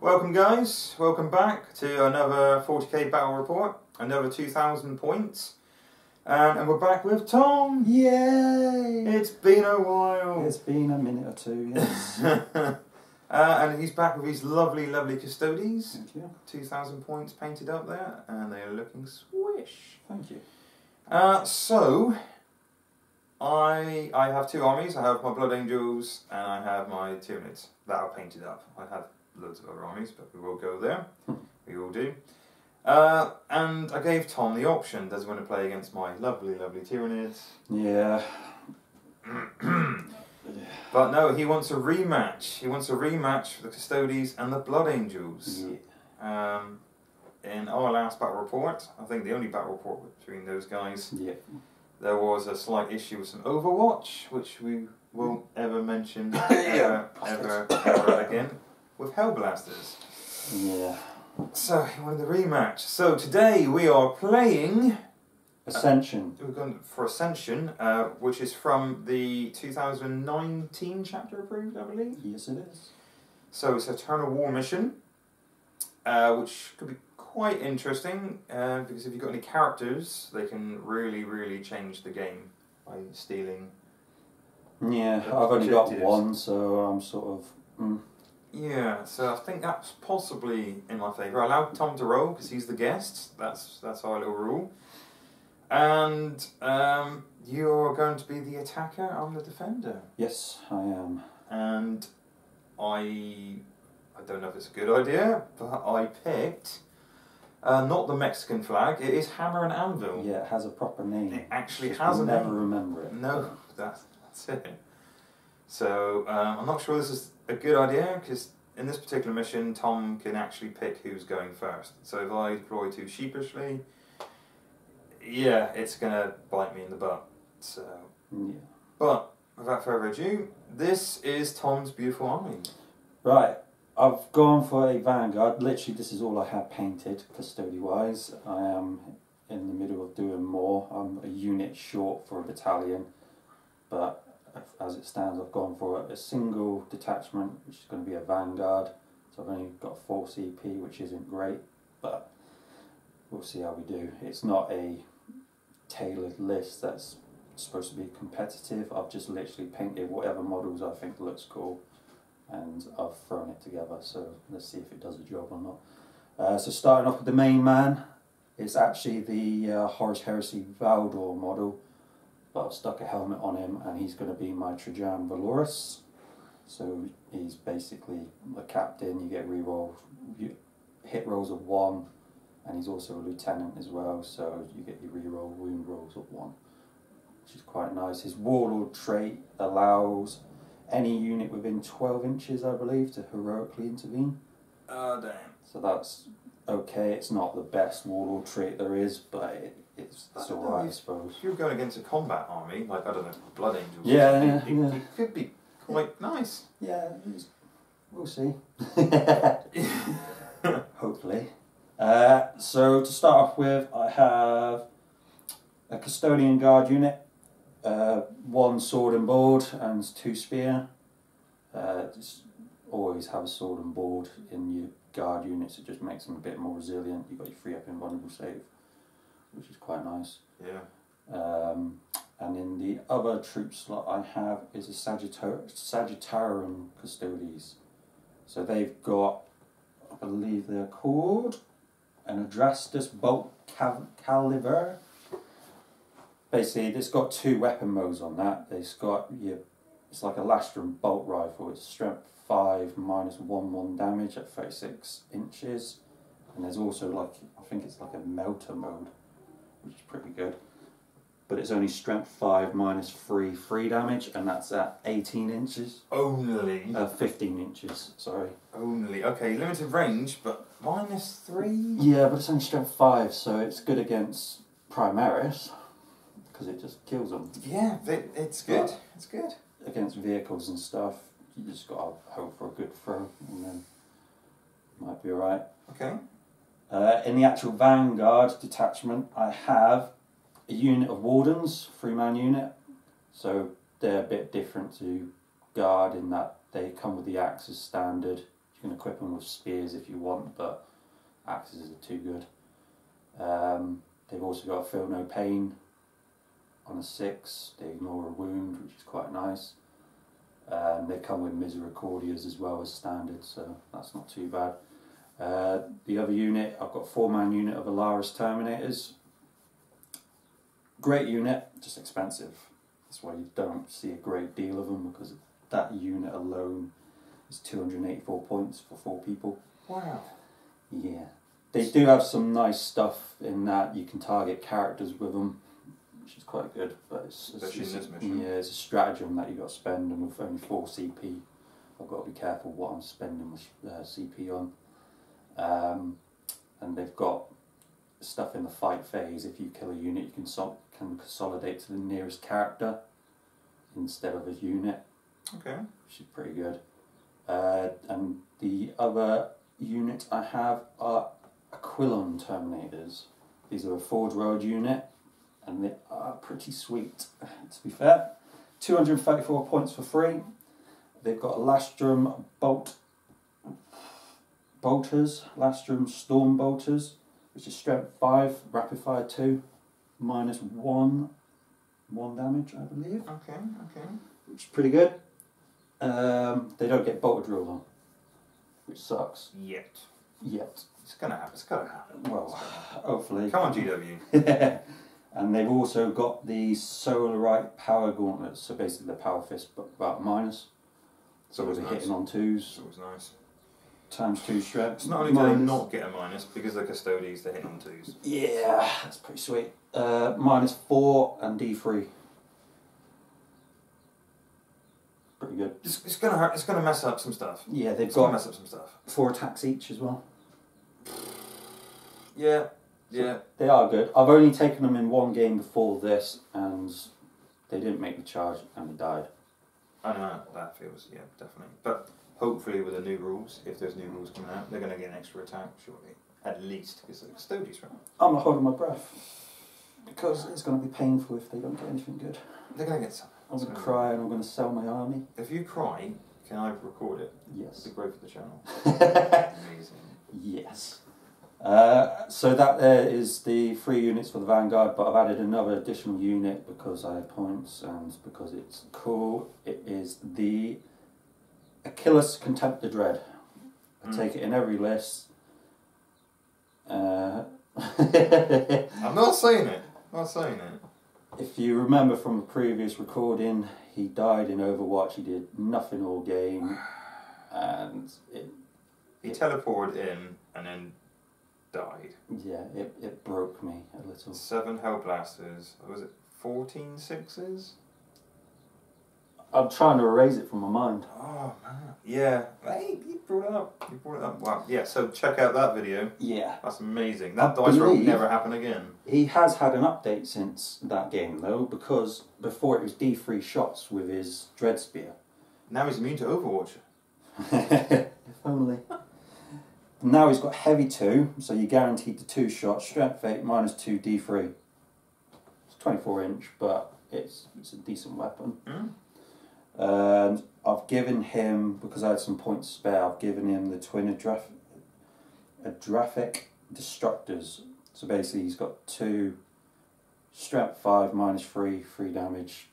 Welcome guys, welcome back to another 40k battle report, another 2,000 points, and we're back with Tom! Yay! It's been a while! It's been a minute or two, yes. And he's back with his lovely, lovely Custodes. Thank you. 2,000 points painted up there, and they are looking swish. Thank you. So I have two armies. I have my Blood Angels and I have my Tyranids that are painted up. I have loads of other armies, but we will go there. We all do. And I gave Tom the option. Does he want to play against my lovely, lovely Tyranids? Yeah. But no, he wants a rematch. He wants a rematch for the Custodes and the Blood Angels. Yeah. In our last battle report, I think the only battle report between those guys, yeah, there was a slight issue with some Overwatch, which we won't ever mention ever again, with Hellblasters. Yeah. So he wanted the rematch. So today we are playing Ascension. We're going for Ascension, which is from the 2019 chapter approved, I believe. Yes, it is. So it's an Eternal War mission, which could be quite interesting, because if you've got any characters, they can really, really change the game by stealing. Yeah, I've only got one, so I'm sort of... Mm. Yeah, so I think that's possibly in my favour. I allowed Tom to roll, because he's the guest. That's our little rule. And you're going to be the attacker, I'm the defender. Yes, I am. And I don't know if it's a good idea, but I picked... not the Mexican flag, it is Hammer and Anvil. Yeah, it has a proper name. It actually has a name. Never remember it. No, that's it. So, I'm not sure this is a good idea, because in this particular mission, Tom can actually pick who's going first. So if I deploy too sheepishly, yeah, it's going to bite me in the butt. So, yeah. But, without further ado, this is Tom's beautiful army. Right. I've gone for a Vanguard. Literally, this is all I have painted, Custody-wise. I am in the middle of doing more. I'm a unit short for a battalion, but as it stands, I've gone for a single detachment, which is going to be a Vanguard. So I've only got 4 CP, which isn't great, but we'll see how we do. It's not a tailored list that's supposed to be competitive. I've just literally painted whatever models I think looks cool, and I've thrown it together, so let's see if it does the job or not. So starting off with the main man, it's actually the Horus Heresy Valdor model, but I've stuck a helmet on him, and he's going to be my Trajann Valoris. So he's basically the captain. You get reroll, hit rolls of 1, and he's also a lieutenant as well, so you get your reroll wound rolls of 1, which is quite nice. His warlord trait allows any unit within 12 inches, I believe, to heroically intervene. Oh, damn. So that's okay. It's not the best warlord trait there is, but it's alright, I suppose. If you're going against a combat army, like, I don't know, Blood Angels, it could be quite nice. Yeah, we'll see. Hopefully. So, to start off with, I have a Custodian Guard unit. 1 sword and board and 2 spear. Just always have a sword and board in your guard units. It just makes them a bit more resilient. You've got your 3 up invulnerable save, which is quite nice. Yeah. And in the other troop slot I have is a Sagittarian Custodes. So they've got, I believe they're called, an Adrastus Bolt Caliber. Basically, it's got 2 weapon modes on that. It's got it's like a Lastrum bolt rifle. It's strength 5 minus 1/1 damage at 36 inches, and there's also like I think it's like a melter mode, which is pretty good. But it's only strength 5 minus 3 damage, and that's at 18 inches. Only. 15 inches. Sorry. Only. Okay, limited range, but -3. Yeah, but it's only strength 5, so it's good against Primaris. Because it just kills them. Yeah, it's good. But it's good against vehicles and stuff. You just gotta hope for a good throw, and then it might be all right. Okay. In the actual Vanguard detachment, I have a unit of Wardens, 3-man unit. So they're a bit different to Guard in that they come with the axe as standard. You can equip them with spears if you want, but axes are too good. They've also got Feel No Pain on a 6. They ignore a wound, which is quite nice. They come with Misericordias as well as standard, so that's not too bad. The other unit, I've got a 4-man unit of Allarus Terminators. Great unit, just expensive. That's why you don't see a great deal of them, because that unit alone is 284 points for 4 people. Wow. Yeah. They do have some nice stuff in that you can target characters with them, which is quite good. But especially in this mission. Yeah, it's a stratagem that you've got to spend, and with only 4 CP, I've got to be careful what I'm spending CP on. And they've got stuff in the fight phase. If you kill a unit, you can consolidate to the nearest character instead of a unit. Okay. Which is pretty good. And the other unit I have are Aquilon Terminators. These are a Forge Road unit, and they are pretty sweet, to be fair. 234 points for 3. They've got Lastrum Bolters, Lastrum Storm Bolters, which is strength 5, rapid fire 2, minus 1 damage, I believe. Okay, okay. Which is pretty good. They don't get bolter drill on, which sucks. Yet. It's gonna happen. Well, hopefully. Come on, GW. And they've also got the Solarite Power Gauntlets, so basically the Power Fist, but about minus. So we're hitting on 2s. So it was nice. Times 2 strength. It's not only do they not get a minus, because they're Custodes, they're hitting on 2s. Yeah, that's pretty sweet. Minus 4 and D3. Pretty good. It's gonna mess up some stuff. Yeah, they've got mess up some stuff. 4 attacks each as well. Yeah, yeah. So they are good. I've only taken them in 1 game before this, and they didn't make the charge and they died. I know how that feels. Yeah, definitely. But hopefully with the new rules, if there's new rules coming out, they're gonna get an extra attack shortly, at least, because they're Custodes, right? I'm not holding my breath, because it's gonna be painful if they don't get anything good. They're gonna get something. I'm going to cry and I'm going to sell my army. If you cry, can I record it? Yes. The growth of the channel. Amazing. Yes. So that there is the 3 units for the Vanguard, but I've added another additional unit because I have points and because it's cool. It is the Achilles Contempt of Dread. I take it in every list. I'm not saying it. I'm not saying it. If you remember from a previous recording, he died in Overwatch. He did nothing all game, and he teleported in and then died. Yeah, it broke me a little. 7 Hellblasters. Was it 14 sixes? I'm trying to erase it from my mind. Oh man, yeah. Hey, you brought it up. You brought it up. Wow. Yeah. So check out that video. Yeah. That's amazing. That dice roll never happen again. He has had an update since that game though, because before it was D3 shots with his Dread Spear. Now he's immune to Overwatch. If only. Now he's got heavy 2, so you're guaranteed the 2 shots. Strength 8, minus 2, D3. It's 24-inch, but it's a decent weapon. Mm. And I've given him, because I had some points spare, I've given him the twin Adrastus Destructors. So basically he's got 2 strength 5 minus 3 damage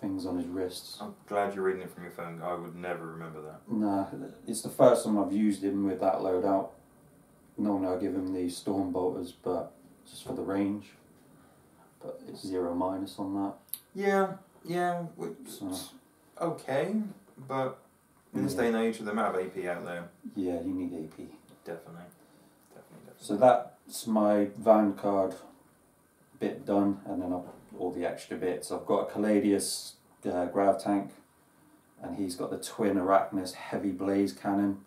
things on his wrists. I'm glad you're reading it from your phone. I would never remember that. Nah, it's the first time I've used him with that loadout. Normally I give him the Storm Bolters, but just for the range. But it's 0 minus on that. Yeah, yeah. Okay, but in this day and age with the amount of AP out there. Yeah, you need AP. Definitely. So that's my Vanguard bit done, and then all the extra bits. I've got a Caladius Grav Tank, and he's got the twin Arachnus Heavy Blaze Cannon,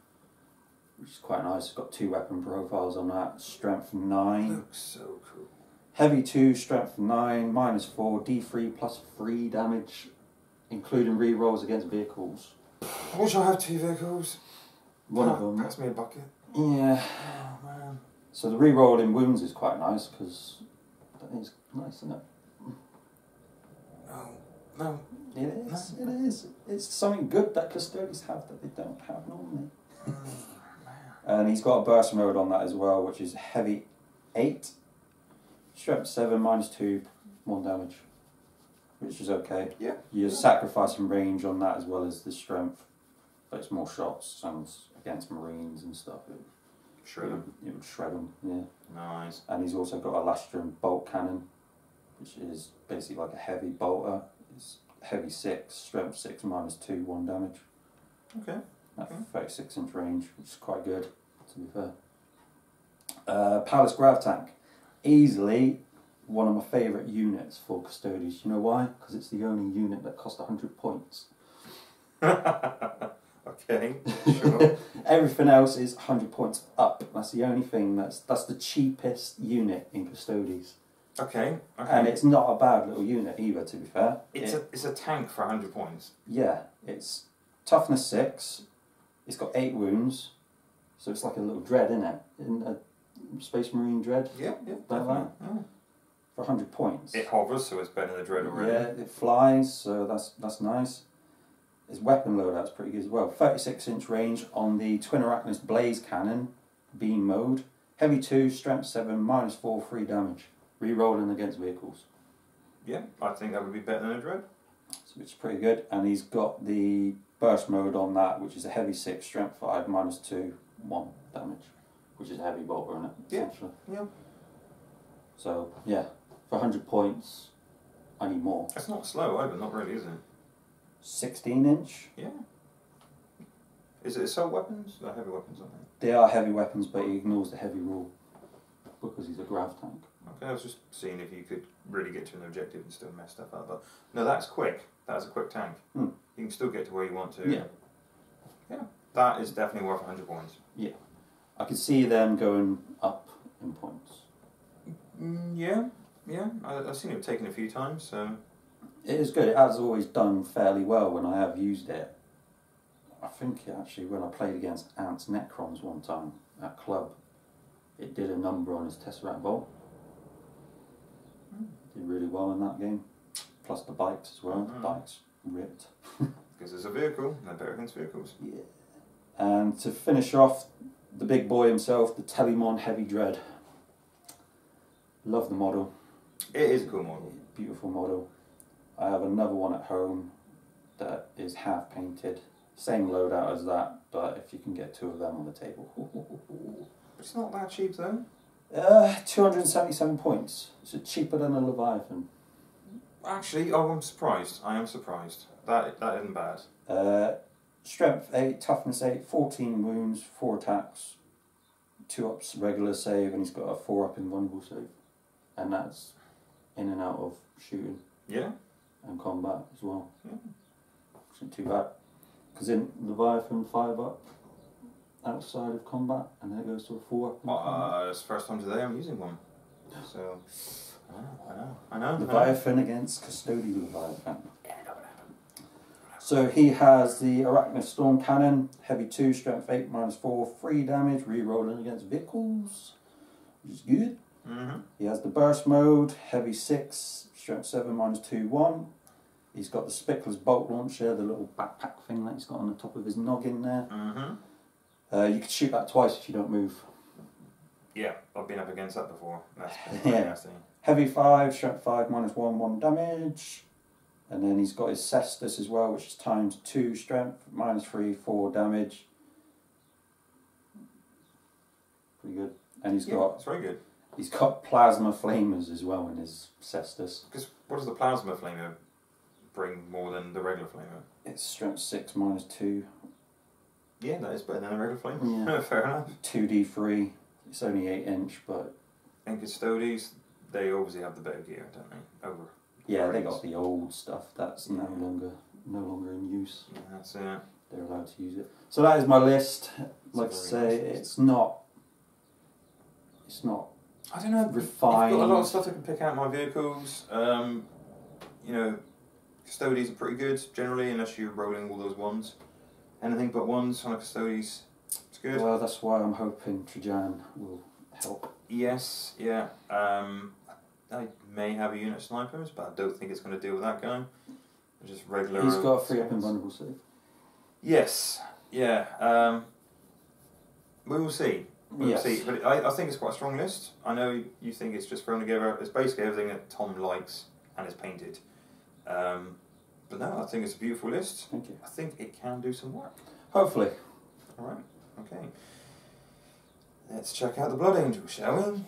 which is quite nice. It's got 2 weapon profiles on that. Strength 9. Looks so cool. Heavy 2, strength 9, minus 4, D3 plus 3 damage. Including re-rolls against vehicles. I wish I had 2 vehicles. One of them. Pass me a bucket. Yeah. Oh, man. So the re-roll in wounds is quite nice, because that is nice, isn't it? No. It is. It's something good that Custodes have that they don't have normally. And he's got a burst mode on that as well, which is heavy 8. Strength 7, minus 2, 1 damage. Which is okay. Yeah. You're sacrificing range on that as well as the strength. But it's more shots and against marines and stuff. Shred them. It would shred them, yeah. Nice. And he's also got a Lastrian bolt cannon, which is basically like a heavy bolter. It's heavy 6, strength 6, minus 2, 1 damage. Okay. That 36-inch range, which is quite good, to be fair. Pallas Grav Tank. Easily one of my favourite units for Custodes. You know why? Because it's the only unit that costs 100 points. Okay, sure. Everything else is 100 points up. That's the only thing. That's the cheapest unit in Custodes. Okay, okay. And it's not a bad little unit either, to be fair. It's a tank for 100 points. Yeah, it's toughness 6. It's got 8 wounds, so it's like a little dread, isn't it? In a Space Marine dread. Yeah, yeah, definitely. Yeah. For 100 points. It hovers, so it's better than the dread already. Yeah, it flies, so that's nice. His weapon loadout's pretty good as well. 36-inch range on the Twin Arachnus Blaze Cannon, beam mode. Heavy 2, strength 7, minus 4, 3 damage. Rerolling against vehicles. Yeah, I think that would be better than a dread. So it's pretty good. And he's got the burst mode on that, which is a heavy 6, strength 5, minus 2, 1 damage. Which is a heavy bolter, isn't it? Yeah. Yeah. So, yeah. For 100 points, I need more. That's not slow either, not really, is it? 16-inch. Yeah. Is it assault weapons or heavy weapons on it? They are heavy weapons, but he ignores the heavy rule because he's a grav tank. Okay, I was just seeing if you could really get to an objective and still mess stuff up. But no, that's quick. That's a quick tank. Hmm. You can still get to where you want to. Yeah. Yeah. That is definitely worth 100 points. Yeah. I could see them going up in points. Yeah. Yeah. I've seen it taken a few times, so... It is good. It has always done fairly well when I have used it. I think actually when I played against Ant's Necrons one time at club, it did a number on his Tesseract Bolt. Did really well in that game. Plus the bikes as well. The bikes ripped. Because it's a vehicle, and they're better against vehicles. Yeah. And to finish off, the big boy himself, the Telemon Heavy Dread. Love the model. It is a cool model. Beautiful model. I have another one at home that is half painted, same loadout as that, but if you can get two of them on the table. It's not that cheap though. 277 points, so cheaper than a Leviathan. Actually, oh, I'm surprised, I am surprised. That isn't bad. Strength 8, toughness 8, 14 wounds, 4 attacks, 2 ups regular save, and he's got a 4 up invulnerable save. And that's in and out of shooting. Yeah. And combat as well. Yeah. Isn't too bad. Because in Leviathan 5 up outside of combat, and then it goes to a 4 up. Well, it's the first time today I'm using one. So, I know. Leviathan against Custodian Leviathan. Yeah, I know. So he has the Arachnus Storm Cannon, heavy 2, strength 8, minus 4, 3 damage, rerolling against vehicles, which is good. Mm-hmm. He has the burst mode, heavy 6, strength 7, minus 2, 1. He's got the Spiculus Bolt Launcher, the little backpack thing that he's got on the top of his noggin there. Mm-hmm. You can shoot that twice if you don't move. Yeah, I've been up against that before. That's been nasty. Heavy 5, strength 5, minus 1, 1 damage. And then he's got his Cestus as well, which is times 2, strength, minus 3, 4 damage. Pretty good. And he's got... It's very good. He's got plasma flamers as well in his Cestus. Because what does the plasma flamer bring more than the regular flamer? It's strength 6 minus 2. Yeah, that is better than a regular flamer. Yeah. Fair enough. 2d3. It's only 8-inch, but... And Custodes, they obviously have the better gear, don't they? Over. Yeah, they got the old stuff that's no longer in use. Yeah, that's it. They're allowed to use it. So that is my list. Like I say, it's not... I don't know, refined. I've got a lot of stuff I can pick out in my vehicles. You know, Custodes are pretty good, generally, unless you're rolling all those ones. Anything but ones on a Custodes, it's good. Well, that's why I'm hoping Trajann will help. Yes, yeah. I may have a unit snipers, but I don't think it's going to deal with that guy. Just regular... He's got a 3-up invulnerable save. Yes, yeah. We will see. We'll see. But I think it's quite a strong list. I know you think it's just thrown together. It's basically everything that Tom likes and is painted. But no, I think it's a beautiful list. Thank you. I think it can do some work. Hopefully. All right. Okay. Let's check out the Blood Angels, shall we?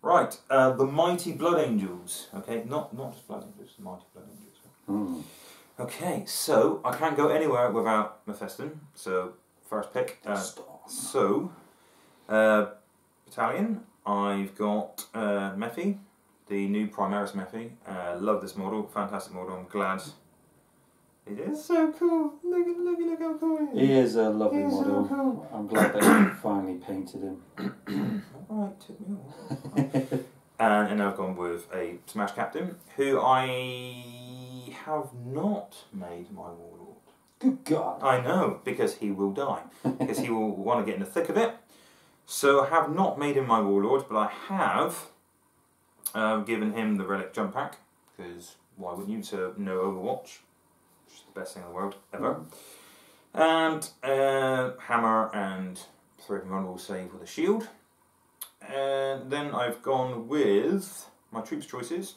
Right, the Mighty Blood Angels. Okay, not Blood Angels, the Mighty Blood Angels. Okay, so I can't go anywhere without Mephiston. So first pick. Battalion. I've got Mephi, the new Primaris Mephi. Love this model, fantastic model. I'm glad. It is so cool. Look how cool he is. He is a lovely model. So cool. I'm glad they finally painted him. Alright, took me off. And I've gone with a Smash Captain, who I have not made my warlord. Good God. I know, because he will die. Because he will want to get in the thick of it. So I have not made him my warlord, but I have given him the Relic Jump Pack, because why wouldn't you? So no Overwatch. Best thing in the world ever. And Hammer and Threatened Vulnerable save with a shield. And then I've gone with my troops choices.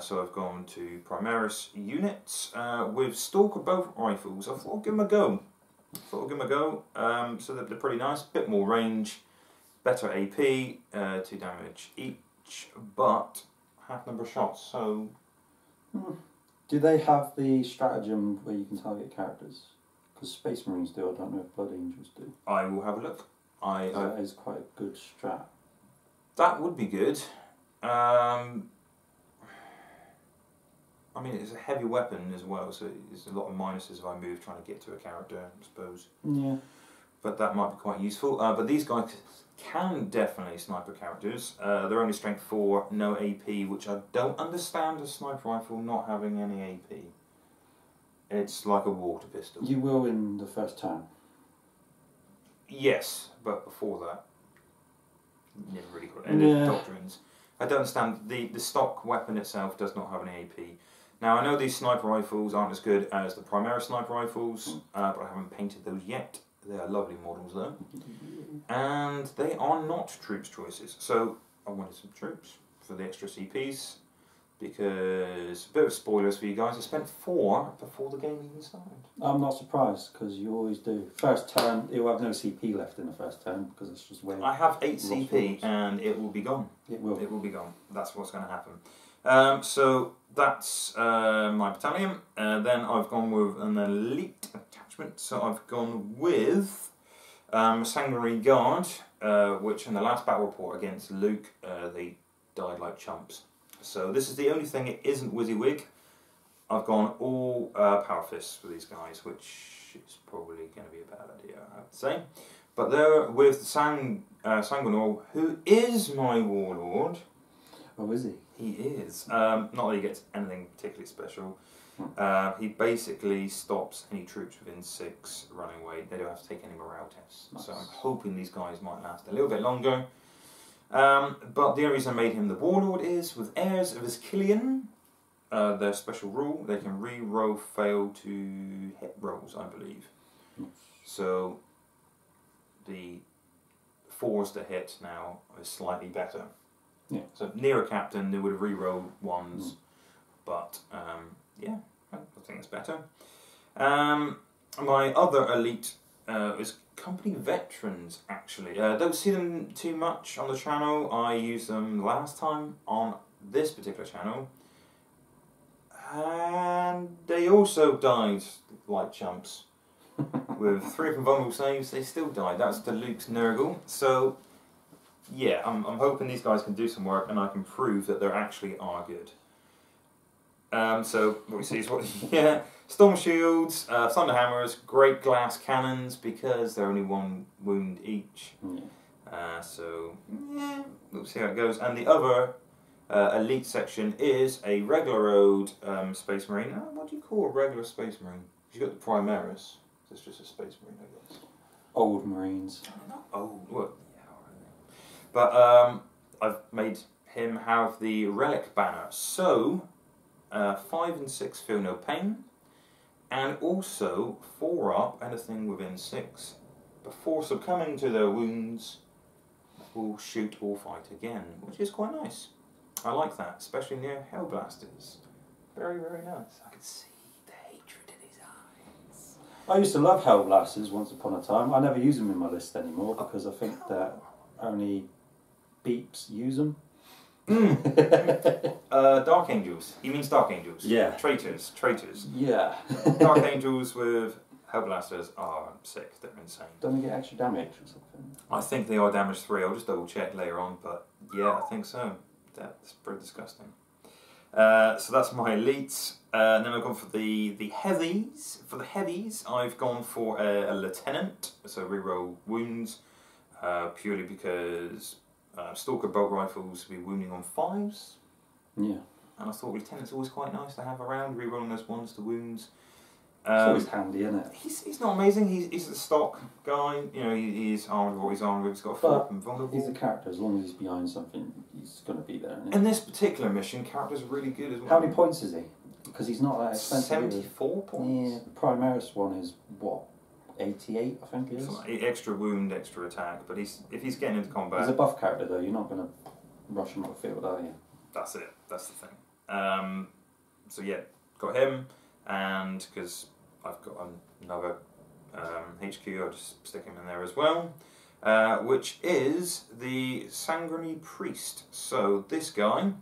So I've gone to Primaris units with Stalker bolt rifles. I thought I'll give them a go. So they're pretty nice. Bit more range, better AP, 2 damage each, but half number of shots. So. Do they have the stratagem where you can target characters? Because Space Marines do, I don't know if Blood Angels do. I will have a look. That is quite a good strat. That would be good. I mean, it's a heavy weapon as well, so there's a lot of minuses if I move trying to get to a character, I suppose. Yeah. But that might be quite useful. But these guys can definitely sniper characters. They're only strength 4, no AP, which I don't understand a sniper rifle not having any AP. It's like a water pistol. You will in the first turn. Yes, but before that, never really got any doctrines. I don't understand. The stock weapon itself does not have an AP. Now, I know these sniper rifles aren't as good as the Primaris sniper rifles, but I haven't painted those yet. They are lovely models though, and they are not troops choices. So I wanted some troops for the extra CPs, because a bit of spoilers for you guys, I spent 4 before the game even started. I'm not surprised, because you always do. First turn, you'll have no CP left in the first turn, because it's just way. I have 8 CP and it will be gone. It will. It will be gone. That's what's going to happen. So that's my battalion. Then I've gone with an elite attachment. So I've gone with Sanguinary Guard, which in the last battle report against Luke, they died like chumps. So this is the only thing it isn't WYSIWYG. I've gone all Power Fists for these guys, which is probably going to be a bad idea, I would say. But they're with Sanguinor, who is my warlord. Oh, is he? He is. Not that he gets anything particularly special. He basically stops any troops within 6 running away. They don't have to take any morale tests. Nice. So I'm hoping these guys might last a little bit longer. But the only reason I made him the warlord is with heirs of his Killian, their special rule, they can re-roll fail to hit rolls, I believe. Nice. So the 4s to hit now is slightly better. Yeah. So near a captain, they would have re-rolled 1s, but yeah, I think it's better. My other elite is Company Veterans, actually. Don't see them too much on the channel. I used them last time on this particular channel, and they also died like chumps. With 3 from vulnerable saves, they still died. That's the Luke's Nurgle. So. Yeah, I'm hoping these guys can do some work and I can prove that they actually are good. So, what we see is what... Yeah, Storm Shields, Thunder Hammers, Great Glass Cannons, because they're only 1 wound each. So, yeah, we'll see how it goes. And the other elite section is a regular old Space Marine. What do you call a regular Space Marine? You've got the Primaris. So it's just a Space Marine, I guess. Old Marines. Not old, what? But I've made him have the Relic Banner. So, 5 and 6 feel no pain. and also 4-up anything within 6. Before succumbing to their wounds, will shoot or fight again, which is quite nice. I like that, especially near Hellblasters. Very, very nice. I can see the hatred in his eyes. I used to love Hellblasters once upon a time. I never use them in my list anymore because I think that only beeps use them. Dark Angels. He means Dark Angels. Yeah. Traitors. Traitors. Yeah. Dark Angels with Hellblasters are sick. They're insane. Don't they get extra damage or something? I think they are damage 3. I'll just double check later on, but yeah, I think so. That's pretty disgusting. So that's my elites. Then I've gone for the heavies. For the heavies, I've gone for a lieutenant. So reroll wounds, purely because Stalker bolt rifles will be wounding on 5s. Yeah. And I thought lieutenant's always quite nice to have around, rerolling those 1s to wounds. It's always handy, isn't it? He's not amazing. He's the stock guy. You know, he's armed with what he's armed with. He's got a fork and vulnerable. He's a character. As long as he's behind something, he's going to be there. Isn't he? In this particular mission, character's really good as well. How many points is he? Because he's not that expensive. 74 points. Yeah, the Primaris one is what? 88, I think it is. Like extra wound, extra attack. But if he's getting into combat, he's a buff character though. You're not going to rush him off the field, are you? That's it. That's the thing. So yeah, got him. And because I've got another HQ, I'll just stick him in there as well, which is the Sanguinary Priest. So this guy,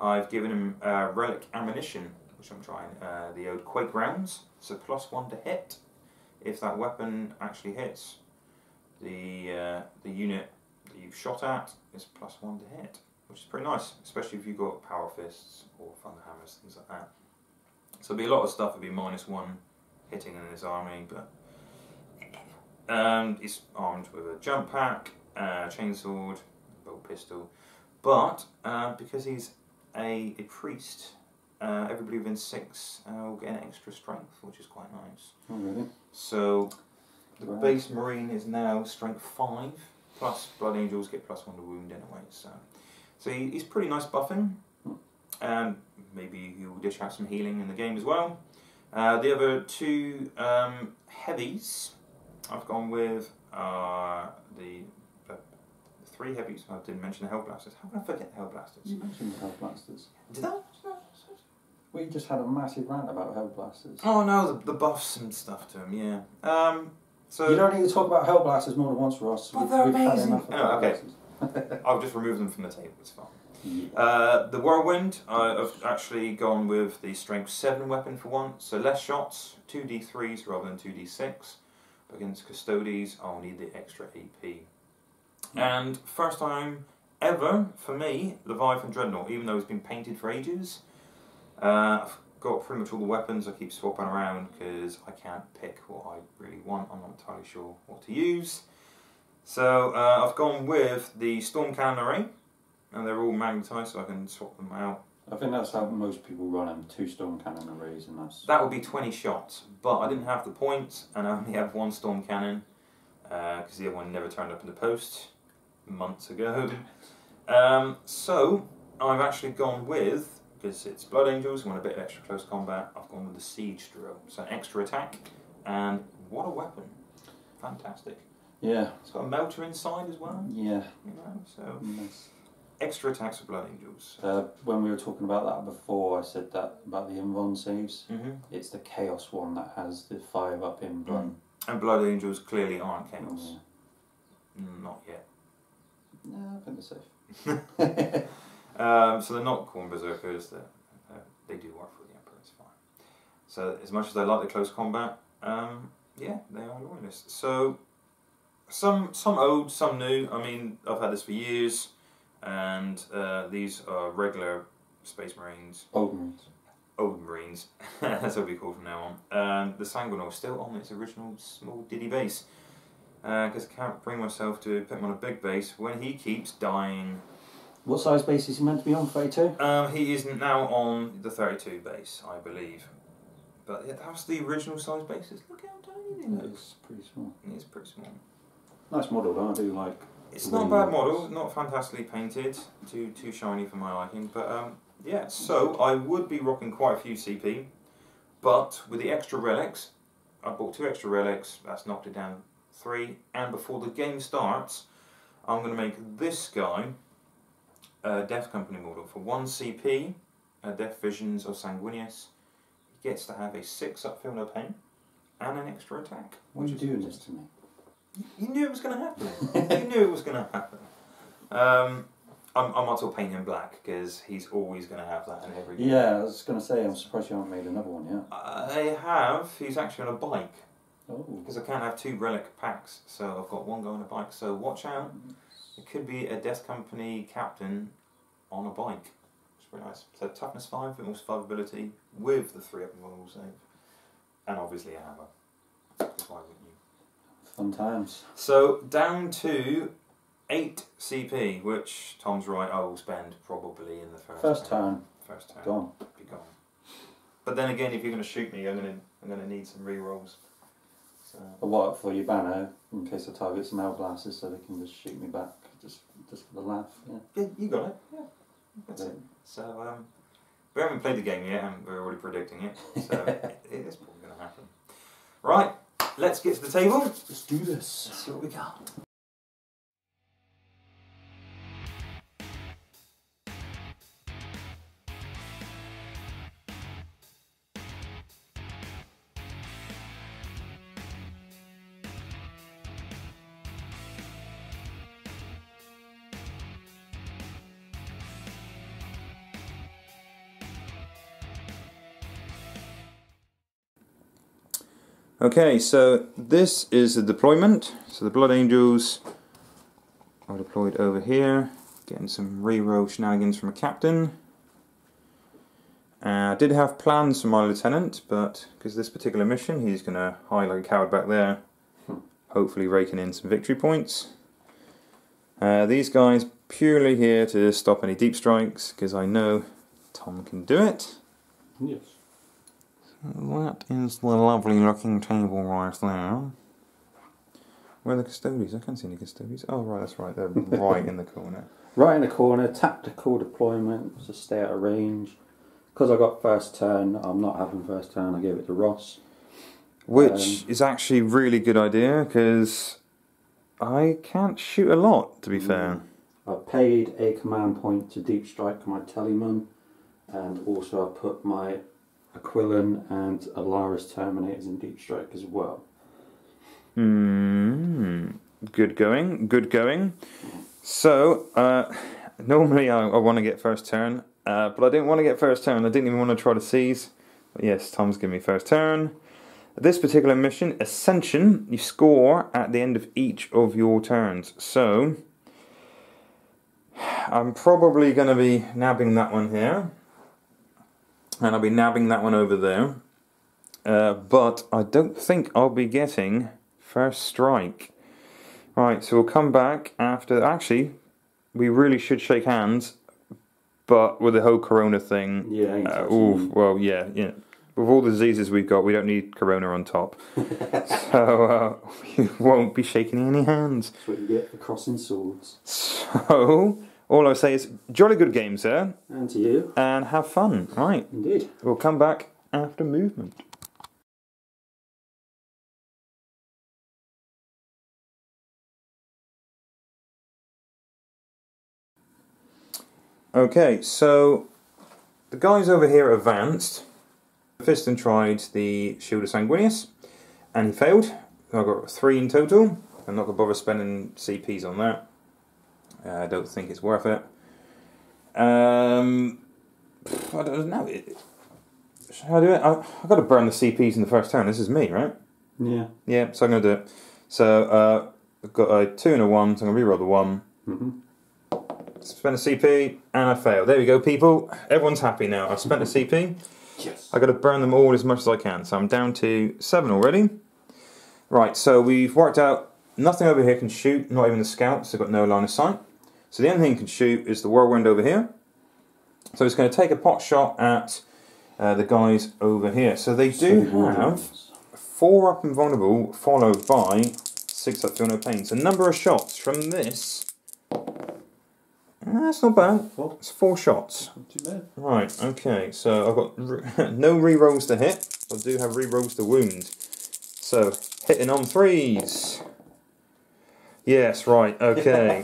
I've given him Relic Ammunition, which I'm trying, the old Quake Rounds, so +1 to hit if that weapon actually hits. The unit that you've shot at is +1 to hit, which is pretty nice, especially if you've got Power Fists or Thunder Hammers, things like that. So it'd be a lot of stuff. It'd be -1 hitting in his army, but he's armed with a jump pack, chainsword, bolt pistol. But because he's a priest, everybody within 6 will get an extra strength, which is quite nice. Oh, really? So the base marine is now strength 5. Plus Blood Angels get +1 to wound anyway. So he's pretty nice buffing. And maybe he'll dish out some healing in the game as well. The other 2 heavies I've gone with are the 3 heavies. I didn't mention the Hellblasters. How can I forget the Hellblasters? You mentioned the Hellblasters. Did I? We just had a massive rant about Hellblasters. Oh no, the buffs and stuff to them, yeah. So you don't need to talk about Hellblasters more than once, Ross. But they're amazing. Oh, okay. I'll just remove them from the table, it's fine. The Whirlwind, I've actually gone with the strength 7 weapon for once, so less shots, 2d3s rather than 2d6. Against Custodes, I'll need the extra AP. And first time ever, for me, Leviathan Dreadnought, even though it's been painted for ages. I've got pretty much all the weapons I keep swapping around because I can't pick what I really want, I'm not entirely sure what to use. So I've gone with the Storm Cannon Array. And they're all magnetised, so I can swap them out. I think that's how most people run them, 2 Storm Cannon arrays and that's... That would be 20 shots, but I didn't have the points, and I only have 1 Storm Cannon, because the other one never turned up in the post, months ago. So, I've actually gone with, because it's Blood Angels, want a bit of extra close combat, I've gone with the Siege Drill. So an extra attack, and what a weapon. Fantastic. Yeah. It's got a melter inside as well. Yeah. You know, so... Nice. Extra attacks of Blood Angels. When we were talking about that before, I said that about the Invon saves. Mm-hmm. It's the Chaos one that has the 5-up Invon. And Blood Angels clearly aren't Chaos. Yeah. Not yet. No, I think they're safe. So they're not Corn Berserkers, they do work for the Emperor, it's fine. So as much as they like the close combat, yeah, they are loyalists. So, some old, some new. I mean, I've had this for years. And these are regular Space Marines. Old Marines. Old Marines. That's what we call from now on. The Sanguinor still on its original small diddy base. Because I can't bring myself to put him on a big base when he keeps dying. What size base is he meant to be on, 32? He is now on the 32 base, I believe. But yeah, that's the original size bases. Look how tiny they look. It's pretty small. It's pretty small. Nice model though, I do like. It's not a bad model, not fantastically painted, too shiny for my liking, but yeah, so I would be rocking quite a few CP, But with the extra relics, I bought 2 extra relics, that's knocked it down 3, and before the game starts, I'm going to make this guy a Death Company model. For 1 CP, Death Visions of Sanguinius, he gets to have a 6 upfield of pain and an extra attack. What are you doing this to me? You knew it was going to happen. You knew it was going to happen. I might as well paint him black, because he's always going to have that in every game. Yeah, I was going to say, I'm surprised you haven't made another one yet. I have. He's actually on a bike. Because I can't have 2 relic packs, so I've got 1 guy on a bike. So watch out. It could be a Death Company captain on a bike. It's really nice. So toughness 5, and also survivability with the 3 up and roll save. And obviously a hammer. That's why wouldn't you? Fun times. So down to 8 CP, which Tom's right, I will spend probably in the first turn. First turn. Gone. Be gone. But then again, if you're going to shoot me, I'm going to need some rerolls. So. But what, for your banner, in case I target some Hellblasters so they can just shoot me back, just for the laugh. Yeah, yeah, you got it. Yeah, that's it. So we haven't played the game yet, and we're already predicting it. So it is probably going to happen. Right, let's get to the table. Let's do this. Let's see what we got. Okay, so this is the deployment. So the Blood Angels are deployed over here, getting some reroll shenanigans from a captain. I did have plans for my lieutenant, but because this particular mission, he's going to hide like a coward back there, hopefully raking in some victory points. These guys purely here to stop any deep strikes, because I know Tom can do it. Yes. That is the lovely looking table right there. Where are the Custodes? I can't see any Custodes. Oh right, that's right, they're right in the corner. Right in the corner, tactical deployment, just stay out of range. Because I got first turn, I'm not having first turn, I gave it to Ross. Which is actually a really good idea, because I can't shoot a lot, to be fair. I paid a command point to deep strike on my Telemon, and also I put my Aquillan and Allarus Terminators in deep strike as well. Good going, good going. So, normally I want to get first turn, but I didn't want to get first turn. I didn't even want to try to seize. But yes, Tom's giving me first turn. This particular mission, Ascension, you score at the end of each of your turns. So, I'm probably going to be nabbing that one here. And I'll be nabbing that one over there. But I don't think I'll be getting first strike. Right, so we'll come back after... Actually, we really should shake hands. But with the whole corona thing... Yeah, well, yeah, yeah. With all the diseases we've got, we don't need corona on top. So we won't be shaking any hands. That's what you get for crossing swords. So... All I say is, jolly good game, sir. And to you. And have fun. Right. Indeed. We'll come back after movement. Okay, so the guys over here advanced. Mephiston tried the Shield of Sanguinius, and he failed. I got 3 in total. I'm not going to bother spending CPs on that. I don't think it's worth it. I don't know. Should I do it? I've got to burn the CPs in the first turn. This is me, right? Yeah. Yeah, so I'm going to do it. So I've got a 2 and a 1, so I'm going to reroll the 1. Spent a CP, and I failed. There we go, people. Everyone's happy now. I've spent a CP. Yes. I've got to burn them all as much as I can. So I'm down to 7 already. Right, so we've worked out nothing over here can shoot, not even the scouts. They've got no line of sight. So the only thing you can shoot is the Whirlwind over here. So it's going to take a pot shot at the guys over here. So they do have 4 up and vulnerable, followed by 6 up, feel no pain. So number of shots from this That's not bad. It's 4 shots. Not too bad. Right, okay, so I've got no rerolls to hit. I do have rerolls to wound. So, hitting on 3s. Yes, right, okay.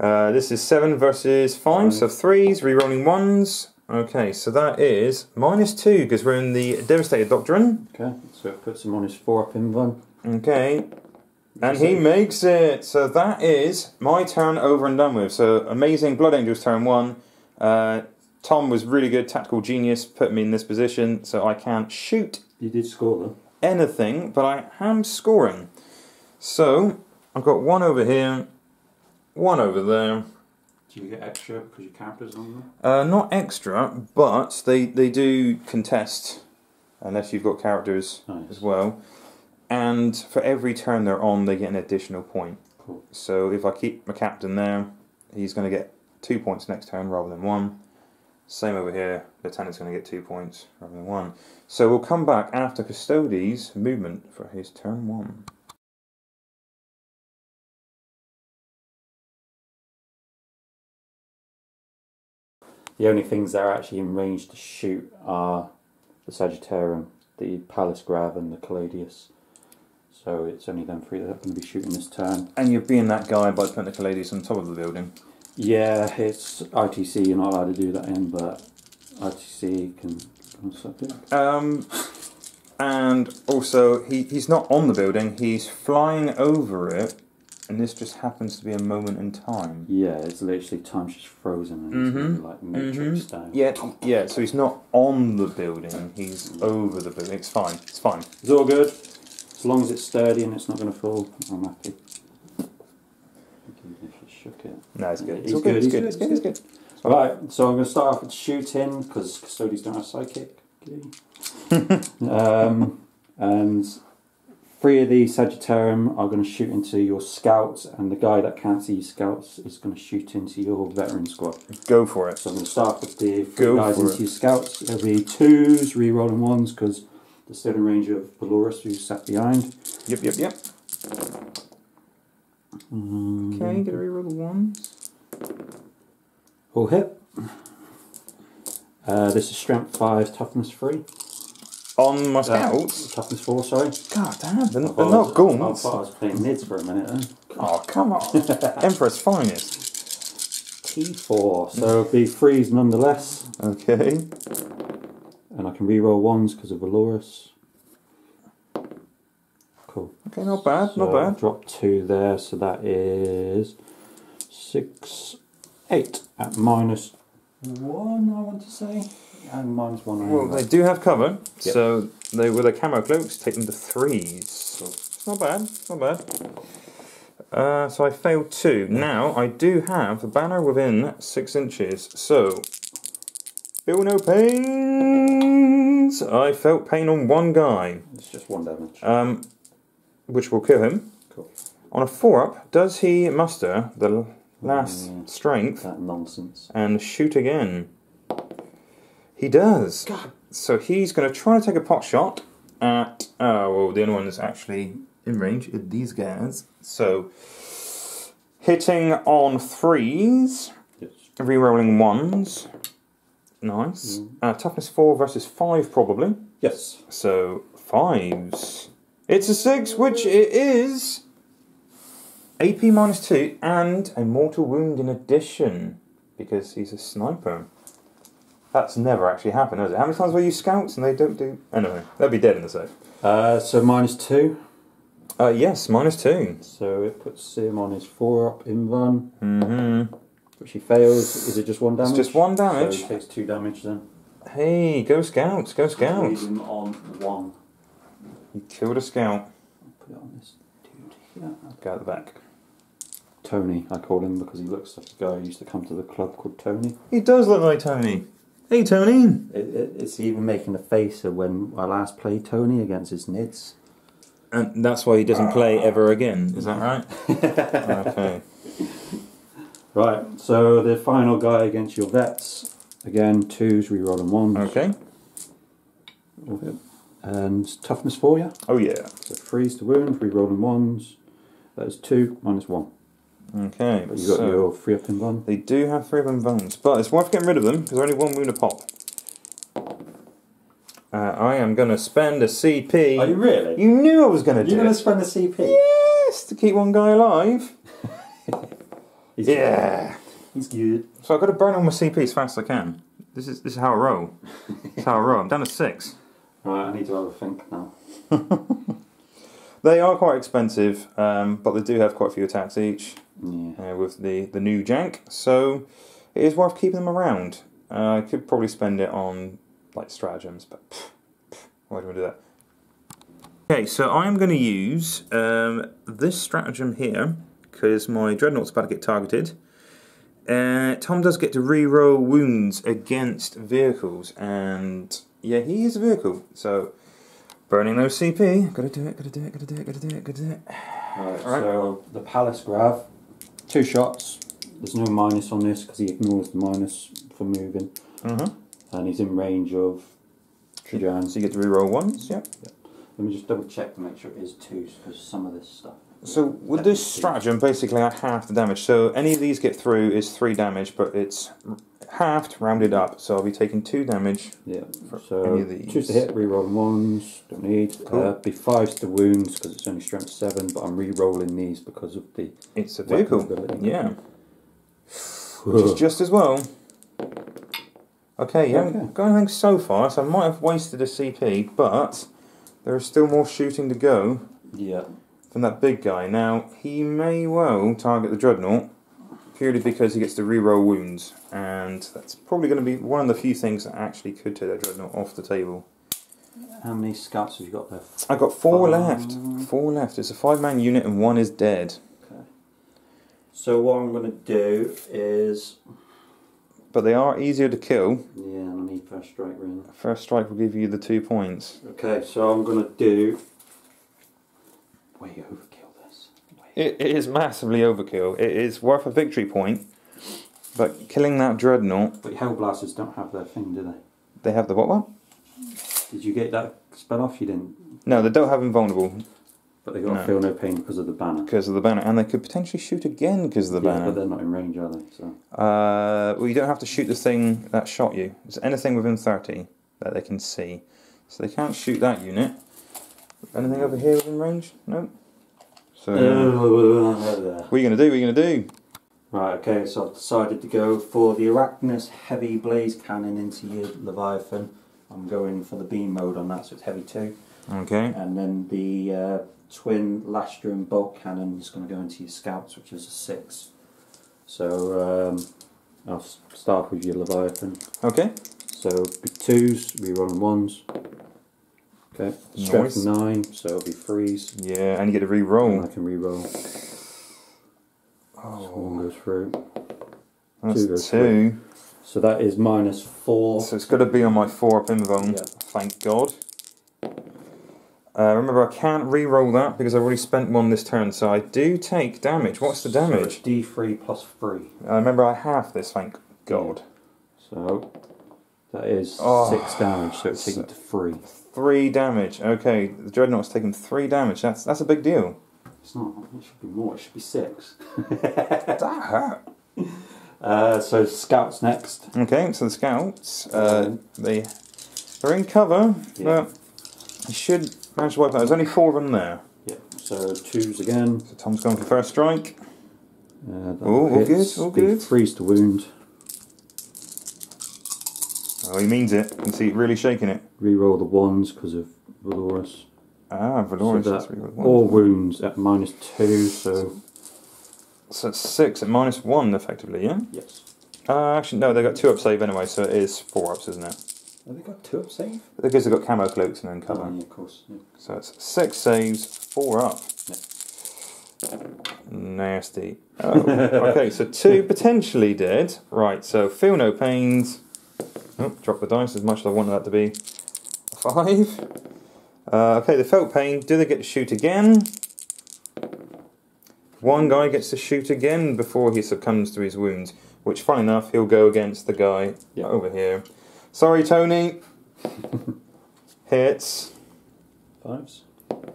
This is 7 versus 5, so 3s, rerolling 1s. Okay, so that is -2 because we're in the Devastated Doctrine. Okay, so it puts him on his 4 up in 1. Okay, and he makes it. So that is my turn over and done with. So amazing, Blood Angels turn 1. Tom was really good, tactical genius, put me in this position, so I can't shoot. You did score though. Anything, but I am scoring. So I've got 1 over here, 1 over there. Do you get extra because your character's on there? Not extra, but they do contest, unless you've got characters as well. And for every turn they're on, they get an additional point. Cool. So if I keep my captain there, he's going to get 2 points next turn rather than 1. Same over here, Lieutenant's going to get 2 points rather than 1. So we'll come back after Custodes' movement for his turn 1. The only things that are actually in range to shoot are the Sagittarian, the Pallas Grab and the Caladius. So it's only them 3 that are going to be shooting this turn. And you're being that guy by putting the Caladius on top of the building. Yeah, it's ITC, you're not allowed to do that in, but ITC can suck it. And also, he's not on the building, he's flying over it. And this just happens to be a moment in time. Yeah, it's literally time's just frozen and it's like Matrix style. Yeah, so he's not on the building, he's over the building. It's fine, it's fine. It's all good. As long as it's sturdy and it's not going to fall, I'm happy. Even if you shook it. No, it's good. It's all good, it's good, it's good, it's good. Alright, so I'm going to start off with shooting, because Custodes don't have psychic. And 3 of the Sagittarium are going to shoot into your scouts, and the guy that can't see your scouts is going to shoot into your veteran squad. Go for it. So I'm going to start with the 3 guys into your scouts. There'll be 2s, rerolling 1s, because they're still in range of Valoris, who's sat behind. Yep. Okay, get a reroll the 1s. All hit. This is strength 5, toughness 3. On my scouts? Toughness 4, sorry. God damn, they're not gaunts. I thought I was playing nids for a minute then. Oh, come on. Emperor's finest. T4, so it'll be 3s nonetheless. Okay. And I can reroll 1s because of Valoris. Cool. Okay, not bad, so not bad. Drop 2 there, so that is 6, 8 at -1, I want to say. And -1. Well, they do have cover, so they with their camo cloaks take them to 3s. Cool. It's not bad, not bad. So I failed 2. Now I do have the banner within 6 inches. So feel no pains. I felt pain on 1 guy. It's just 1 damage. Which will kill him. Cool. On a 4-up, does he muster the last strength? That nonsense. And shoot again. He does. God. So he's going to try to take a pot shot at. Well, the only one that's actually in range is these guys. So hitting on 3s, rerolling 1s. Nice. Toughness 4 versus 5, probably. Yes. So 5s. It's a 6, which it is. AP -2 and a mortal wound in addition because he's a sniper. That's never actually happened, has it? How many times were you scouts and they don't do... Anyway, they'll be dead in the safe. So -2? Yes, -2. So it puts him on his 4-up in 1. Which he fails. Is it just 1 damage? It's just 1 damage. So he takes 2 damage then. Hey, go scouts, go scouts. Leave him on 1. You killed a scout. I'll put it on this dude here. Go at the back. Tony, I call him because he looks like a guy who used to come to the club called Tony. He does look like Tony. Hey Tony! It's even making a face of when I last played Tony against his nids. And that's why he doesn't play ever again, is that right? Okay. Right, so the final guy against your vets. Again, 2s, rerolling 1s. Okay. And toughness 4, yeah? Oh yeah. So 3s to wound, rerolling 1s. That is 2 minus 1. Okay. But you got your 3-up Vaughn. They do have 3-up Vaughns, but it's worth getting rid of them because only one wound a pop. I am going to spend a CP. Are you really? You knew I was going to do it. You're going to spend a CP? Yes, to keep one guy alive. He's yeah. Good. He's good. So I've got to burn all my CP as fast as I can. This is how I roll. This is how I roll. I'm down to 6. Right, I need to have a think now. They are quite expensive, but they do have quite a few attacks each with the new jank, so it is worth keeping them around. I could probably spend it on like stratagems, but why do I do that? Okay, so I'm going to use this stratagem here because my Dreadnought's about to get targeted. Tom does get to reroll wounds against vehicles, and yeah, he is a vehicle, so. Burning those CP. Gotta do it. Alright, so the Pallas grab. 2 shots. There's no minus on this because he ignores the minus for moving. And he's in range of Trajann. So you get to reroll ones, yep. Let me just double check to make sure it is 2 because some of this stuff. So with this stratagem, basically I half the damage. So any of these get through is 3 damage, but it's halved, rounded up. So I'll be taking 2 damage. Yeah. So any of these. Choose to hit, reroll ones. Don't need. Cool. Be 5s to wounds because it's only strength 7. But I'm rerolling these because of the. It's a vehicle. Ability. Yeah. Which is just as well. Okay. You haven't got anything so far, so I might have wasted a CP, but there is still more shooting to go. Yeah. From that big guy. Now, he may well target the Dreadnought purely because he gets to reroll wounds, and that's probably going to be one of the few things that actually could take that Dreadnought off the table. How many scouts have you got there? I've got 4 left. 4 left. It's a 5-man unit and 1 is dead. Okay. So what I'm going to do is... But they are easier to kill. Yeah, I need first strike really. First strike will give you the 2 points. Okay, so I'm going to do... Way overkill this. It is massively overkill. It is worth a victory point, but killing that Dreadnought... But Hellblasters don't have their thing, do they? They have the what? Did you get that spell off? You didn't? No, they don't have invulnerable. But they got to feel no pain because of the banner. Because of the banner, and they could potentially shoot again because of the banner. But they're not in range, are they? So. Well, you don't have to shoot the thing that shot you. It's anything within 30 that they can see. So they can't shoot that unit. Anything over here within range? No. So what are you gonna do? Right, okay, so I've decided to go for the Arachnus heavy blaze cannon into your Leviathan. I'm going for the beam mode on that, so it's heavy too. Okay. And then the twin Lastrian bolt cannon is gonna go into your scouts, which is a 6. So I'll start with your Leviathan. Okay. So be 2s, rerolling 1s. Okay, strength 9, so it'll be 3s. Yeah, and you get to re-roll. I can re-roll. Oh. So 1 goes through. That's 2 goes through. So that is minus 4. So it's got to be on my 4-up invuln, thank God. Remember, I can't re-roll that because I've already spent 1 this turn, so I do take damage. What's the damage? So D3 plus 3. Remember, I half this, thank God. So that is 6 damage, so it's taken to 3. 3 damage. Okay, the Dreadnought's taken 3 damage. That's a big deal. It's not. It should be more. It should be 6. That hurt. So scouts next. Okay, so the scouts. They're in cover. But you should manage to wipe out. There's only 4 of them there. Yeah. So 2s again. So Tom's going for first strike. All good. 3s to wound. Oh, he means it. You can see it really shaking it. Reroll the 1s because of Valoris. Ah, Valoris. So that's all wounds at minus 2, so... So it's 6 at minus 1, effectively, yeah? Yes. Actually, no, they've got 2-up save anyway, so it is 4-ups, isn't it? Have they got 2-up save? Because they've got camo cloaks and then cover. Oh, yeah, of course. Yeah. So it's 6 saves, 4-up. Yeah. Nasty. Oh, okay, so 2 potentially dead. Right, so feel no pains. Oh, drop the dice as much as I wanted that to be. 5. Okay, they felt pain. Do they get to shoot again? 1 guy gets to shoot again before he succumbs to his wounds, which, funny enough, he'll go against the guy over here. Sorry, Tony. Hits. 5s.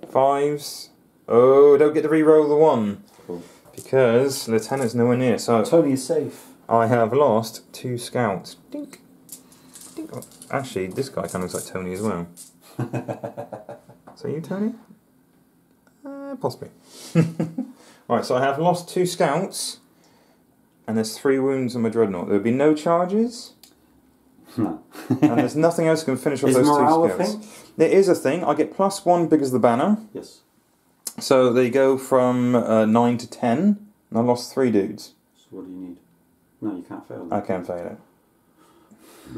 5s. Oh, don't get to re-roll the 1. Cool. because the Lieutenant's nowhere near, so Tony is safe. I have lost two scouts. Dink. Dink. Oh, actually, this guy kind of looks like Tony as well. So you, Tony? Possibly. Alright, so I have lost two scouts, and there's three wounds on my dreadnought. There would be no charges. No. And there's nothing else that can finish off those two scouts. There is a thing. I get +1 because of the banner. Yes. So they go from 9 to 10, and I lost three dudes. So what do you need? No, you can't fail it. I can fail it.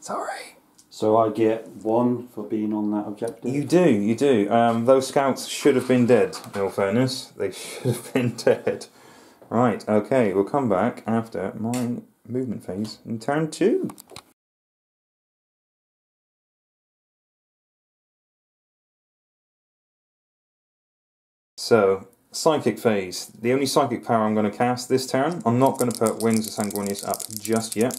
Sorry. So I get 1 for being on that objective? You do, you do. Those scouts should have been dead, in all fairness. They should have been dead. Right, okay, we'll come back after my movement phase in turn 2. So, psychic phase. The only psychic power I'm going to cast this turn, I'm not going to put Wings of Sanguinius up just yet.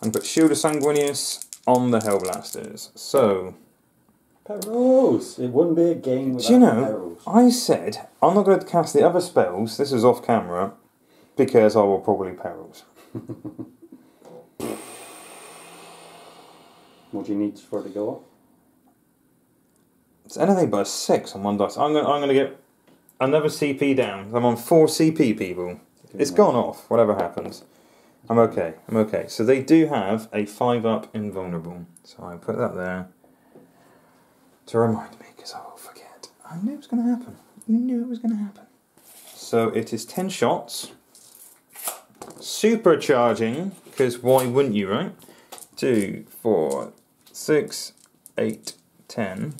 I'm going to put Shield of Sanguinius on the Hellblasters. So... Perils! It wouldn't be a game without perils. I said I'm not going to cast the other spells, this is off camera, because I will probably perils. What do you need for it to go off? It's anything but a 6 on one dice. I'm going to get another CP down. I'm on 4 CP, people. It's gone off, whatever happens. I'm okay, I'm okay. So they do have a 5-up invulnerable. So I put that there to remind me, because I will forget. I knew it was going to happen. You knew it was going to happen. So it is 10 shots. Supercharging, because why wouldn't you, right? 2, 4, 6, 8, 10.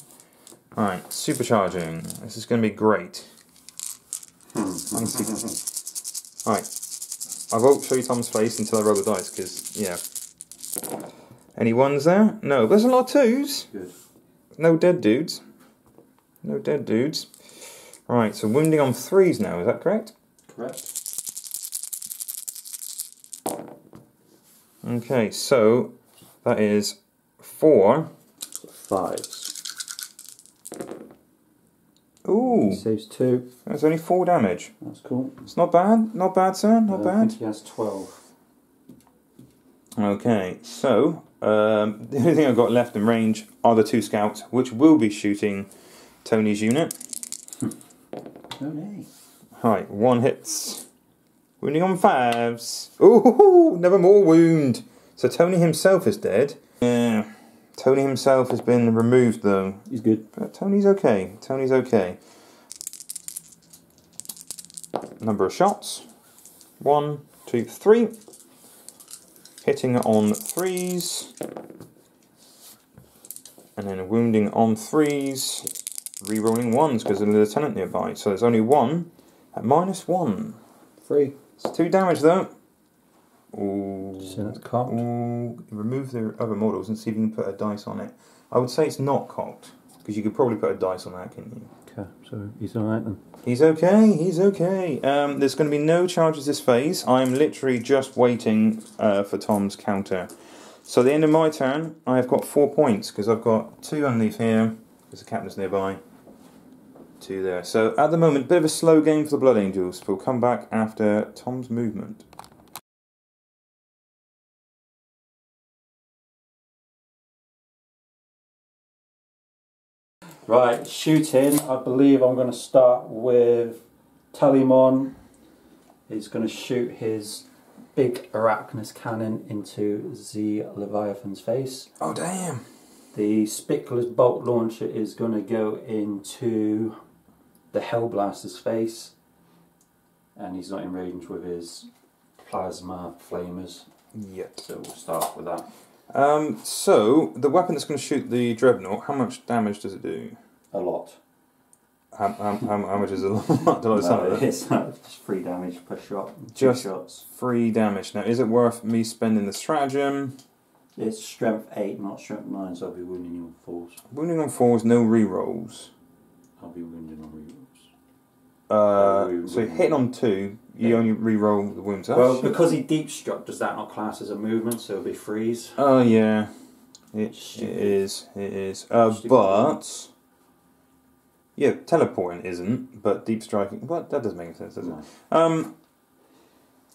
Alright, supercharging. This is going to be great. Alright. I won't show you Tom's face until I roll the dice, because, yeah. Any ones there? No, but there's a lot of twos. Good. No dead dudes. No dead dudes. Right, so wounding on 3s now, is that correct? Correct. Okay, so that is 4. 5s. Ooh. He saves 2. That's only 4 damage. That's cool. It's not bad. Not bad, sir. Not bad. I think he has 12. Okay, so the only thing I've got left in range are the 2 scouts, which will be shooting Tony's unit. Tony. Right, 1 hits. Wounding on 5s. Ooh, never more wound. So Tony himself is dead. Yeah. Tony himself has been removed, though. He's good. But Tony's okay. Tony's okay. Number of shots. 1, 2, 3. Hitting on 3s. And then wounding on 3s. Rerolling 1s because there's a lieutenant nearby. So there's only 1 at -1. 3. It's 2 damage, though. Ooh. So that's cocked. Ooh. Remove the other models and see if you can put a dice on it. I would say it's not cocked, because you could probably put a dice on that, couldn't you? Okay, so he's alright then. He's okay, he's okay. There's going to be no charges this phase. I'm literally just waiting for Tom's counter. So at the end of my turn, I have got 4 points, because I've got 2 underneath here, because the captain's nearby. 2 there. So at the moment, bit of a slow game for the Blood Angels. We'll come back after Tom's movement. Right, shooting. I believe I'm going to start with Telemon. He's going to shoot his big Arachnus cannon into the Leviathan's face. Oh, damn. The Spiculus Bolt Launcher is going to go into the Hellblaster's face. And he's not in range with his plasma flamers. Yet. So we'll start with that. So, the weapon that's going to shoot the Dreadnought, how much damage does it do? A lot. How much is a lot? It's just 3 damage per shot. Just 3 damage. Now, is it worth me spending the stratagem? It's strength 8, not strength 9, so I'll be wounding you on 4s. Wounding on 4s, no rerolls. I'll be wounding on rerolls. So hitting on 2, you only re-roll the wounds. Well, because he deep struck, does that not class as a movement? So it'll be freeze. Oh yeah, it is. It is. But Yeah, teleporting isn't, but deep striking. But that doesn't make any sense, does it? No.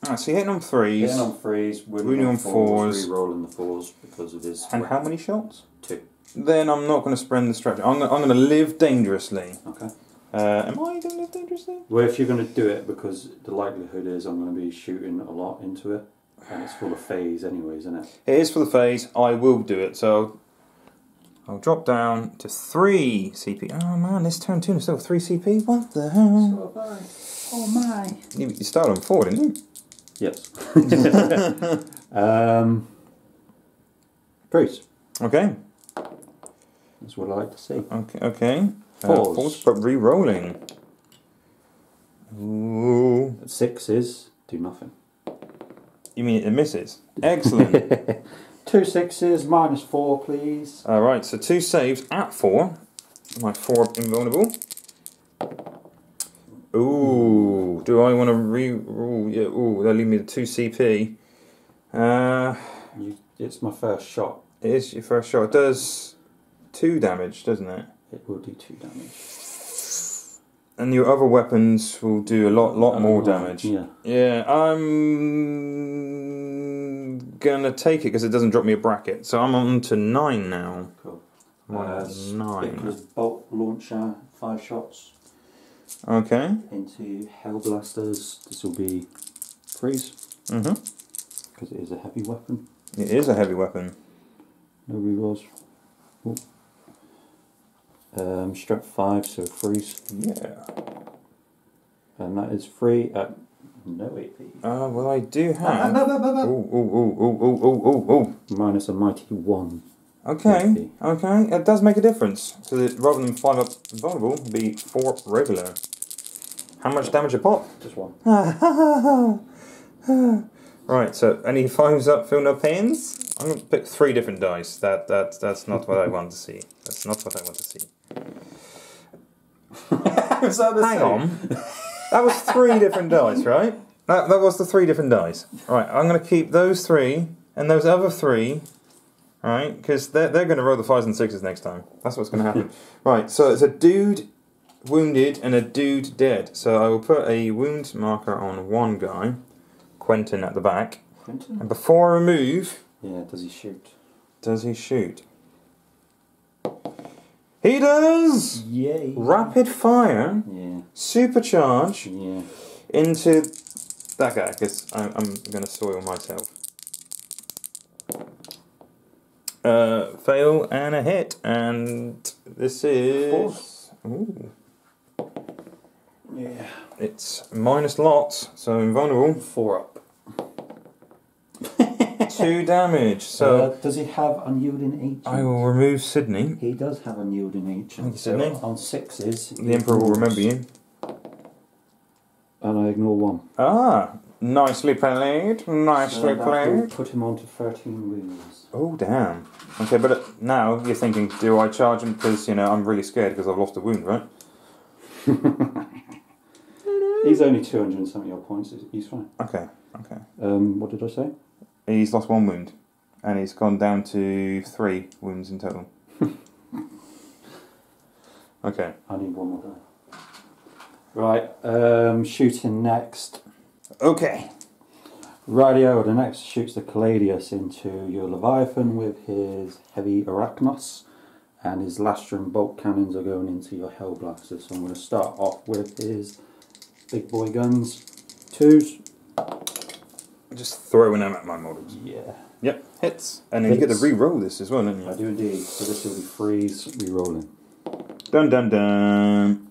Alright, so you're hitting on threes. Hitting on threes, wounding on fours. Re-rolling the fours because of his. And how many shots? Two. Then I'm not going to spend the strategy. I'm going to live dangerously. Okay. Am I going to live dangerously? Well, if you're going to do it, because the likelihood is I'm going to be shooting a lot into it. And it's for the phase anyways, isn't it? It is for the phase. I will do it. So I'll drop down to 3 CP. Oh man, this turn 2 and still 3 CP? What the hell? So have I. Oh my. You started on 4, didn't you? Yes. Bruce. Okay. That's what I like to see. Okay. Okay. Pause, but re-rolling. Ooh. 6s do nothing. You mean it misses? Excellent. 2 6s, -4, please. All right. So 2 saves at 4. My 4 invulnerable. Ooh. Do I want to re-roll? Yeah. Ooh. They'll leave me the 2 CP. It's my first shot. It is your first shot. It does 2 damage, doesn't it? It will do 2 damage. And your other weapons will do a lot more damage. Yeah. Yeah, I'm gonna take it because it doesn't drop me a bracket. So I'm on to 9 now. Cool. Spiculus Bolt Launcher, 5 shots. Okay. Into Hellblasters. This will be freeze. Mm-hmm. Because it is a heavy weapon. It is a heavy weapon. No rerolls. Strap 5, so freeze. Yeah. And that is free at no AP. Well, I do have. Minus a mighty 1. Okay. AP. Okay, it does make a difference. So that rather than 5 up vulnerable, it'd be 4 regular. How much damage a pop? Just 1. Right, so any 5s up, feel no pains? I'm going to pick 3 different dice. That's not what I want to see. That's not what I want to see. Hang on. That was 3 different dice, right? That was the 3 different dice. Right, I'm going to keep those 3 and those other 3, right? Because they're going to roll the 5s and 6s next time. That's what's going to happen. Right, so it's a dude wounded and a dude dead. So I will put a wound marker on 1 guy. Quentin at the back. Quentin? And before I move... Yeah, does he shoot? Does he shoot? He does! Yay! Rapid fire. Yeah. Supercharge. Yeah. Into that guy, because I'm going to soil myself. Fail and a hit. And this is... Ooh. Yeah. It's minus lots, so invulnerable. 4 up. 2 damage. So does he have unyielding agent? I will remove Sydney. He does have unyielding agent. Thank you, Sydney. So on 6s. The Emperor will remember you. And I ignore 1. Ah, nicely played. Nicely played. Put him on to 13 wounds. Oh damn. Okay, but now you're thinking, do I charge him? Because you know I'm really scared because I've lost a wound, right? He's only 270-odd points. He's fine. Okay. Okay. What did I say? He's lost 1 wound, and he's gone down to 3 wounds in total. Okay. I need 1 more die. Right. Shooting next. Okay. Radio. The next shoots the Caladius into your Leviathan with his heavy Arachnus, and his Lastrum bolt cannons are going into your Hellblaster. So I'm going to start off with his big boy guns. 2s. Just throwing them at my models. Yeah. Yep. Hits. And then you get to re-roll this as well, don't you? I do indeed. So this will be freeze, re-rolling. Dun dun dun.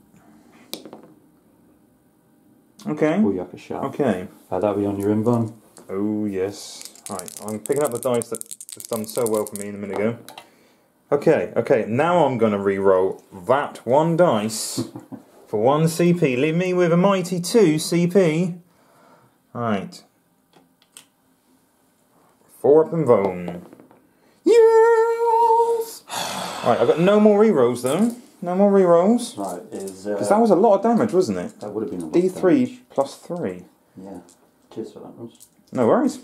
Okay. Oh, yuck a shot. Okay. That'll be on your invuln. Oh, yes. Right. I'm picking up the dice that has done so well for me a minute ago. Okay. Okay. Now I'm going to re-roll that 1 dice. For 1 CP, leave me with a mighty 2 CP. Right. 4 up and bone. Yes! Right, I've got no more rerolls though. No more rerolls. Right, is because that was a lot of damage, wasn't it? That would have been a lot of damage. D3 plus 3. Yeah. Cheers for that, Ross. No worries.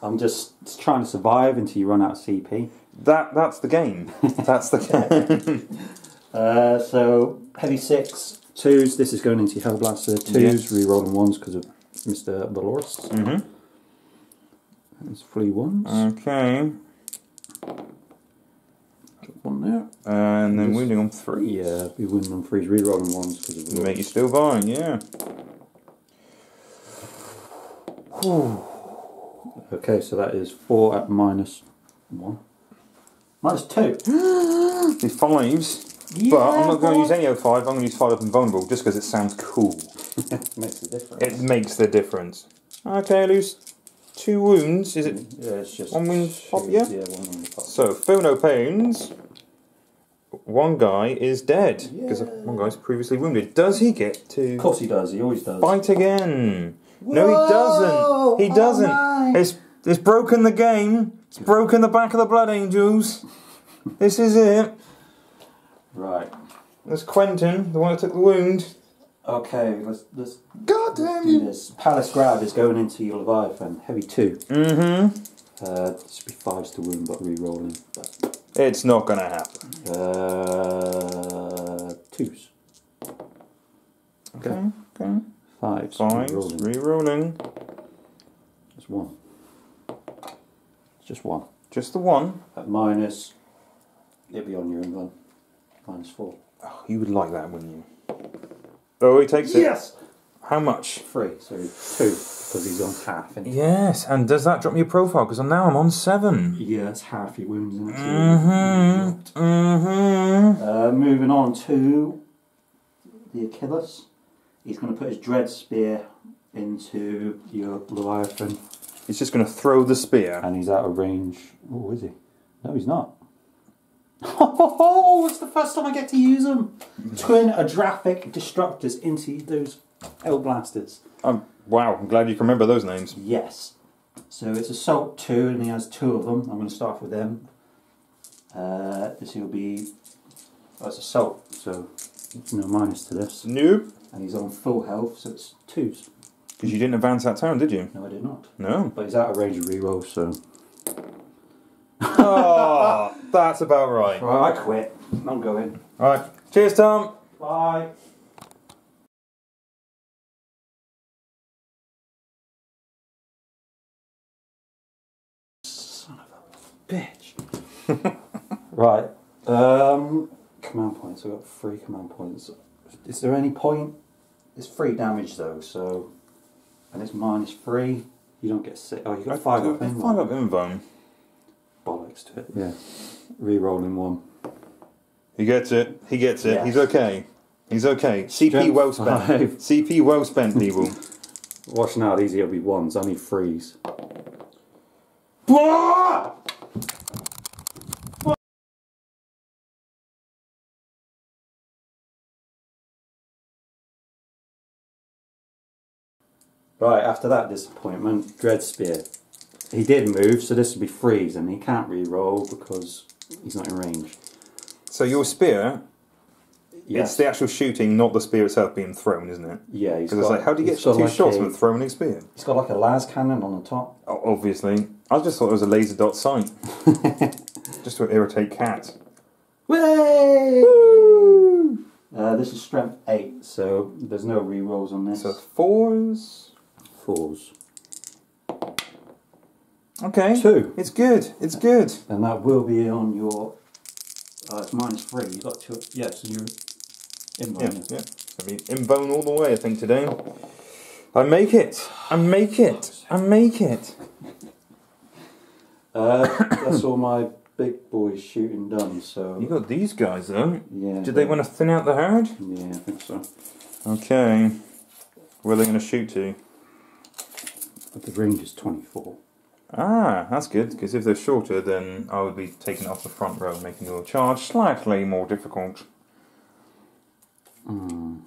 I'm just trying to survive until you run out of CP. That's the game. That's the game. So heavy 6, 2s. This is going into your Hellblaster. 2s, yeah. Rerolling 1s because of Mr. Valoris. Mm-hmm. That's free 1s. Okay. Drop 1 there. And then wounding on 3s. Yeah, be wounding on 3s, rerolling 1s because of Valoris. Make you still buying, yeah. Whew. Okay, so that is 4 at minus 1. Minus 2. These 5s. Yeah, but I'm not going to use any of 5, I'm going to use 5 up and vulnerable just because it sounds cool. It makes the difference. It makes the difference. Okay, I lose 2 wounds. Is it? Yeah, it's just 1 wound pop, yeah? Yeah, 1 wound pop. So, feel no pains. 1 guy is dead because one guy's previously wounded. Does he get to. Of course he does, he always does. Fight again. Whoa! No, he doesn't. He doesn't. Oh, it's broken the game. It's broken the back of the Blood Angels. This is it. Right. There's Quentin, the one that took the wound. Okay, let's goddamn do this. Pallas grab is going into your Leviathan. Heavy 2. Mm-hmm. This would be 5s to wound, but re-rolling. It's not going to happen. 2s. Okay. Okay. 5s. 5s. Re-rolling. That's 1. It's just 1. Just the 1. At minus. It'll be on your England. Minus 4. Oh, you would like that, wouldn't you? Oh, he takes it. Yes! How much? 3, so 2, because he's on half. Yes, and does that drop me a profile? Because now I'm on 7. Yeah, that's half your wounds in 2. Mm-hmm. Mm-hmm. Moving on to the Achilles. He's going to put his Dread Spear into your Leviathan. He's just going to throw the spear. And he's out of range. Oh, is he? No, he's not. Oh, it's the first time I get to use them. Twin Adraphic Destructors into those Hellblasters. Wow, I'm glad you can remember those names. Yes. So it's Assault 2, and he has 2 of them. I'm going to start off with them. This will be... Oh, it's Assault, so it's no minus to this. Nope. And he's on full health, so it's 2s. Because you didn't advance that turn, did you? No, I did not. No. But he's out of range of reroll, so... Oh, that's about right. Right, I quit. I'm going. Right. Cheers, Tom. Bye. Son of a bitch. Right. Command points. I've got 3 command points. Is there any point? It's 3 damage though, so... And it's minus 3. You don't get 6. Oh, you got 5 up invuln. 5 up invuln. Bollocks to it. Yeah. Rerolling 1. He gets it. He gets it. Yes. He's okay. He's okay. CP Strength well spent. 5. CP well spent, people. Watch now. These will be 1s. I need 3s. Right, after that disappointment, Dread Spear. He did move, so this would be 3s, and he can't re-roll because he's not in range. So your spear, yes. It's the actual shooting, not the spear itself being thrown, isn't it? Yeah. Because it's like, how do you get 2 like shots with a throwing spear? He's got like a las cannon on the top. Oh, obviously. I just thought it was a laser dot sight. Just to irritate Cat. Way! Woo! This is strength 8, so there's no re-rolls on this. So 4s? 4s. Okay. 2. It's good. It's good. And that will be on your. It's minus 3. You got 2. Yes, yeah, so you're invuln. Yeah, yeah. I mean, invuln all the way. I think today. I make it. I make it. I make it. That's all my big boys shooting done. So you got these guys though. Yeah. Did they want to thin out the herd? Yeah, I think so. Okay. Where are they going to shoot to? But the range is 24. Ah, that's good, because if they're shorter, then I would be taking off the front row, making your charge slightly more difficult. Mm.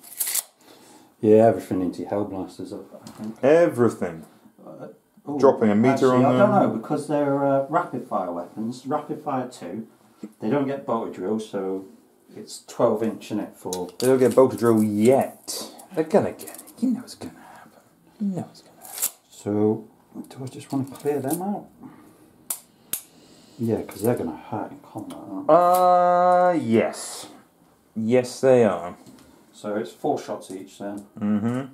Yeah, everything into Hellblasters, I think. Everything. Dropping a meter on them. I don't know, because they're rapid-fire weapons. Rapid-fire 2, they don't get bolter drill, so it's 12-inch in it for... They don't get bolter drill yet. They're going to get it. You know it's going to happen. You know it's going to happen. So... Do I just want to clear them out? Yeah, because they're going to hurt in combat, aren't they? Yes. Yes, they are. So it's 4 shots each then. Mm-hmm.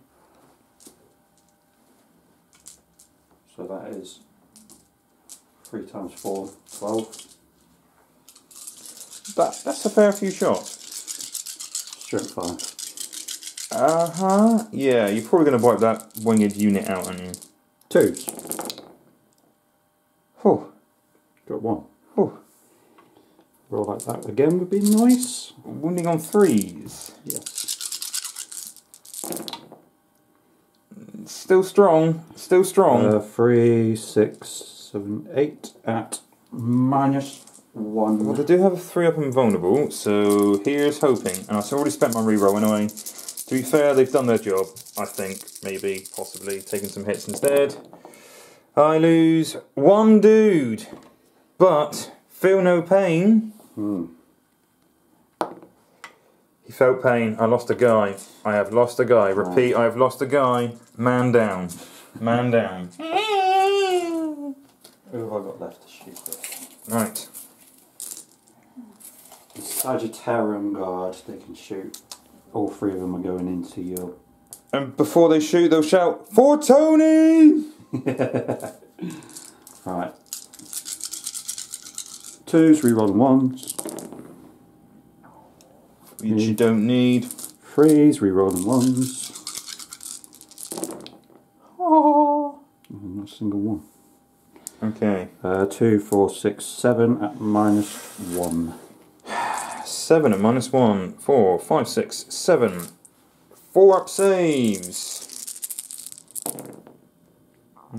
So that is 3 times 4, 12. That's a fair few shots. Strength 5. Uh-huh. Yeah, you're probably going to wipe that winged unit out, aren't you? 2. Oh. Got 1. Oh. Roll like that again would be nice. Wounding on 3s. Yes. Still strong. Still strong. 3, 6, 7, 8 at -1. Well, they do have a 3 up and vulnerable, so here's hoping. And I've already spent my reroll anyway. To be fair, they've done their job, I think. Maybe, possibly, taking some hits instead. I lose 1 dude, but feel no pain. He felt pain. I lost a guy. I have lost a guy. Repeat, I have lost a guy. Man down. Man down. Who have I got left to shoot with? Right. The Sagittarian Guard, they can shoot. All 3 of them are going into your... And before they shoot, they'll shout, "For Tony!" Right. 2s, reroll 1s. Which you don't need. 3s, reroll 1s. Oh, not a single one. Okay. 2, 4, 6, 7 at -1. 7 at -1. 4, 5, 6, 7. 4 up saves.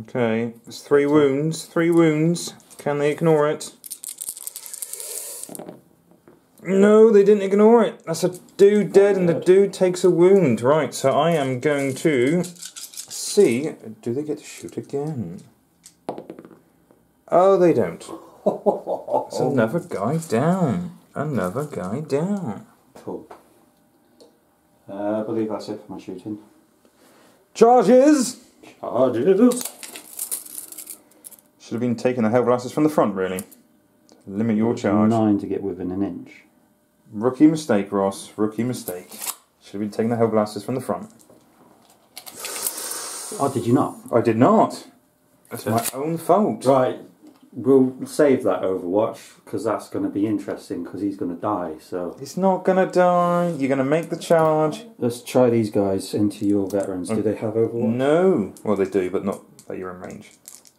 Okay, it's 3 wounds. 3 wounds. Can they ignore it? No, they didn't ignore it. That's a dude dead, and the dude takes a wound. Right, so I am going to see. Do they get to shoot again? Oh, they don't. It's another guy down. Another guy down. Cool. I believe that's it for my shooting. Charges! Charges! Should have been taking the Hellblasters from the front, really. Limit your charge. 9 to get within an inch. Rookie mistake, Ross. Rookie mistake. Should have been taking the Hellblasters from the front. Oh, did you not? I did not. That's my own fault. Right. We'll save that Overwatch, because that's going to be interesting, because he's going to die, so... He's not going to die. You're going to make the charge. Let's try these guys into your veterans. Do they have Overwatch? No. Well, they do, but not that you're in range.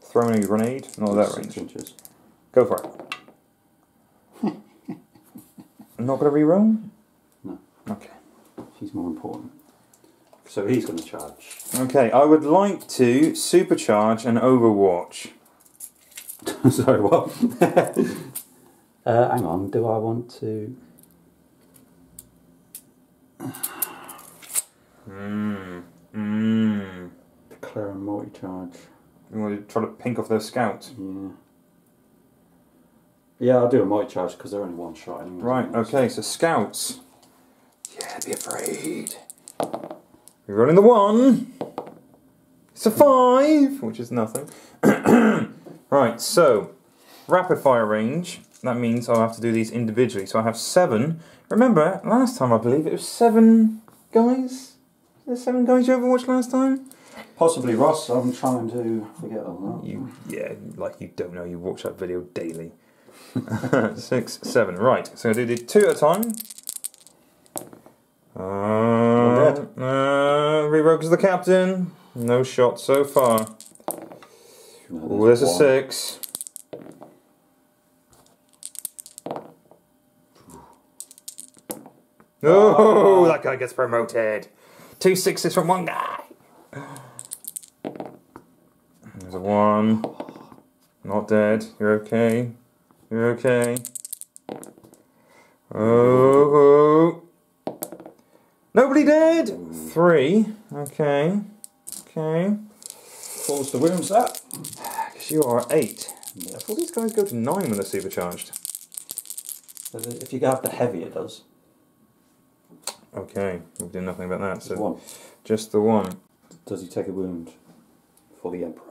Throwing a grenade, not that range. 6 inches. Go for it. I'm not going to reroll? No. Okay. He's more important. So he's going to charge. Okay, I would like to supercharge an Overwatch. Sorry, what? Hang on, do I want to... Declare a multi-charge. You want to try to pink off their scout? Yeah. Yeah, I'll do a multi-charge because they're only 1 shot anyway. Right, okay, so scouts. Yeah, be afraid. We're rolling the 1. It's a 5, which is nothing. Right, so, rapid fire range. That means I'll have to do these individually. So I have 7. Remember, last time I believe it was 7 guys? There's 7 guys you Overwatched last time? Possibly, Ross. I'm trying to forget all that. Yeah, like you don't know. You watch that video daily. 6, 7. Right, so I did 2 at a time. Reroll because of the captain. No shot so far. No, there's a 6. Oh, that guy gets promoted. 2 6s from 1 guy. There's a 1. Not dead. You're okay. You're okay. Oh. Nobody dead! 3. Okay. Okay. Close the wounds up. Because you are 8. Yeah. I thought these guys go to 9 when they're supercharged. If you have the heavy, it does. Okay. We'll do nothing about that. So 1. Just the 1. Does he take a wound for the Emperor?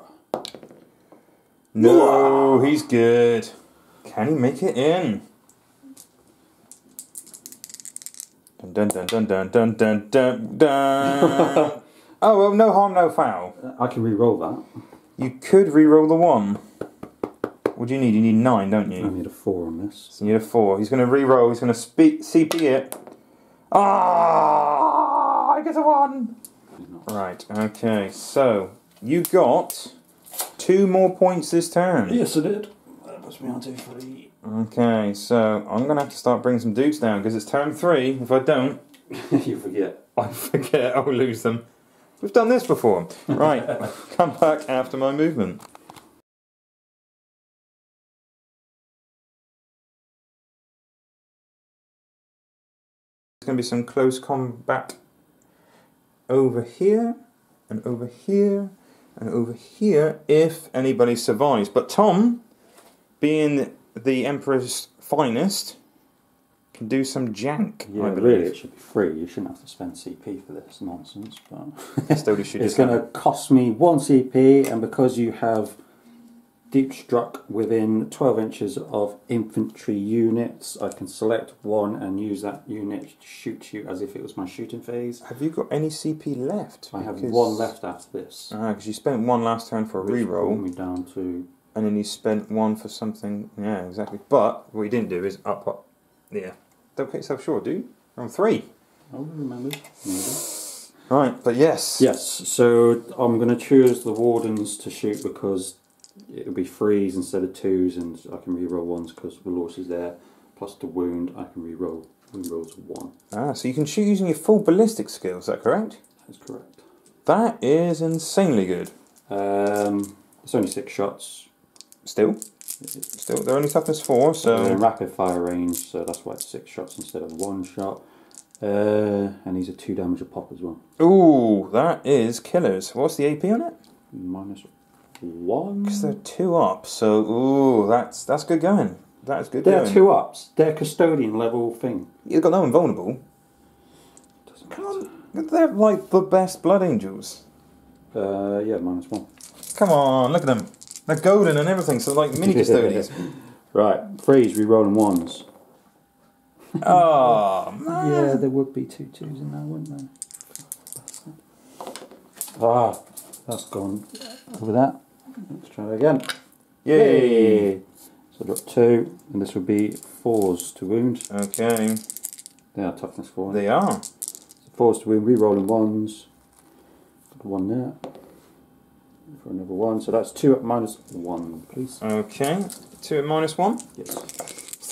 No, he's good. Can he make it in? Dun dun dun dun dun dun dun dun. Oh well, no harm, no foul. I can re-roll that. You could re-roll the one. What do you need? You need 9, don't you? I need a 4 on this. So you need a 4. He's going to re-roll. He's going to CP it. Ah! I get a 1. Right. Okay. So you got 2 more points this turn. Yes, I did. That puts me on 2, 3. Okay. So I'm going to have to start bringing some dudes down because it's turn 3. If I don't, you forget. I forget. I'll lose them. We've done this before. Right. Come back after my movement. Going to be some close combat over here and over here and over here if anybody survives, but Tom, being the Emperor's finest, can do some jank. Yeah, really it should be free. You shouldn't have to spend CP for this nonsense, but it's going to cost me 1 CP, and because you have deep struck within 12 inches of infantry units, I can select 1 and use that unit to shoot you as if it was my shooting phase. Have you got any CP left? I have 1 left after this. Ah, because you spent 1 last turn for a reroll. Which brought me down to... And then you spent 1 for something... Yeah, exactly. But what you didn't do is up, up. Yeah. Don't cut yourself short, dude. You're on 3. I remember. Right, but yes. Yes, so I'm going to choose the Wardens to shoot because... it'll be 3s instead of 2s, and I can reroll 1s because Valoris is there. Plus the wound, I can reroll to 1. Ah, so you can shoot using your full ballistic skill, is that correct? That is correct. That is insanely good. It's only 6 shots. Still? Still, they're only toughness 4, so... They're in rapid fire range, so that's why it's 6 shots instead of 1 shot. And these are 2 damage a pop as well. Ooh, that is killers. What's the AP on it? -1. Because they're 2 up, so ooh, that's good going. That's good. They're going. 2 ups. They're custodian level thing. You've got no invulnerable. They're like the best Blood Angels. Yeah, -1. Come on, look at them. They're golden and everything, so like mini custodians. Right, freeze, re-rolling 1s. Oh man. Yeah, there would be 2 2s in there, wouldn't there? Ah, that's gone over that. Let's try that again. Yay! So I've got 2, and this would be 4s to wound. Okay. They are toughness 4. They are. So 4s to wound, re-rolling 1s. 1 there. For another 1. So that's 2 up -1, please. Okay. 2 up -1? Yes.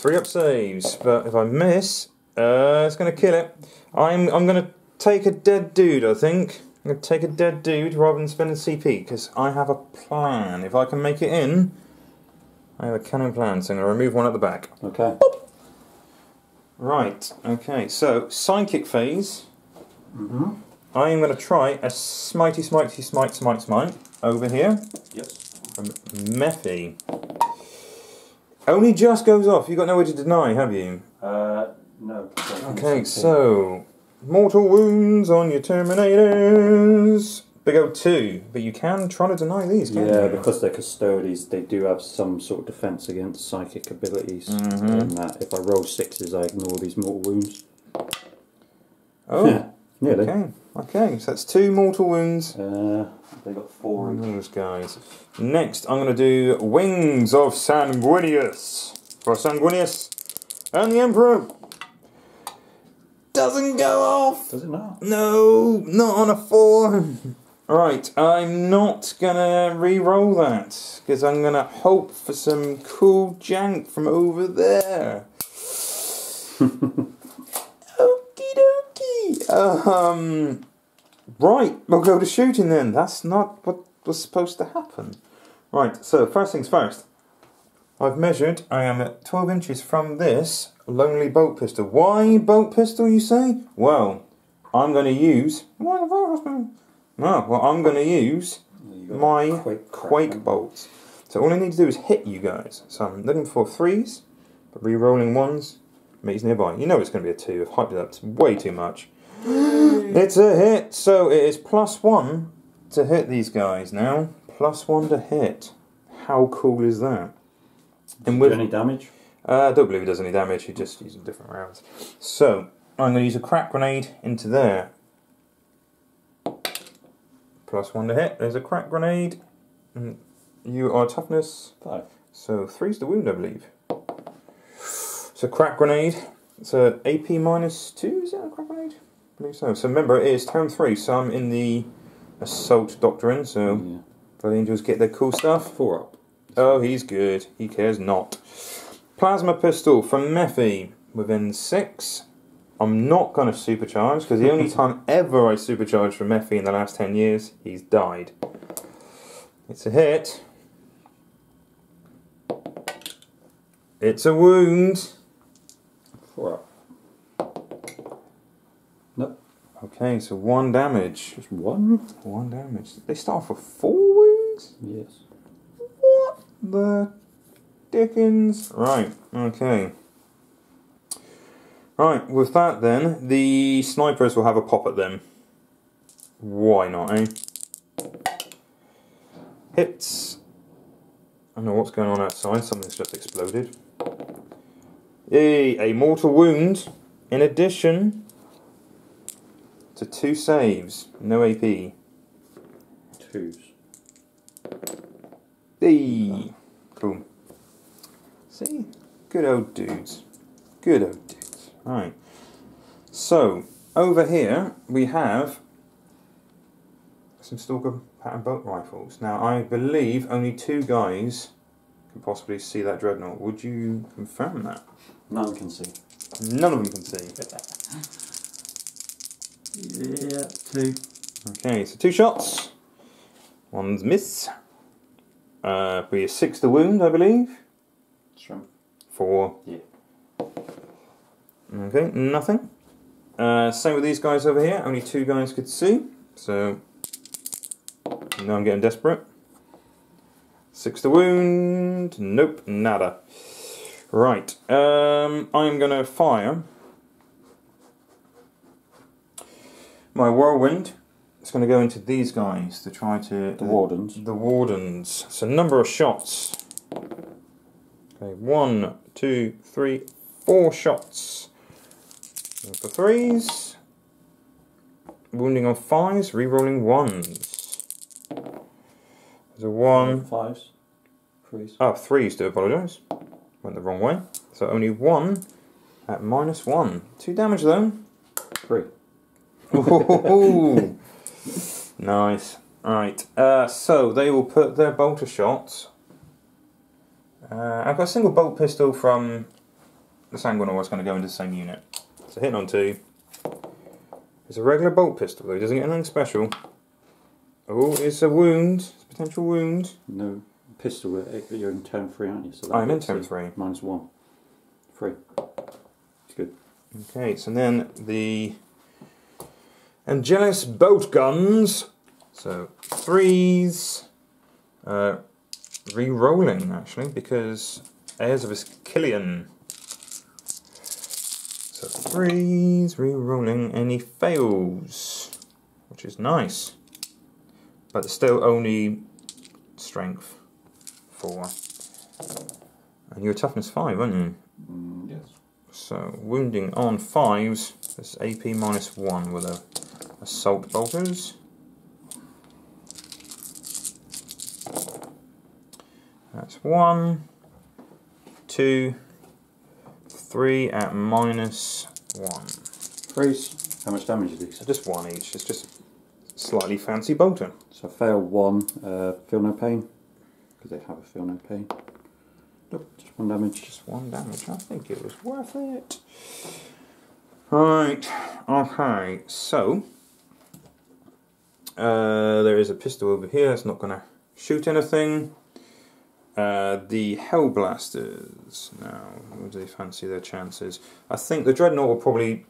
3 up saves, but if I miss, it's going to kill it. I'm going to take a dead dude, I think. I'm going to take a dead dude rather than spending CP, because I have a plan. If I can make it in, I have a cannon plan, so I'm going to remove 1 at the back. Okay. Boop. Right, okay, so psychic phase. I am going to try a smite over here. Yes. From Mephi. Only just goes off. You've got nowhere to deny, have you? No. Okay, so... Mortal wounds on your Terminators. Big old 2, but you can try to deny these, can't you? Yeah, because they're Custodes, they do have some sort of defense against psychic abilities. And that if I roll 6s, I ignore these mortal wounds. Oh, yeah. Okay. Okay, so that's 2 mortal wounds. They got 4 in those guys. Next, I'm going to do Wings of Sanguinius for Sanguinius and the Emperor. Doesn't go off! Does it not? No, not on a 4. Right, I'm not gonna re-roll that, because I'm gonna hope for some cool jank from over there. Okie dokie! Right, we'll go to shooting then. That's not what was supposed to happen. Right, so first things first. I've measured, I am at 12 inches from this lonely bolt pistol. Why bolt pistol, you say? Well, I'm going to use... Why the bolt pistol? No, well, I'm going to use my Quake Bolts. So all I need to do is hit you guys. So I'm looking for 3s, but re-rolling 1s, meets nearby. You know it's going to be a 2. I've hyped it up way too much. It's a hit, so it is +1 to hit these guys now. +1 to hit. How cool is that? Does it do any damage? I don't believe it does any damage, you just use different rounds. So, I'm going to use a crack grenade into there. Plus one to hit. There's a crack grenade. You are toughness 5. So 3's the wound, I believe. So crack grenade. It's an AP minus 2. Is that a crack grenade? I believe so. So remember, it is turn 3. So I'm in the assault doctrine. So yeah. Blood Angels get their cool stuff. 4 up. Oh, he's good. He cares not. Plasma pistol from Mephi. Within 6. I'm not going to supercharge, because the only time ever I supercharged from Mephi in the last 10 years, he's died. It's a hit. It's a wound. 4 up. Nope. Okay, so 1 damage. Just 1? 1 damage. They start off with 4 wounds? Yes. What the dickens? Right, okay. Right, with that then, the snipers will have a pop at them. Why not, eh? Hits. I don't know what's going on outside, something's just exploded. Yay, a mortal wound. In addition to 2 saves. No AP. 2s. Yay. Cool. See? Good old dudes. Good old dudes. Right, so over here we have some Stalker pattern bolt rifles. Now I believe only 2 guys can possibly see that dreadnought. Would you confirm that? None can see. None of them can see. Yeah, 2. Okay, so 2 shots. 1's miss. Be a 6 to wound, I believe. Sure. 4. Yeah. Okay, nothing. Same with these guys over here. Only 2 guys could see. So, now I'm getting desperate. 6 to wound. Nope, nada. Right, I'm going to fire my whirlwind. It's going to go into these guys to try to... The wardens. The wardens. So, number of shots. Okay, 1, 2, 3, 4 shots. For 3s, wounding on 5s, re-rolling 1s. There's a 1. 5s, 3s. Oh, 3s, do apologise. Went the wrong way. So only 1 at minus 1. 2 damage though. 3. Ooh. Nice. Alright, so they will put their bolter shots. I've got a single bolt pistol from the Sanguinor, it's going to go into the same unit. So hit on 2. It's a regular bolt pistol though, it doesn't get anything special. Oh, it's a wound. It's a potential wound. No. Pistol, you're in turn 3, aren't you? So I'm in turn 3. Minus 1. 3. It's good. Okay, so then the Angelus bolt guns. So 3s. Re-rolling actually, because heirs of Ascilion. So 3s, re-rolling, and he fails, which is nice, but still only strength 4, and you're toughness 5, aren't you? Yes. So wounding on 5s, that's AP minus 1 with the assault bolters. That's 1, 2. 3 at minus 1. Freeze. How much damage is this? So just 1 each. It's just slightly fancy bolter. So fail 1, feel no pain. Because they have a feel no pain. Nope, just 1 damage. Just 1 damage. I think it was worth it. Right. Okay. So there is a pistol over here. It's not going to shoot anything. The Hellblasters. Now, what do they fancy their chances? I think the Dreadnought will probably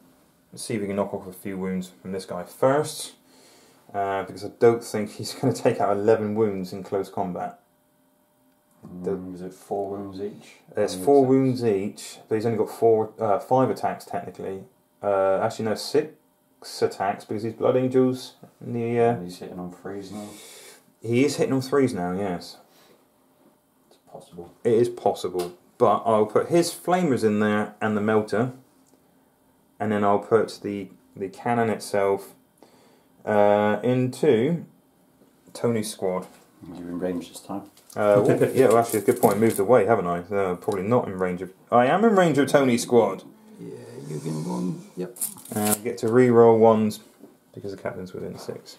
see if we can knock off a few wounds from this guy first, because I don't think he's going to take out 11 wounds in close combat. Is it 4 wounds each? There's 4 wounds each, but he's only got 5 attacks technically. Actually, no, 6 attacks because he's Blood Angels. In the, and he's hitting on 3s now. He is hitting on 3s now, yes. Possible. It is possible, but I'll put his flamers in there and the melter, and then I'll put the cannon itself into Tony's squad. You're in range this time. Well, yeah, well, actually, it's a good point. I moved away, haven't I? Probably not in range of... I am in range of Tony's squad. Yeah, you're getting one. Yep. Get to re-roll ones because the captain's within 6.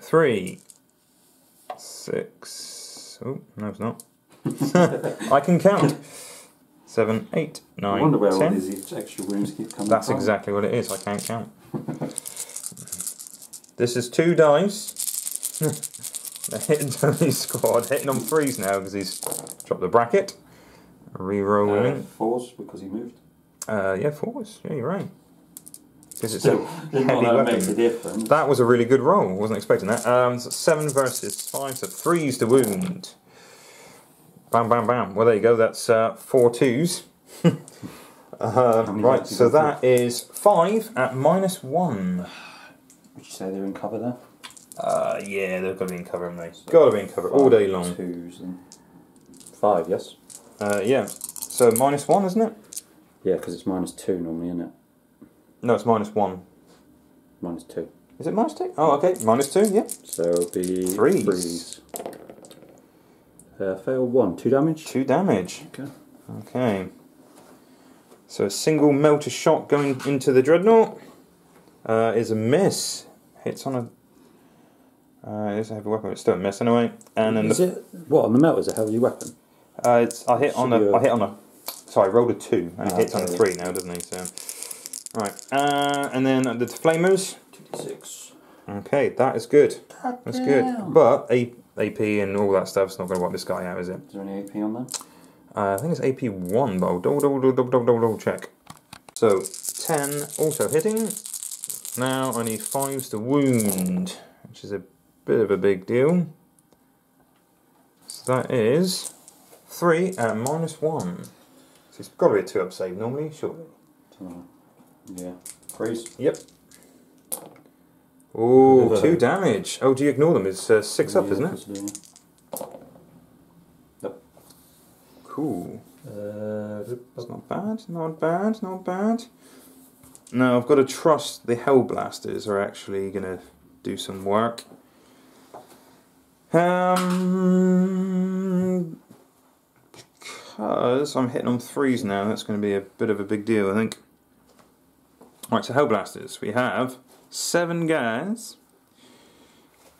3, 6... Oh, no, it's not. I can count. 7, 8, 9, 10. I wonder where all these extra wounds keep coming from. Exactly what it is. I can't count. This is 2 dice. They're hitting Tony's squad, hitting on 3s now because he's dropped the bracket. Rerolling. 4s because he moved. Yeah, 4s. Yeah, you're right. Because it's a heavy weapon. That was a really good roll. Wasn't expecting that. 7 versus 5, so 3s to wound. Bam, bam, bam. Well, there you go. That's 4 2s. Right. So that is 5 at -1. Would you say they're in cover there? Yeah, they've got to be in cover, haven't they? So got to be in cover all day long. 2s and 5, yes? Yeah. So -1, isn't it? Yeah, because it's -2 normally, isn't it? No, it's -1. -2. Is it -2? Oh, okay. -2, yeah. So it'll be 3s. Fail 1. 2 damage? 2 damage. Okay. Okay. So a single melter shot going into the Dreadnought is a miss. Hits on a... it's a heavy weapon, but it's still a miss anyway. And then what on the melt is a heavy weapon? It's I rolled a 2 and it hits on a 3 now, doesn't it? So right, and then the flamers. 2d6. Okay, that is good. That's good. But AP and all that stuff's not going to wipe this guy out, is it? Is there any AP on there? I think it's AP 1, but I'll double check. So 10 also hitting. Now I need 5s to wound, which is a bit of a big deal. So that is 3 at -1. So it's got to be a 2-up save normally, surely. Yeah. Freeze. Yep. Ooh, 2 damage. Oh, do you ignore them? It's 6 up, isn't it? Yep. Cool. That's not bad, not bad, not bad. Now I've got to trust the Hellblasters are actually going to do some work. Because I'm hitting on 3s now, that's going to be a bit of a big deal, I think. Alright, so Hellblasters, we have 7 guys.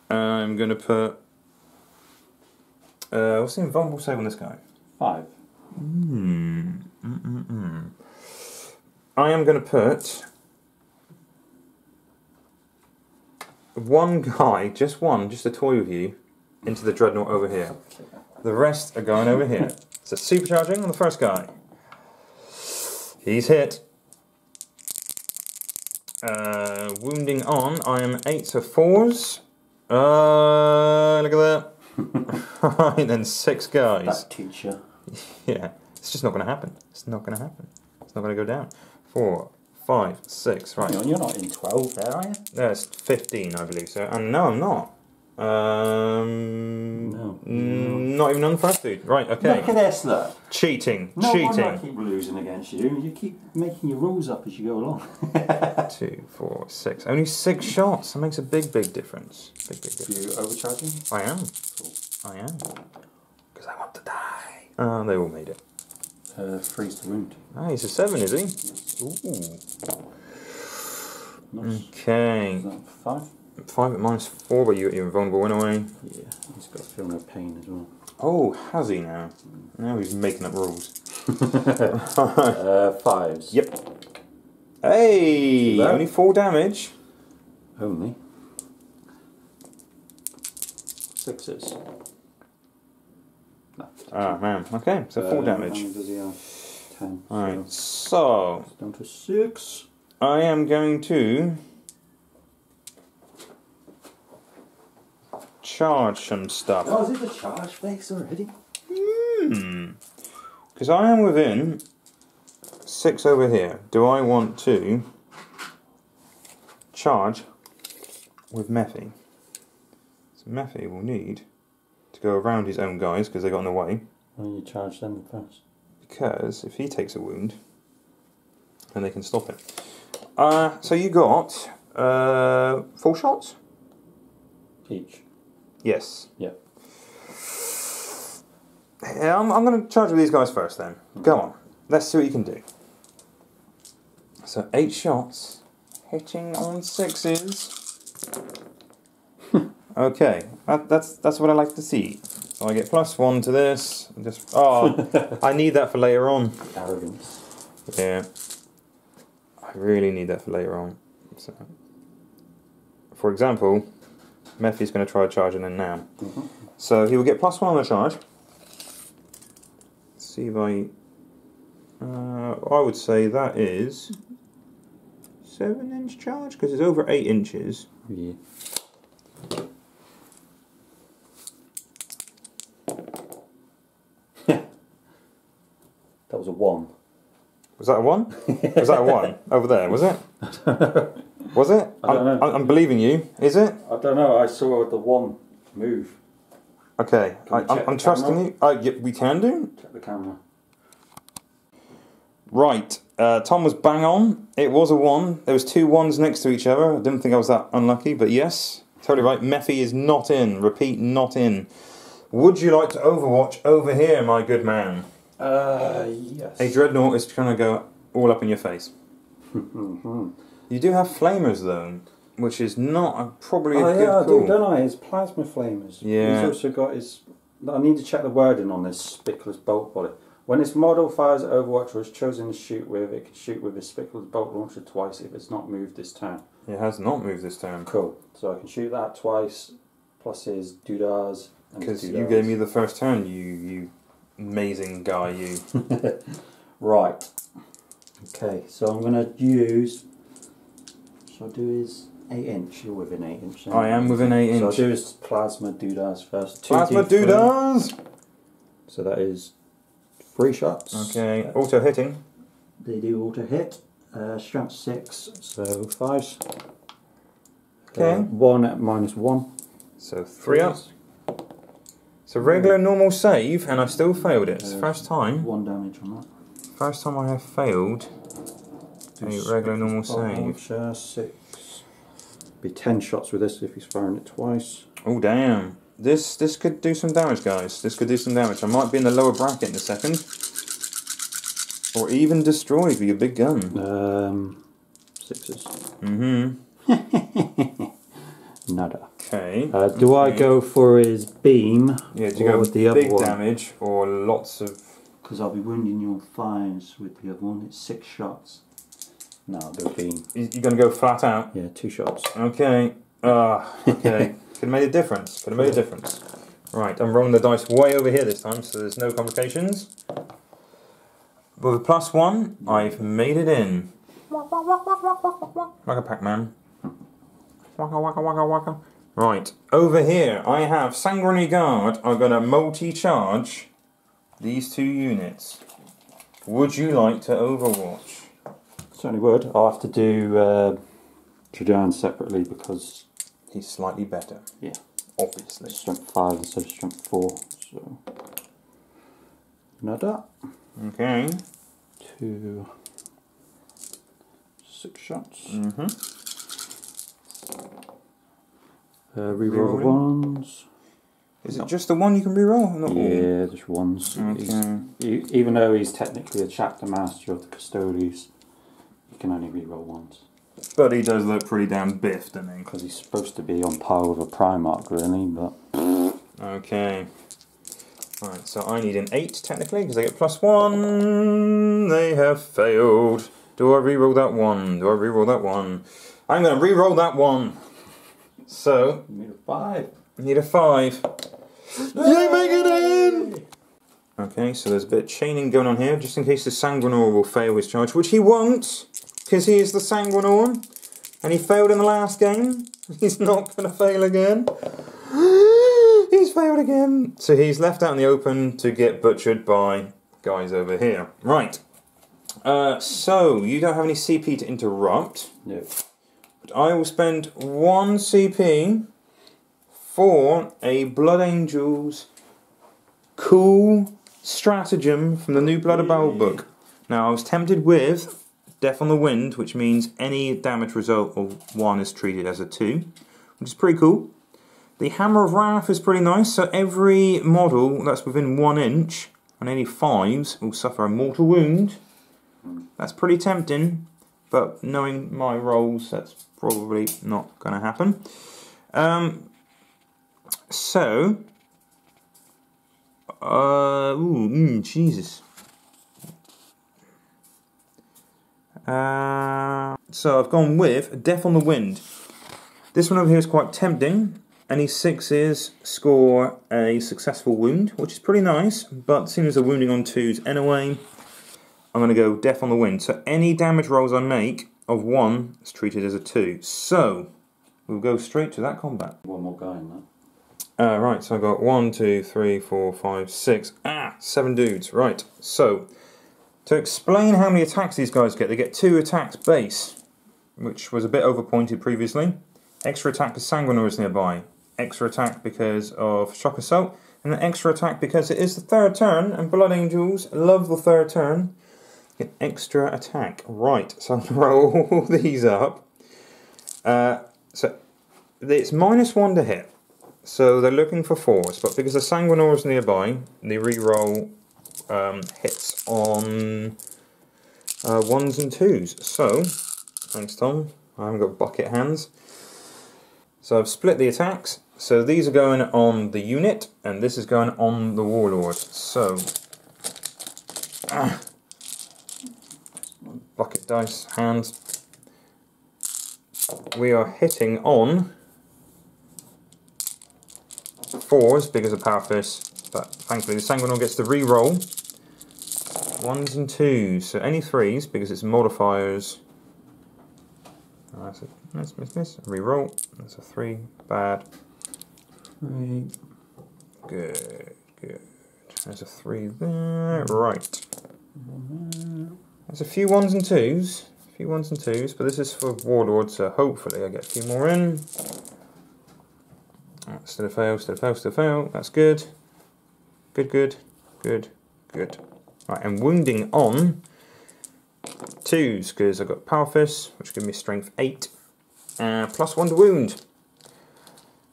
I'm going to put... what's the invulnerable save on this guy? 5. I am going to put... 1 guy, just to toy with you, into the Dreadnought over here. The rest are going over here. So supercharging on the first guy. He's hit. Wounding on, I am 8, so 4s. Look at that. Right, then 6 guys. That teacher. Yeah, it's just not going to happen. It's not going to happen. It's not going to go down. 4, 5, 6, right. You're not in 12 there, are you? No, it's 15, I believe so. And no, I'm not. Not even on the first dude. Right, okay. Look at this, look. Cheating. No, cheating. I keep losing against you. You keep making your rules up as you go along. 2, 4, 6. Only 6 shots. That makes a big, big difference. Big, big difference. Are you overcharging? I am. Cool. I am. Because I want to die. They all made it. Freeze the wound. Ah, he's a 7, is he? Ooh. Nice. Okay. 5? 5 at -4, but you're invulnerable anyway. Yeah, he's got to feel no pain as well. Oh, has he now? Now he's making up rules. 5s. Yep. Hey! Hello? Only 4 damage. Only. 6s. Ah, man. Okay, so 4 damage. How many does he have? 10. Alright, so... It's down to 6. I am going to... charge some stuff. Oh, is it the charge phase already? Hmm. Because I am within 6 over here. Do I want to... charge with Mephi? So Mephi will need... go around his own guys because they got in the way. Why don't you charge them first? Because if he takes a wound, and they can stop it. So you got 4 shots? Each. Yes. Yeah. I'm going to charge with these guys first then. Go on. Let's see what you can do. So 8 shots. Hitting on 6s. Okay, that's what I like to see. So I get +1 to this. Just I need that for later on. Arrogance. Yeah. I really need that for later on. So, for example, Mephi's going to try charging in now. Mm-hmm. So he will get +1 on the charge. Let's see if I would say that is 7-inch charge because it's over 8 inches. Yeah. That was a 1. Was that a 1? Was that a 1? Over there, was it? I don't know. Was it? I don't know. I'm believing you. Is it? I don't know. I saw the 1 move. Okay. I'm trusting you. Yeah, we can do? Check the camera. Right. Tom was bang on. It was a 1. There was 2 1s next to each other. I didn't think I was that unlucky, but yes. Totally right. Mephi is not in. Repeat, not in. Would you like to overwatch over here, my good man? Yes. A dreadnought is trying to go all up in your face. You do have flamers though, which is not probably a good call. I do, don't I? His plasma flamers. Yeah. He's also got his. I need to check the wording on this Spiculus Bolt bullet. When its model fires Overwatch or is chosen to shoot with, it can shoot with a Spiculus Bolt Launcher twice if it's not moved this turn. It has not moved this turn. Cool. So I can shoot that twice, plus his doodahs. Because you gave me the first turn, you amazing guy, you. Right. Okay, so I'm going to use... Shall I do his 8-inch? You're within 8-inch. I am within 8-inch. So I'll do his plasma doodahs first. Plasma doodahs! So that is 3 shots. Okay, auto-hitting. They do auto-hit. Strength 6, so 5s. Okay. 1 at -1. So 3 up. It's a regular normal save, and I still failed it. It's the first time. 1 damage on that. First time I have failed a regular normal save. 6. Be 10 shots with this if he's firing it twice. Oh damn! This could do some damage, guys. This could do some damage. I might be in the lower bracket in a second, or even destroyed with your big gun. 6s. Mm-hmm. Nada. Okay. Do I go for his beam? Yeah, do you go with the other one? Big damage or lots of? Because I'll be wounding your thighs with the other one. It's 6 shots. No, I'll go beam. You're going to go flat out? Yeah, 2 shots. Okay. Okay. Could have made a difference. Could have made a difference. Right, I'm rolling the dice way over here this time, so there's no complications. With a +1, I've made it in. Like a Pac-Man. Waka waka waka waka. Right, over here I have Sanguinary Guard. I'm going to multi-charge these 2 units. Would you like to overwatch? Certainly would. I'll have to do Trajann separately because... He's slightly better. Yeah. Obviously. Strength 5 instead of strength 4. So... Nada. Okay. 6 shots. Mm-hmm. Reroll the 1s. Is it just the 1 you can reroll? Yeah, just 1s. Okay. Even though he's technically a chapter master of the Custodes, he can only reroll 1s. But he does look pretty damn biffed, doesn't he? Because he's supposed to be on par with a Primarch, really, but... Okay. Alright, so I need an 8, technically, because they get +1. They have failed. Do I reroll that 1? Do I reroll that 1? I'm going to reroll that 1. So you need a 5. Need a 5. You make it in. Okay, so there's a bit of chaining going on here, just in case the Sanguinor will fail his charge, which he won't, because he is the Sanguinor, and he failed in the last game. He's not going to fail again. He's failed again. So he's left out in the open to get butchered by guys over here. Right. So you don't have any CP to interrupt. No. But I will spend 1 CP for a Blood Angels cool stratagem from the new Blood of Bowl book. Now I was tempted with Death on the Wind, which means any damage result of 1 is treated as a 2, which is pretty cool. The Hammer of Wrath is pretty nice, so every model that's within 1 inch and any 5s will suffer a mortal wound. That's pretty tempting, but knowing my rolls, that's probably not going to happen. So I've gone with Death on the Wind. This one over here is quite tempting. Any 6s score a successful wound, which is pretty nice, but seeing as they're wounding on 2s anyway, I'm going to go Death on the Wind. So any damage rolls I make of 1 is treated as a 2. So we'll go straight to that combat. One more guy in that. Right, so I've got 1, 2, 3, 4, 5, 6. 7 dudes. Right, so to explain how many attacks these guys get, they get 2 attacks base, which was a bit overpointed previously. Extra attack because Sanguinor is nearby. Extra attack because of Shock Assault. And an extra attack because it is the third turn, and Blood Angels love the third turn. Get extra attack. Right, so I'm going to roll all these up. So it's -1 to hit. So they're looking for 4s, but because the Sanguinor is nearby, they re-roll hits on 1s and 2s. So, thanks Tom, I haven't got bucket hands. So I've split the attacks. So these are going on the unit, and this is going on the warlord. So, bucket dice, hands. We are hitting on 4s because of Power Fist, but thankfully the Sanguinor gets to re-roll 1s and 2s. So any 3s because it's modifiers. That's a miss. Re-roll. That's a 3. Bad. 3. Good. Good. There's a 3 there. Right. There's a few 1s and 2s. A few 1s and 2s, but this is for warlord, so hopefully I get a few more in. Still a fail, still a fail, still a fail. That's good. Good, good, good, good. Right, and wounding on 2s, because I've got Power Fist, which gives me strength 8, plus 1 to wound.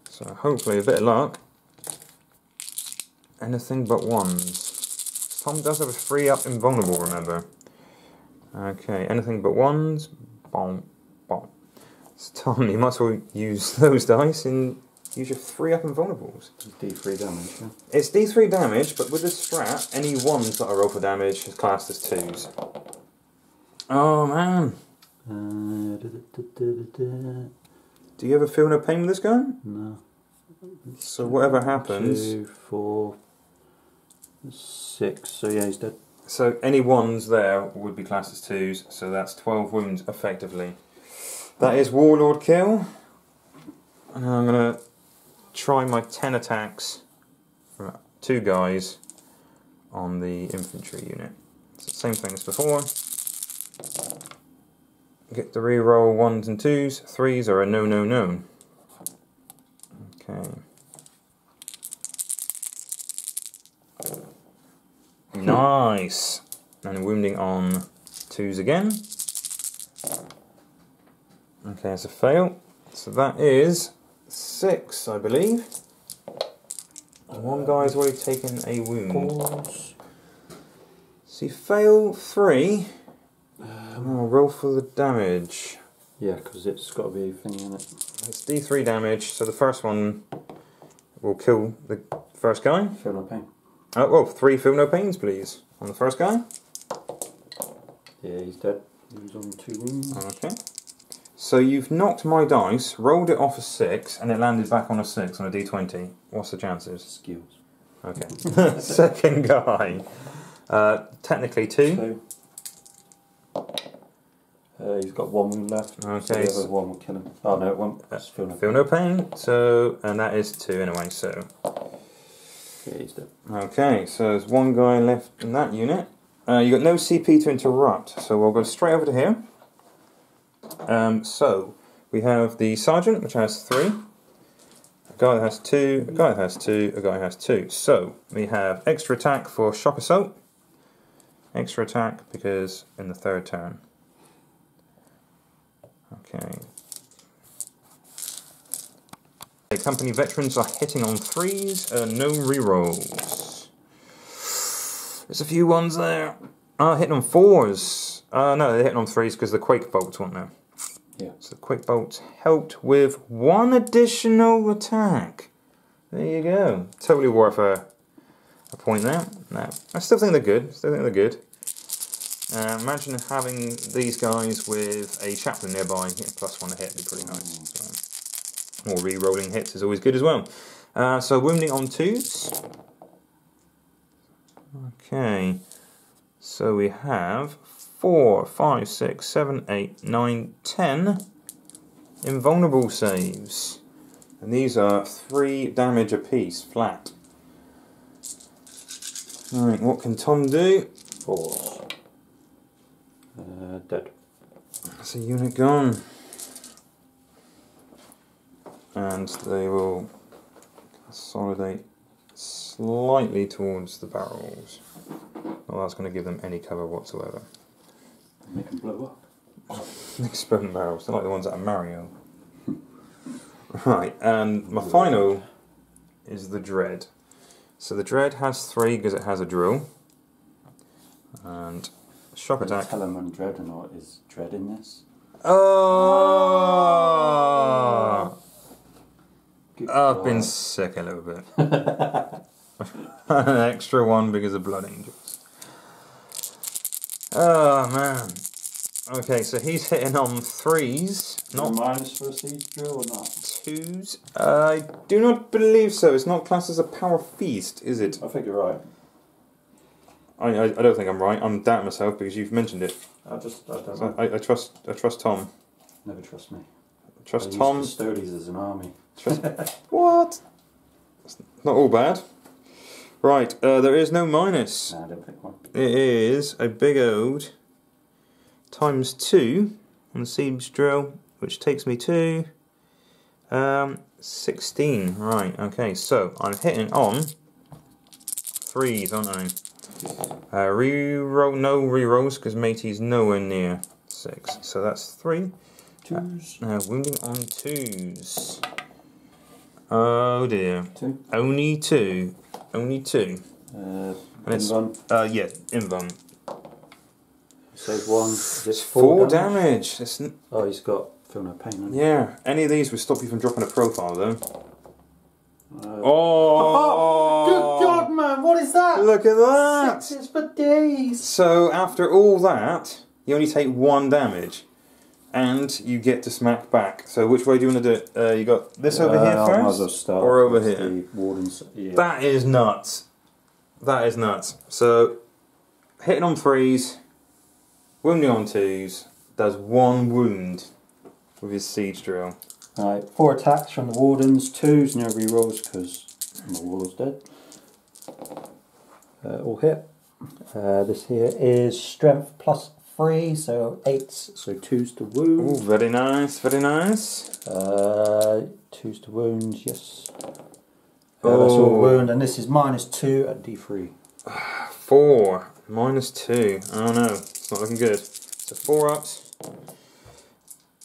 So hopefully a bit of luck. Anything but 1s. Tom does have a 3-up invulnerable, remember. Okay, anything but 1s. Bonk, bonk. So Tom, you must well use those dice in... Use your 3-up invulnerables. It's D3 damage, yeah? It's D3 damage, but with this strat, any 1s that I roll for damage is classed as 2s. Oh, man. Do you ever feel no pain with this gun? No. So whatever happens... 2, 4, 6. So yeah, he's dead. So any 1s there would be classed as 2s, so that's 12 wounds, effectively. That is Warlord kill. And I'm going to... try my 10 attacks from 2 guys on the infantry unit. It's the same thing as before. Get the reroll 1s and 2s. 3s are a no. Okay. Nice! And wounding on 2s again. Okay, that's a fail. So that is 6, I believe. And one guy's already taken a wound. So you fail 3. I'll roll for the damage. Yeah, because it's got to be a thing in it. It's D3 damage, so the first one will kill the first guy. Feel no pain. Oh, well, 3 feel no pains, please. On the first guy. Yeah, he's dead. He was on 2 wounds. Okay. So you've knocked my dice, rolled it off a 6, and it landed back on a 6 on a d20. What's the chances? Skills. Okay. Second guy. Technically 2. He's got 1 wound left. Okay. So the other 1 will kill him. Oh no, it won't. Feel no pain. So, and that is 2 anyway, so. Yeah, he's dead. Okay, so there's 1 guy left in that unit. You've got no CP to interrupt, so we'll go straight over to here. So, we have the sergeant, which has 3, a guy that has 2, a guy that has 2, a guy that has 2. So, we have extra attack for Shock Assault, extra attack because in the third turn. Okay. Okay, company veterans are hitting on threes, no rerolls. There's a few ones there. Hitting on fours. No, they're hitting on threes because the Quake Bolts weren't there. Yeah. So the Quake Bolts helped with one additional attack. There you go. Totally worth a point there. No, I still think they're good. Imagine having these guys with a chaplain nearby, yeah, plus one a hit would be pretty nice. So, more re-rolling hits is always good as well. So wounding on twos. Okay, so we have 4, 5, 6, 7, 8, 9, 10 invulnerable saves. And these are 3 damage apiece, flat. Alright, what can Tom do? 4. Dead. That's a unit gone. And they will consolidate slightly towards the barrels. Well, that's going to give them any cover whatsoever. Make them blow up. Exploding barrels. They're like the ones that are Mario. Right, and my final is the Dread. So the Dread has 3 because it has a drill. And shock attack. Telemon Dread or not? Is Dread in this? Oh! I've been sick a little bit. An extra one because of Blood Angels. Oh man. Okay, so he's hitting on threes. Not minus for a siege drill or not? Twos. I do not believe so. It's not classed as a power feast, is it? I think you're right. I don't think I'm right. I'm doubting myself because you've mentioned it. I don't know. I trust Tom. Never trust me. Trust Tom. Custodes as an army. Trust what? It's not all bad. Right, there is no minus. No, I don't pick one. It is a big old ×2 on the siege drill, which takes me to 16. Right, okay, so I'm hitting on threes, aren't I? Reroll, no rerolls because matey's nowhere near 6, so that's 3. Twos. Wounding on twos. Oh dear. 2. Only 2. Only 2. And it's yeah, invuln. Save 1. It's 4 damage. It's oh, he's got feel no pain. Yeah. Any of these would stop you from dropping a profile though. Oh! Good God, man! What is that? Look at that! 6s for days! So, after all that, you only take 1 damage. And you get to smack back. So, which way do you want to do it? You got this over here first? Or over here? Wardens, yeah. That is nuts. That is nuts. So, hitting on threes, wounding on twos, does 1 wound with his siege drill. Alright, 4 attacks from the Wardens, 2s, no rerolls because my warlord's dead. All hit. This here is strength +3, so 8s, so 2s to wound. Oh, very nice, very nice. 2s to wound, yes. That's all wound, and this is -2 at D3. 4, -2. Oh no, it's not looking good. So 4 ups.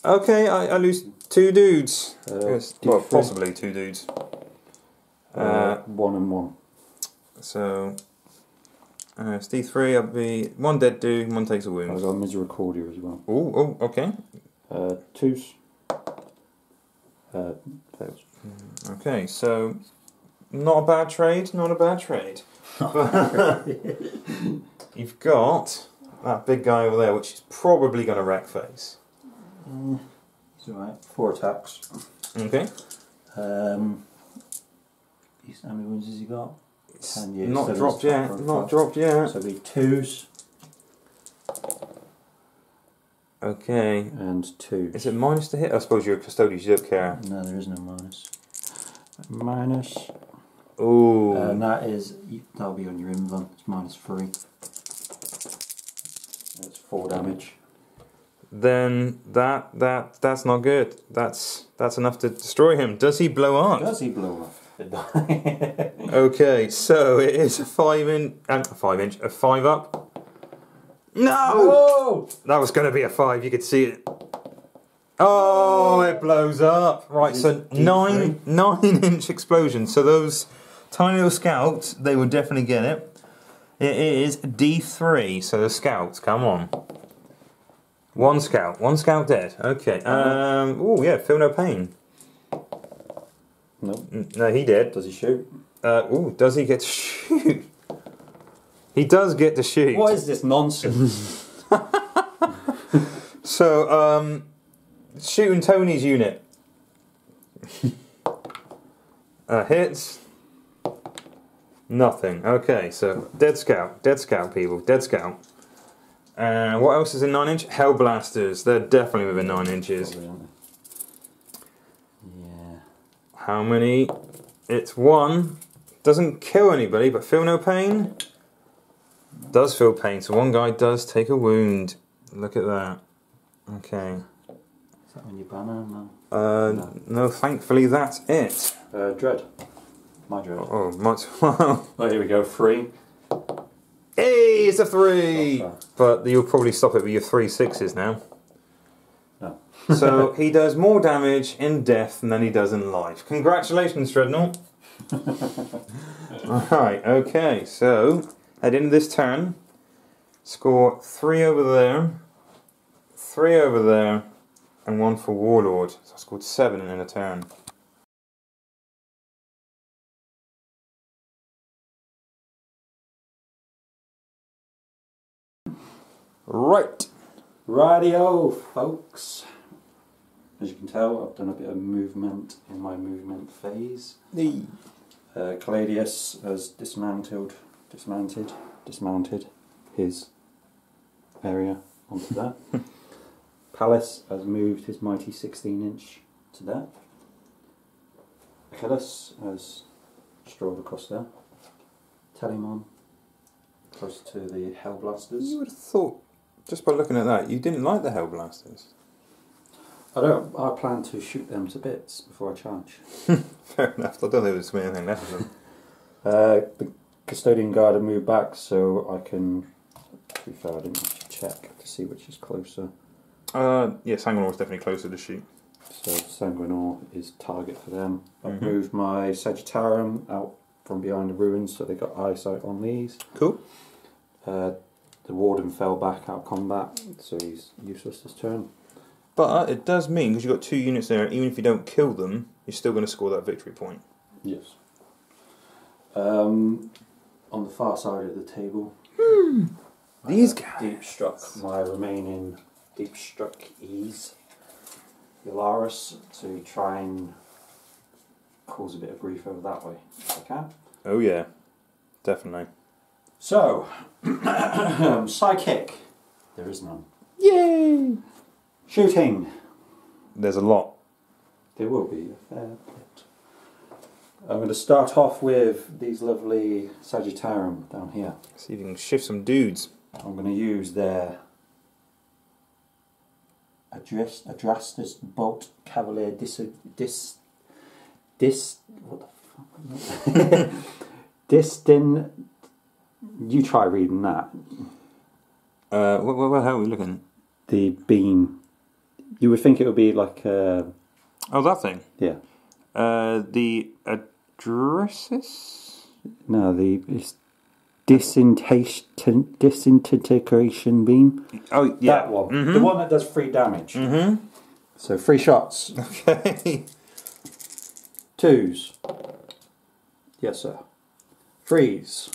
Okay, I lose 2 dudes. Well, possibly 2 dudes. 1 and 1. So, it's D3, I'll be 1 dead dude, 1 takes a wound. I've got a misericordia as well. Oh, okay. 2s. Fails. Okay, so, not a bad trade, not a bad trade. You've got that big guy over there, which is probably going to wreck face. He's alright. 4 attacks. Okay. How many wounds has he got? It's not dropped yet. Not dropped yet. So it'll be 2s. Okay. And 2s. Is it minus to hit? I suppose you're a custodian, you don't care. No, there is no minus. Minus. Ooh. And that'll be on your invuln. It's -3. That's 4 damage. Then that's not good. That's enough to destroy him. Does he blow up? Does he blow up? Okay, so it is a 5 up. No! Whoa! That was going to be a 5. You could see it. Oh, it blows up. Right, so 9-inch explosion. So those tiny little scouts, they would definitely get it. It is D3, so the scouts, come on. One scout dead. Okay. Oh, yeah, feel no pain. No. No, he did. Does he shoot? Oh, does he get to shoot? He does get to shoot. What is this nonsense? So, shooting Tony's unit. Hits. Nothing. Okay, so dead scout, people, dead scout. What else is in 9-inch? Hellblasters. They're definitely within 9 inches. Probably, yeah. How many? It's one. Doesn't kill anybody, but feel no pain. Does feel pain. So one guy does take a wound. Look at that. Okay. Is that on your banner? No. No, thankfully that's it. Dread. My dread. Oh, might well. Oh, here we go. 3. Hey, it's a 3! But you'll probably stop it with your 3 6s now. No. So he does more damage in death than he does in life. Congratulations, Dreadnought. Alright, okay. So, at the end of this turn, score 3 over there, 3 over there, and 1 for Warlord. So I scored 7 in a turn. Right. Radio, folks. As you can tell, I've done a bit of movement in my movement phase. Caladius has dismounted his area onto that. Pallas has moved his mighty 16-inch to that. Achilles has strolled across there. Telemon close to the Hellblasters. You would have thought, just by looking at that, you didn't like the Hellblasters. I don't. I plan to shoot them to bits before I charge. Fair enough. I don't think there's anything left of them. The Custodian Guard have moved back, so I can. To be fair, I didn't check to see which is closer. Yeah, Sanguinor is definitely closer to shoot. So Sanguinor is target for them. I've moved my Sagittarian out from behind the ruins, so they got eyesight on these. Cool. The Warden fell back out of combat, so he's useless this turn. But it does mean, because you've got 2 units there, even if you don't kill them, you're still going to score that victory point. Yes. On the far side of the table, these guys deep struck my remaining. Deep struck ease, Allarus, to try and cause a bit of grief over that way, if I can. Oh yeah, definitely. So, psychic, there is none. Yay! Shooting. There's a lot. There will be a fair bit. I'm going to start off with these lovely Sagittarium down here. See if you can shift some dudes. I'm going to use their Adrastus Bolt Caliber what the fuck? Distin. You try reading that. What hell are we looking? The beam. You would think it would be like a. Oh, that thing. Yeah. The Adrastus. No, the it's disintegration beam. Oh, yeah. That one. Mm-hmm. The one that does free damage. Mm-hmm. So 3 shots. Okay. 2s. Yes, sir. 3s.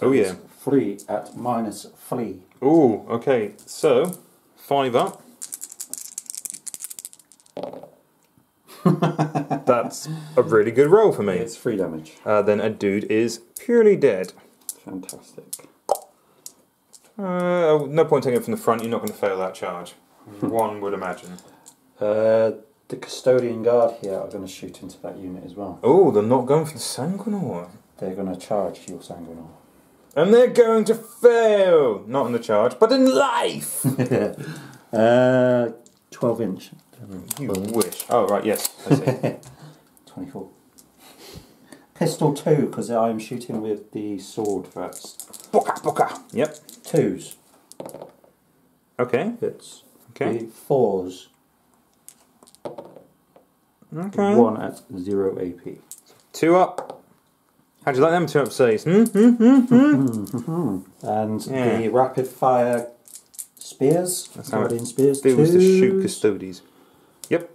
Oh, yeah. 3 at -3. Ooh, okay. So, 5 up. That's a really good roll for me. It's 3 damage. Then a dude is purely dead. Fantastic. No point taking it from the front, you're not going to fail that charge. One would imagine. The Custodian Guard here are going to shoot into that unit as well. Oh, they're not going for the Sanguinor. They're going to charge your Sanguinor. And they're going to fail! Not on the charge, but in life! 12-inch. You wish. Oh, right, yes. I see. 24. Pistol 2, because I'm shooting with the sword first. Boka, boka. Yep. 2s. Okay. Hits. Okay. Fours. Okay. One at 0 AP. Two up. How'd you like them two up, says? And the rapid fire spears. Guardian spears. It was to shoot Custodes. Yep.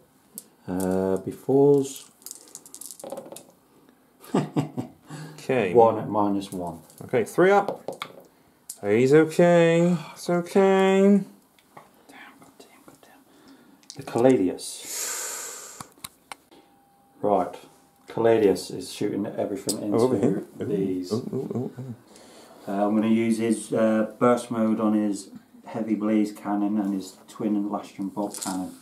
Befores. Okay. One at -1. Okay, three up. He's okay. It's okay. Damn, goddamn, goddamn. The Caladius. Right. Caladius is shooting everything into these. I'm going to use his burst mode on his heavy blaze cannon and his twin and lashing bolt cannon.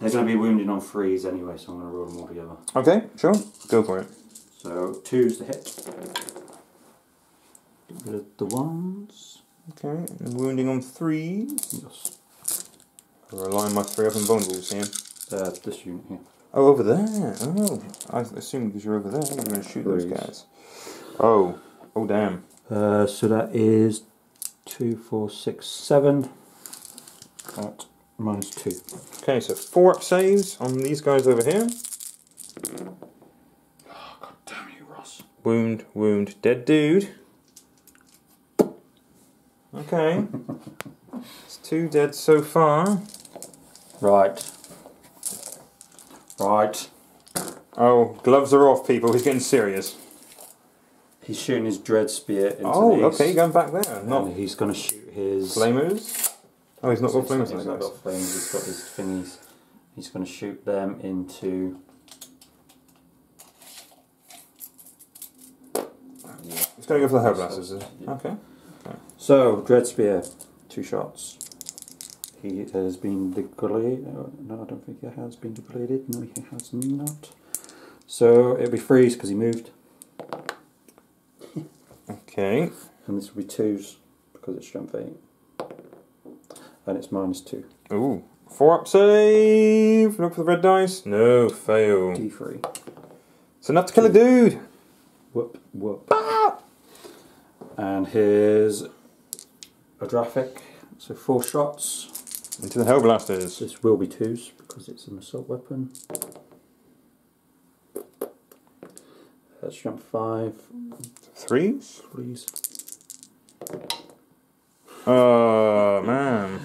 They're going to be wounded on threes anyway, so I'm going to roll them all together. Okay, sure. Go for it. So, two's the hit. Get rid of the ones. Okay, and wounding on threes. Yes. I'm relying my three up and vulnerables here. This unit here. Oh, over there. Oh, I assume because you're over there, you're going to shoot those guys. Oh, oh damn. So that is 2, 4, 6, 7. At -2. Okay, so 4 up saves on these guys over here. Oh, God damn you, Ross. Wound, wound, dead dude. Okay. It's 2 dead so far. Right. Right. Oh, gloves are off, people. He's getting serious. He's shooting his dread spear into these. Okay, going back there. And he's going to shoot his... flamers? Oh, he's not got flamers. He's not got flames. He's got his thingies. He's going to shoot them into... yeah. He's going to go for the Hellblasters. Yeah. Okay. Okay. So, dread spear. 2 shots. He has been degraded. No, I don't think he has been degraded. No, he has not. So it'll be freeze because he moved. Okay. And this will be 2s because it's strength 8. And it's -2. Ooh. 4 up save. Look for the red dice. No, fail. D3. It's enough to kill a dude. Whoop, whoop. Ah! And here's a graphic. So 4 shots. Into the Hellblasters. This will be 2s because it's an assault weapon. That's strength 5. 3s? 3s. Oh, man.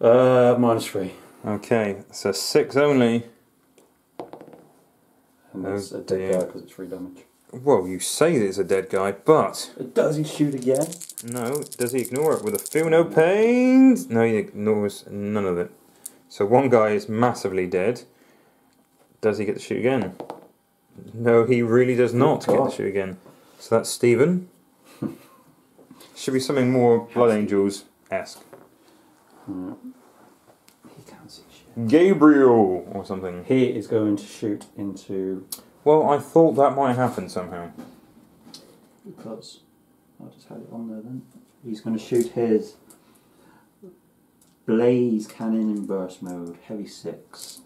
-3. Okay, so 6 only. And that's a dead guy because it's 3 damage. Well, you say that it's a dead guy, but... does he shoot again? No. Does he ignore it with a feel no pain? No, he ignores none of it. So one guy is massively dead. Does he get to shoot again? No, he really does not get to shoot again. So that's Stephen. Should be something more Blood Angels-esque. Mm. He can't see shit. Gabriel or something. He is going to shoot into... well, I thought that might happen somehow. Because I just had it on there then. He's going to shoot his blaze cannon in burst mode, heavy 6.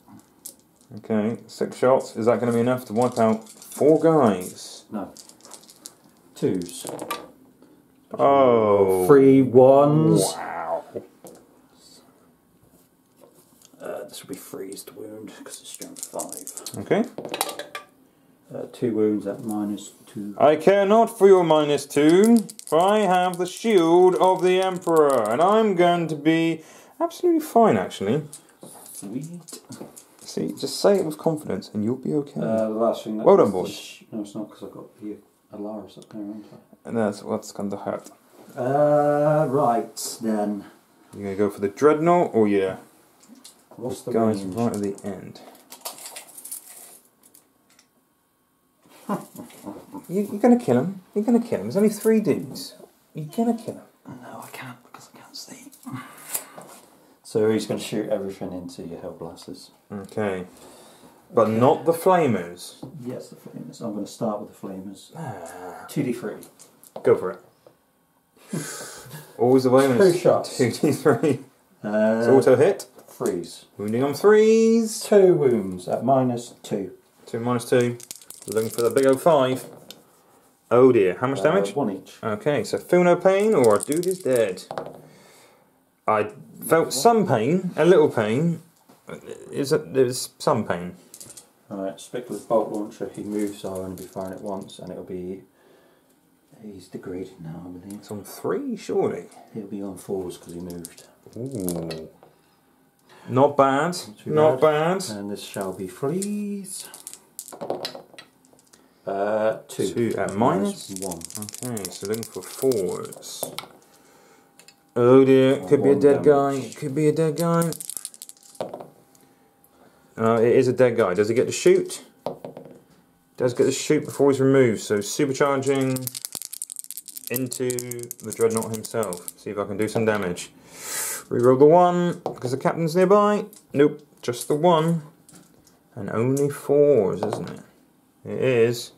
Okay, 6 shots. Is that going to be enough to wipe out 4 guys? No. 2s. Oh. 3 1s. Wow. This will be freeze to wound because it's strength 5. Okay. 2 wounds at -2. I care not for your -2, for I have the shield of the Emperor, and I'm going to be absolutely fine, actually. Sweet. See, just say it with confidence, and you'll be okay. The last thing that well done, boys. No, it's not, because I've got the Allarus up there, haven't I? And that's what's going to hurt. Right, then. You're going to go for the Dreadnought, or yeah? What's the range? Guys right at the end. You're going to kill him. You're going to kill him. There's only 3 dudes. You're going to kill him. No, I can't because I can't see. So he's going to shoot everything into your Hellblasters. Okay. But not the flamers. Yes, the flamers. I'm going to start with the flamers. 2d3. Go for it. Always the way when it's 2 shots. 2d3. It's auto hit. 3s. Wounding on 3s. 2 wounds at -2. 2 -2. Looking for the big old 5. Oh dear, how much damage? 1 each. Okay, so feel no pain or a dude is dead. I felt some pain, a little pain. There's some pain. Alright, Spiculus Bolt Launcher, if he moves, I'll only be firing it once, and it'll be... He's degraded now, I believe. It's on 3, surely? He'll be on 4s because he moved. Ooh. Not bad. Not bad. And this shall be freeze. 2. 2 at minus 1. Okay, so looking for 4s. Oh dear, could be a dead guy. Could be a dead guy. It is a dead guy. Does he get to shoot? Does get to shoot before he's removed, so supercharging into the Dreadnought himself. See if I can do some damage. Reroll the 1, because the captain's nearby. Nope, just the 1. And only 4s, isn't it? It is.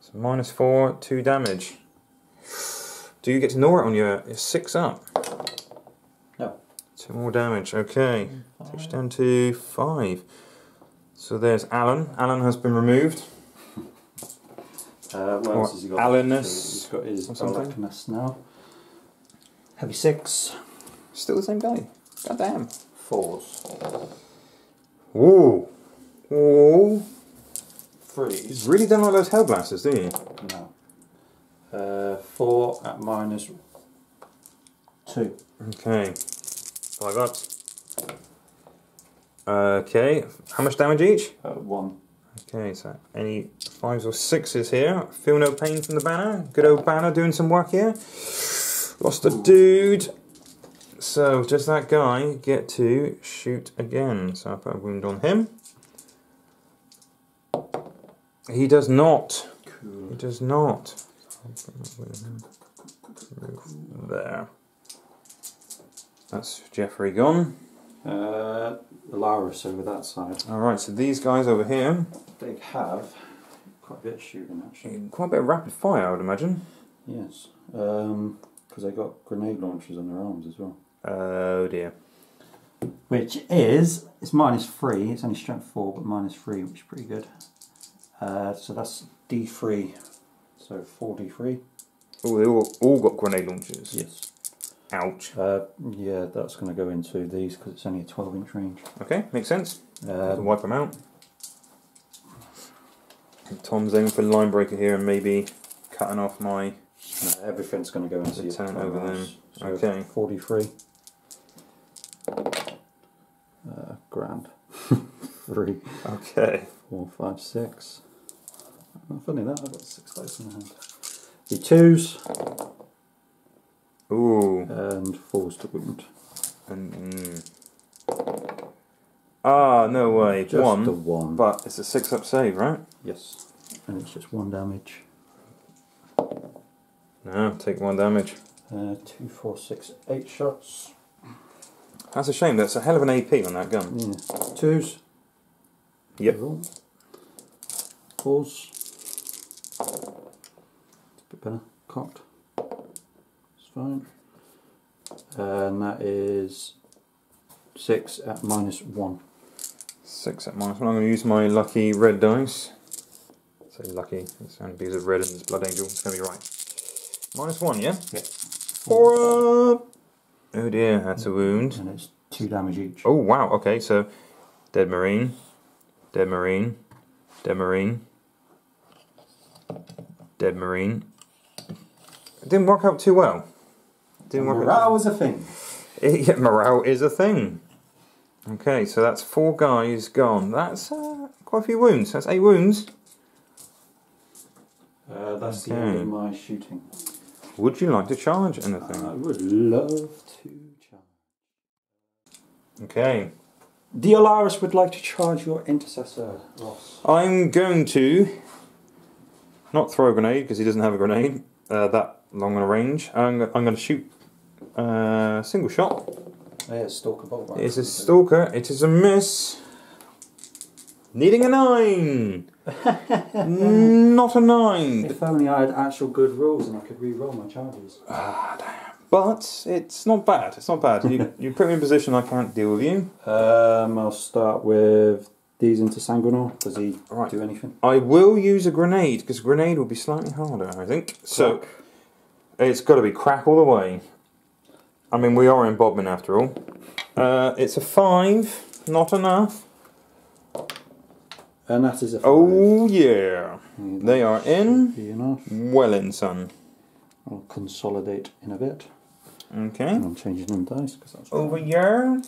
So minus 4, 2 damage. Do you get to gnaw it on your 6 up? No. 2 more damage, okay. Takes you down to 5. So there's Alan. Alan has been removed. What else has he got? Allanus. He's got his Arachnus now. Heavy 6. Still the same guy. Goddamn. 4s. Ooh. Ooh. 3s. You really don't like those Hellblasters, do you? No. 4 at minus 2. Okay. 5 up. Okay. How much damage each? 1. Okay, so any 5s or 6s here. Feel no pain from the banner. Good old banner doing some work here. Lost a dude. So does that guy get to shoot again? So I put a wound on him. He does not. Cool. He does not. Move there. That's Jeffrey gone. Allarus over that side. Alright, so these guys over here. They have quite a bit of shooting actually. Quite a bit of rapid fire, I would imagine. Yes. Because they got grenade launchers on their arms as well. Oh dear. Which is, it's minus 3, it's only strength 4, but minus 3, which is pretty good. So that's D3. So 4D3. Oh, they all got grenade launchers? Yes. Ouch. Yeah, that's going to go into these because it's only a 12-inch range. Okay, makes sense. Wipe them out. And Tom's aiming for line breaker here and maybe cutting off my... everything's going to go into the turn over them. So okay. 43. Grand. 3. Okay. 4, 5, 6. Not funny that, I've got 6 dice in my hand. The 2s. Ooh. And 4s to wound. Ah, no way. Just 1. But it's a 6-up save, right? Yes. And it's just 1 damage. No, take 1 damage. 2, 4, 6, 8 shots. That's a shame. That's a hell of an AP on that gun. Yeah. 2s. Yep. 4s. It's a bit better. Cocked. Fine. And that is 6 at minus 1. 6 at minus 1. I'm going to use my lucky red dice. I say lucky, it's only because of red and this Blood Angel. It's going to be right. Minus 1, yeah? Yeah. 4 up! Oh dear, that's a wound. And it's 2 damage each. Oh wow, okay, so dead marine, dead marine, dead marine, dead marine. It didn't work out too well. Morale was a thing. Yeah, morale is a thing. Okay, so that's 4 guys gone. That's quite a few wounds. That's 8 wounds. That's okay. The end of my shooting. Would you like to charge anything? I would love to charge. Okay. The Allarus would like to charge your intercessor, Ross. I'm going to not throw a grenade because he doesn't have a grenade. That long on a range. I'm going to shoot a single shot. Yeah, stalker bolt. It's a stalker. It is a miss. Needing a 9. Not a 9. If only I had actual good rolls and I could re-roll my charges. Ah, damn. But it's not bad. It's not bad. You put me in a position I can't deal with you. I'll start with these into Sanguinor. Does he do anything? I will use a grenade because grenade will be slightly harder, I think. Crack. So. It's got to be crack all the way. I mean, we are in Bodmin after all. It's a 5, not enough. And that is a 5. Oh yeah, and they are in. Well in, son. I'll consolidate in a bit. Okay. And I'm changing them dice because that's over right. Here.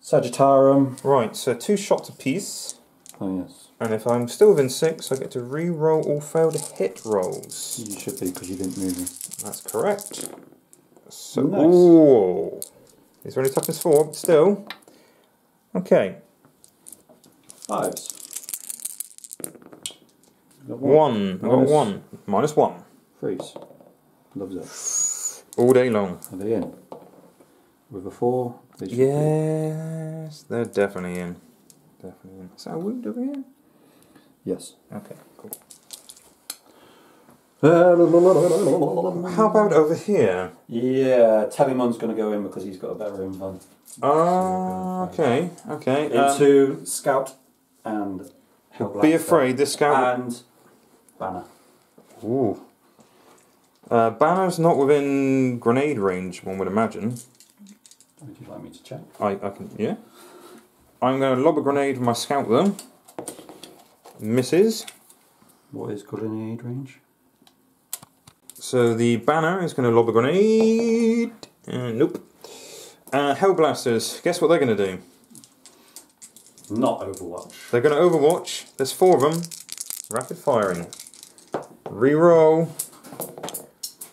Sagittarium. Right, so 2 shots apiece. Oh yes. And if I'm still within 6, I get to re-roll all failed hit rolls. You should be, because you didn't move them. That's correct. So nice. Ooh. It's really toughness 4, but still. Okay. 5s. One. I got 1. -1. Freeze. Loves it. All day long. Are they in? With a 4. They yes, they're definitely in. Definitely in. Is that a wound over here? Yes. Okay, cool. How about over here? Yeah, Telemon's going to go in because he's got a better invuln. Oh, okay, okay. Into Scout and Hellblaster. Be afraid, this Scout... And Banner. Ooh. Banner's not within grenade range, one would imagine. Would you like me to check? I can, yeah. I'm going to lob a grenade with my Scout, though. Misses. What is grenade range? So the Banner is going to lob a grenade. Nope. Hellblasters, guess what they're going to do? Not Overwatch. They're going to Overwatch. There's 4 of them. Rapid firing. Reroll.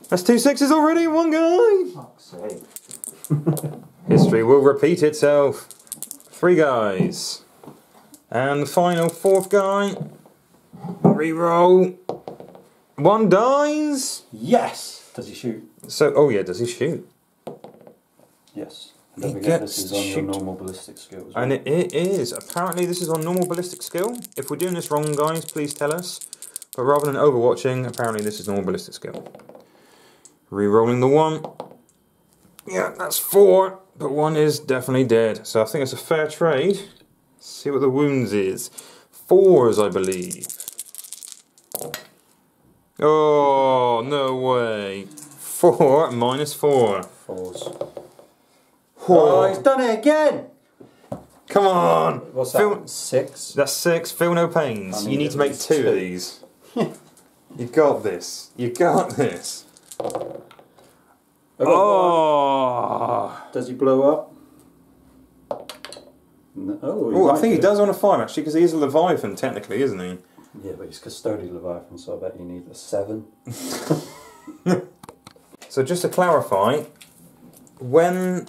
That's 2 6s already, one guy! Fuck's sake. History will repeat itself. 3 guys. And the final 4th guy. Reroll. 1 dies. Yes. Does he shoot? So, oh yeah, does he shoot? Yes. And don't forget, this is on your normal ballistic skill as well. And it is. Apparently this is on normal ballistic skill. If we're doing this wrong, guys, please tell us. But rather than overwatching, apparently this is normal ballistic skill. Rerolling the 1. Yeah, that's 4. But 1 is definitely dead. So I think it's a fair trade. Let's see what the wounds is. 4s, I believe. Oh, no way. 4 minus 4. 4s. Oh, he's done it again! Come on! What's that? Feel... 6? That's 6. Feel no pains. You need to make 2 of these. You got this. You got this. Oh! Does he blow up? No. Oh, I think he does on a 5 actually, because he is a Leviathan technically, isn't he? Yeah, but he's Custodian Leviathan, so I bet you need a 7. So just to clarify, when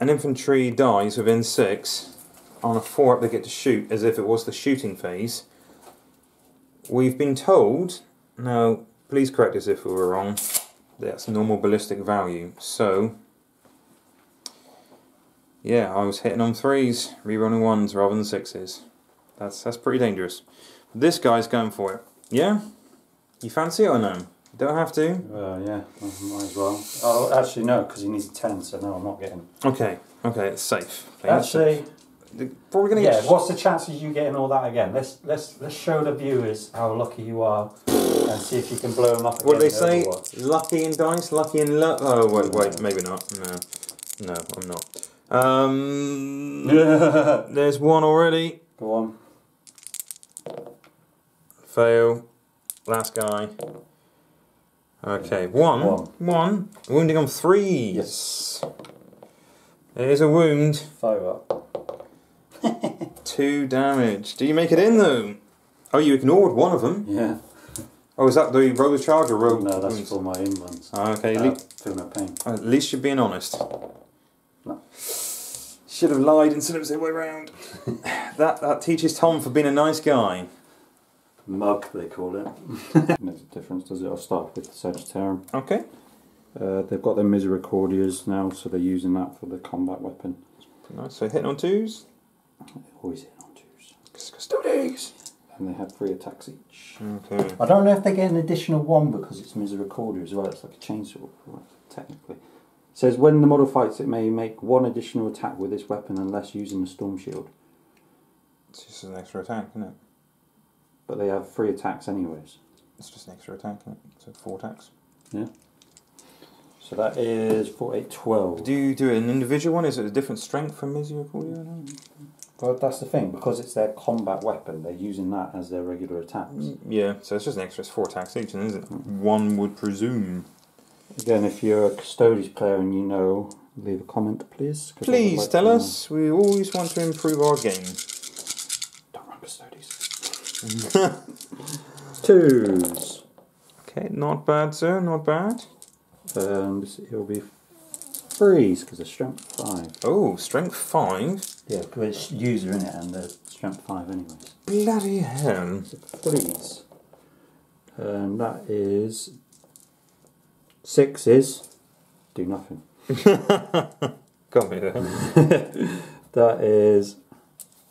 an infantry dies within 6, on a 4-up they get to shoot as if it was the shooting phase. We've been told, now please correct us if we were wrong, that's normal ballistic value, so yeah, I was hitting on 3s, rerolling 1s rather than 6s. That's pretty dangerous. This guy's going for it. Yeah? You fancy it or no? You don't have to. Yeah, might as well. Oh, actually no, because he needs a 10, so no, I'm not getting it. Okay, okay, it's safe. Actually, probably gonna get. Yeah, what's the chances of you getting all that again? Let's show the viewers how lucky you are and see if you can blow them up again. What do they say? Lucky in dice, lucky in luck. Oh wait, maybe not. No, I'm not. There's 1 already. Go on. Fail. Last guy. Okay, 1. Wounding on 3. Yes. There's a wound. Fire up. 2 damage. Do you make it in though? Oh, you ignored 1 of them. Yeah. Oh, is that the roller charge or roller? No, that's for my inlands. Okay, feel no pain. At least you're being honest. No. Should have lied instead of the other way around. that teaches Tom for being a nice guy. Mug, they call it. Makes a difference, does it? I'll start with the Sagittarium. Okay. They've got their Misericordias now, so they're using that for the combat weapon. Nice. So hitting on 2s. Always hitting on 2s. Custodes. And they have 3 attacks each. Okay. I don't know if they get an additional 1 because it's Misericordia as well. It's like a chainsaw, technically. It says when the model fights, it may make 1 additional attack with this weapon unless using the storm shield. It's just an extra attack, isn't it? But they have 3 attacks anyways. It's just an extra attack, isn't it? So 4 attacks. Yeah. So that is 4812. Do you do an individual one? Is it a different strength from Misericorde? Well, that's the thing, because it's their combat weapon, they're using that as their regular attacks. Yeah, so it's just an extra, it's 4 attacks each, and isn't it? One would presume. Again, if you're a Custodes player and you know, leave a comment, please. Please like tell us. We always want to improve our game. Don't run Custodes. 2s. Okay, not bad, sir, not bad. And it'll be 3s because it's strength 5. Oh, strength 5? Yeah, because it's user in it and they're strength 5 anyways. Bloody hell. 3s. And that is 6s. Do nothing. Got me there. That is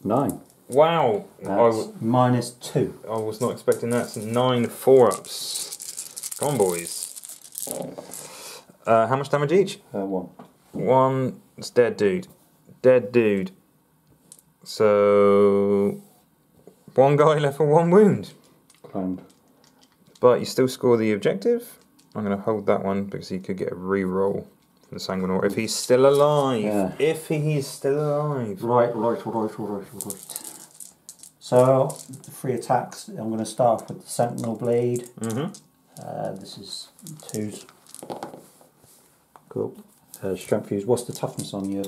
9. Wow. That's minus 2. I was not expecting that. It's 9 4-ups. Come on, boys. How much damage each? 1. 1. It's dead, dude. Dead, dude. So 1 guy left for 1 wound. Claimed. But you still score the objective. I'm going to hold that one because he could get a re-roll for the Sanguinor if he's still alive. Yeah. If he's still alive. Right. So the 3 attacks. I'm going to start off with the Sentinel Blade. This is 2s. Cool. Strength fuse. What's the toughness on your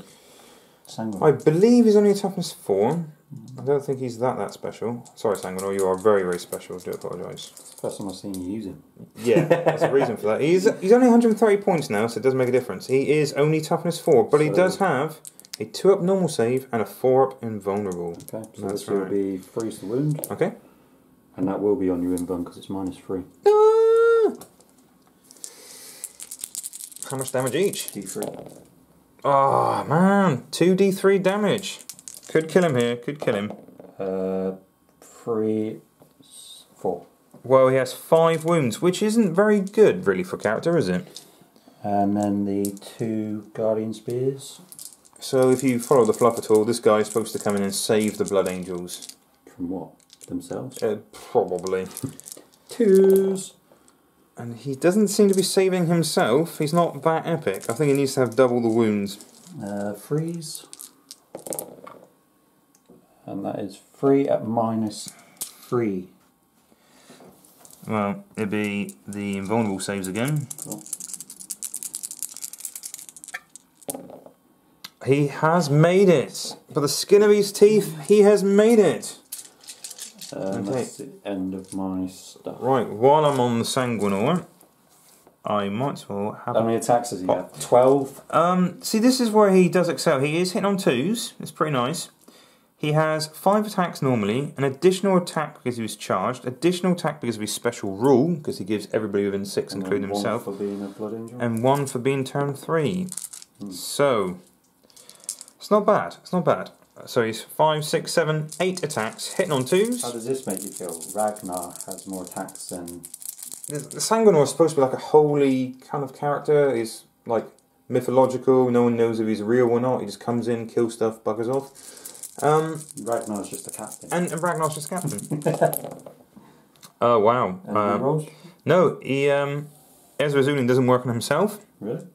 Sanguinor? I believe he's only a toughness 4. I don't think he's that special. Sorry, Sanguinor, you are very special. I do apologise. It's the first time I've seen you use him. Yeah, that's the reason for that. He's only 130 points now, so it does make a difference. He is only toughness 4, but so he does have a 2-up normal save and a 4-up invulnerable. Okay, so that's this will be 3s to wound. Okay. And that will be on your invuln because it's minus 3. How much damage each? D3. Oh man, 2d3 damage. Could kill him here. Could kill him. 3, 4. Well, he has 5 wounds, which isn't very good, really, for character, is it? And then the 2 guardian spears. So, if you follow the fluff at all, this guy is supposed to come in and save the Blood Angels. From what? Themselves? Probably. 2s. And he doesn't seem to be saving himself. He's not that epic. I think he needs to have double the wounds. 3s. And that is 3 at minus 3. Well, it'd be the invulnerable saves again. Cool. He has made it. By the skin of his teeth, he has made it. Okay. That's the end of my stuff. Right, while I'm on the Sanguinor, I might as well have... How many attacks does he have? 12? See, this is where he does excel. He is hitting on 2s. It's pretty nice. He has 5 attacks normally, an additional attack because he was charged, additional attack because of his special rule, because he gives everybody within 6, and including himself, for being a Blood Angel. And 1 for being turn 3. So, it's not bad. It's not bad. So he's 5, 6, 7, 8 attacks, hitting on 2s. How does this make you feel? Ragnar has more attacks than... The Sanguinor is supposed to be like a holy kind of character. He's like mythological, no one knows if he's real or not. He just comes in, kills stuff, buggers off. Ragnar's just a captain. And Ragnar's just a captain. Oh, wow. And rolls? No, he... Ezra Zulin doesn't work on himself. Really?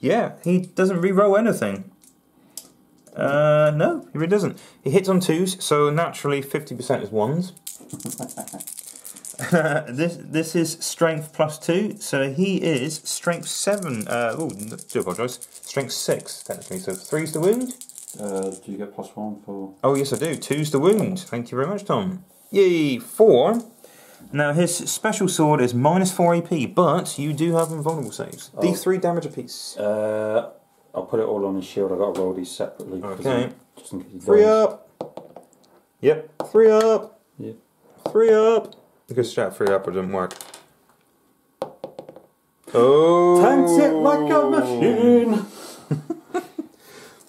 Yeah, he doesn't re-roll anything. No, he really doesn't. He hits on 2s, so naturally 50% is 1s. This is strength plus 2, so he is strength 7. Oh, do apologise. Strength 6, technically, so 3s to wound. Do you get plus 1 for... Oh, yes I do. 2s to wound. Thank you very much, Tom. Yay, 4. Now, his special sword is minus 4 AP, but you do have invulnerable saves. Oh. D3 damage apiece. I'll put it all on his shield. I've got to roll these separately. Okay. Just in case 3-up. Yep. 3-up. Yep. 3-up. Because strap 3-up it didn't work. Oh. Tanks it like a machine.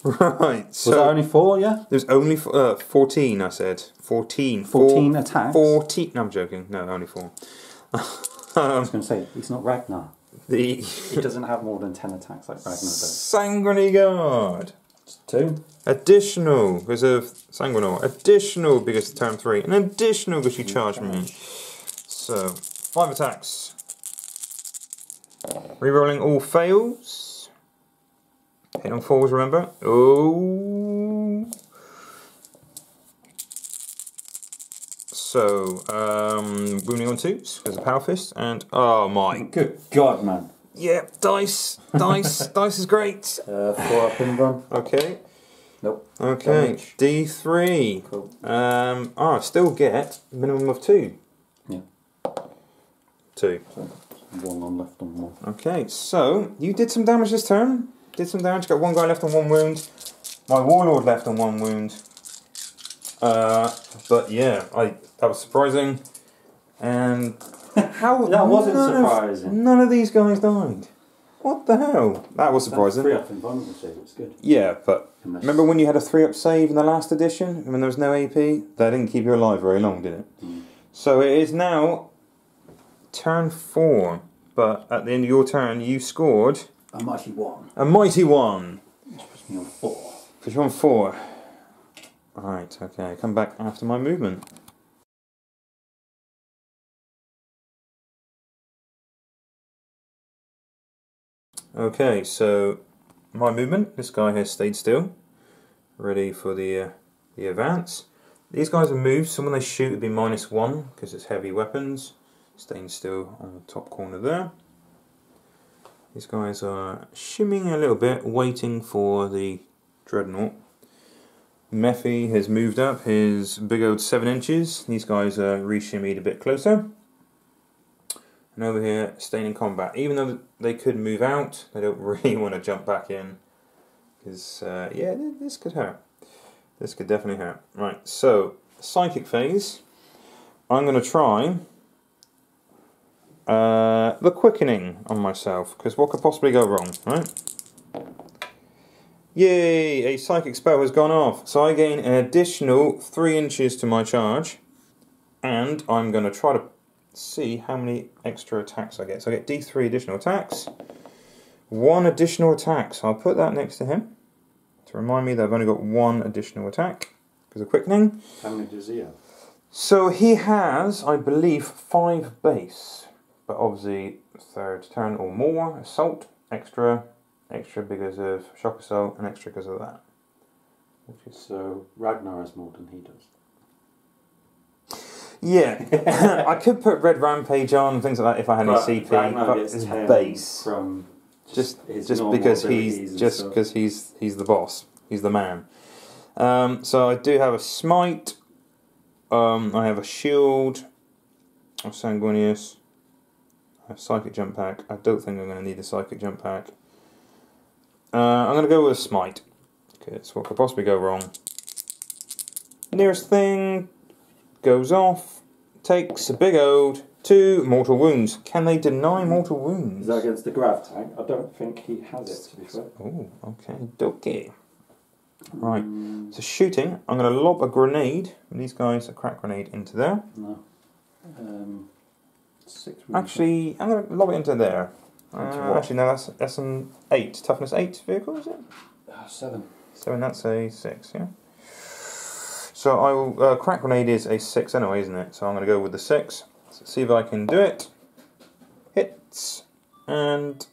Right. So was that only 4? Yeah. There's only 14. I said 14. 14 attacks. 14. No, I'm joking. No, only 4. I was going to say he's not Ragnar. He doesn't have more than 10 attacks like Ragnar does. Sanguinary Guard. It's 2. Additional because of Sanguinor. Additional because of turn 3. And additional because you charge me. So, 5 attacks. Rerolling all fails. Hit on falls, remember. Oh. So, wounding on twos, because of Power Fist, and oh my. Good God, man. Yeah, dice, dice is great. 4 up and run. Okay. Nope. Okay, D3. Cool. I still get a minimum of 2. Yeah. 2. So 1 on left on 1. Okay, so you did some damage this turn. Did some damage, got 1 guy left on 1 wound. My Warlord left on 1 wound. But yeah, that was surprising. And how that wasn't surprising. None of these guys died. What the hell? That was surprising. 3-up in vulnerable save, it's good. Yeah, but remember when you had a 3-up save in the last edition, when there was no AP? That didn't keep you alive very long, did it? Mm. So it is now turn 4, but at the end of your turn, you scored... A mighty 1. A mighty 1! That puts me on 4. Puts you on 4. Right, okay, come back after my movement. Okay, so my movement, this guy has stayed still, ready for the advance. These guys are moved, so when they shoot it'd be -1, because it's heavy weapons. Staying still on the top corner there. These guys are shimmying a little bit, waiting for the Dreadnought. Mephi has moved up his big old 7 inches. These guys are re-shimmied a bit closer. And over here, staying in combat. Even though they could move out, they don't really want to jump back in. Because, yeah, this could hurt. This could definitely hurt. Right, so, Psychic Phase. I'm going to try the Quickening on myself. Because what could possibly go wrong, right? Yay! A Psychic spell has gone off. So I gain an additional 3 inches to my charge. And I'm going to try to see how many extra attacks I get. So I get D3 additional attacks. 1 additional attack. So I'll put that next to him to remind me that I've only got 1 additional attack because of Quickening. How many does he have? So he has, I believe, 5 base. But obviously, 3rd turn or more. Assault, extra because of Shock Assault, and extra because of that. Okay, so Ragnar has more than he does. Yeah, I could put Red Rampage on and things like that if I had any CP, but it's base. From just because he's he's the boss, he's the man. So I do have a Smite. I have a Shield of Sanguinius. I have Psychic Jump Pack. I don't think I'm going to need a Psychic Jump Pack. I'm going to go with a Smite. Because what could possibly go wrong? Nearest thing. Goes off, takes a big old 2 mortal wounds. Can they deny mortal wounds? Is that against the grav tank? I don't think he has it, to be fair. Oh, okay, dokey. Right, so shooting, I'm going to lob a grenade, these guys, a crack grenade, into there. No. 6 wounds. Actually, I'm going to lob it into there. Actually, no, that's an 8. Toughness 8 vehicle, is it? 7. 7, that's a 6, yeah. So I will, crack grenade is a 6 anyway, isn't it? So I'm going to go with the 6. Let's see if I can do it. Hits. And...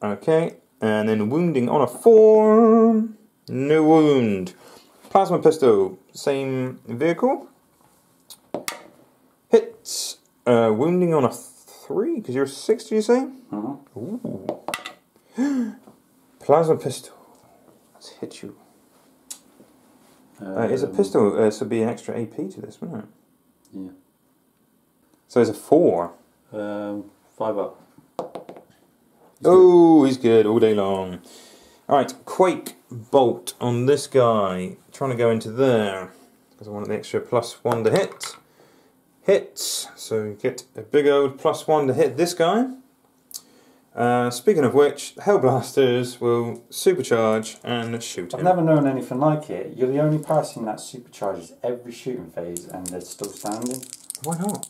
Okay. And then wounding on a 4. No wound. Plasma pistol. Same vehicle. Hits. Wounding on a 3. Because you're a 6, do you say? Mm-hmm. Ooh. Plasma pistol. Let's hit you. It's a pistol, so it'd be an extra AP to this, wouldn't it? Yeah. So it's a 4. 5 up. He's good all day long. Alright, Quake Bolt on this guy. Trying to go into there. Because I want the extra +1 to hit. Hits. So you get a big old +1 to hit this guy. Speaking of which, Hellblasters will supercharge and shoot him. I've never known anything like it. You're the only person that supercharges every shooting phase and they're still standing. Why not?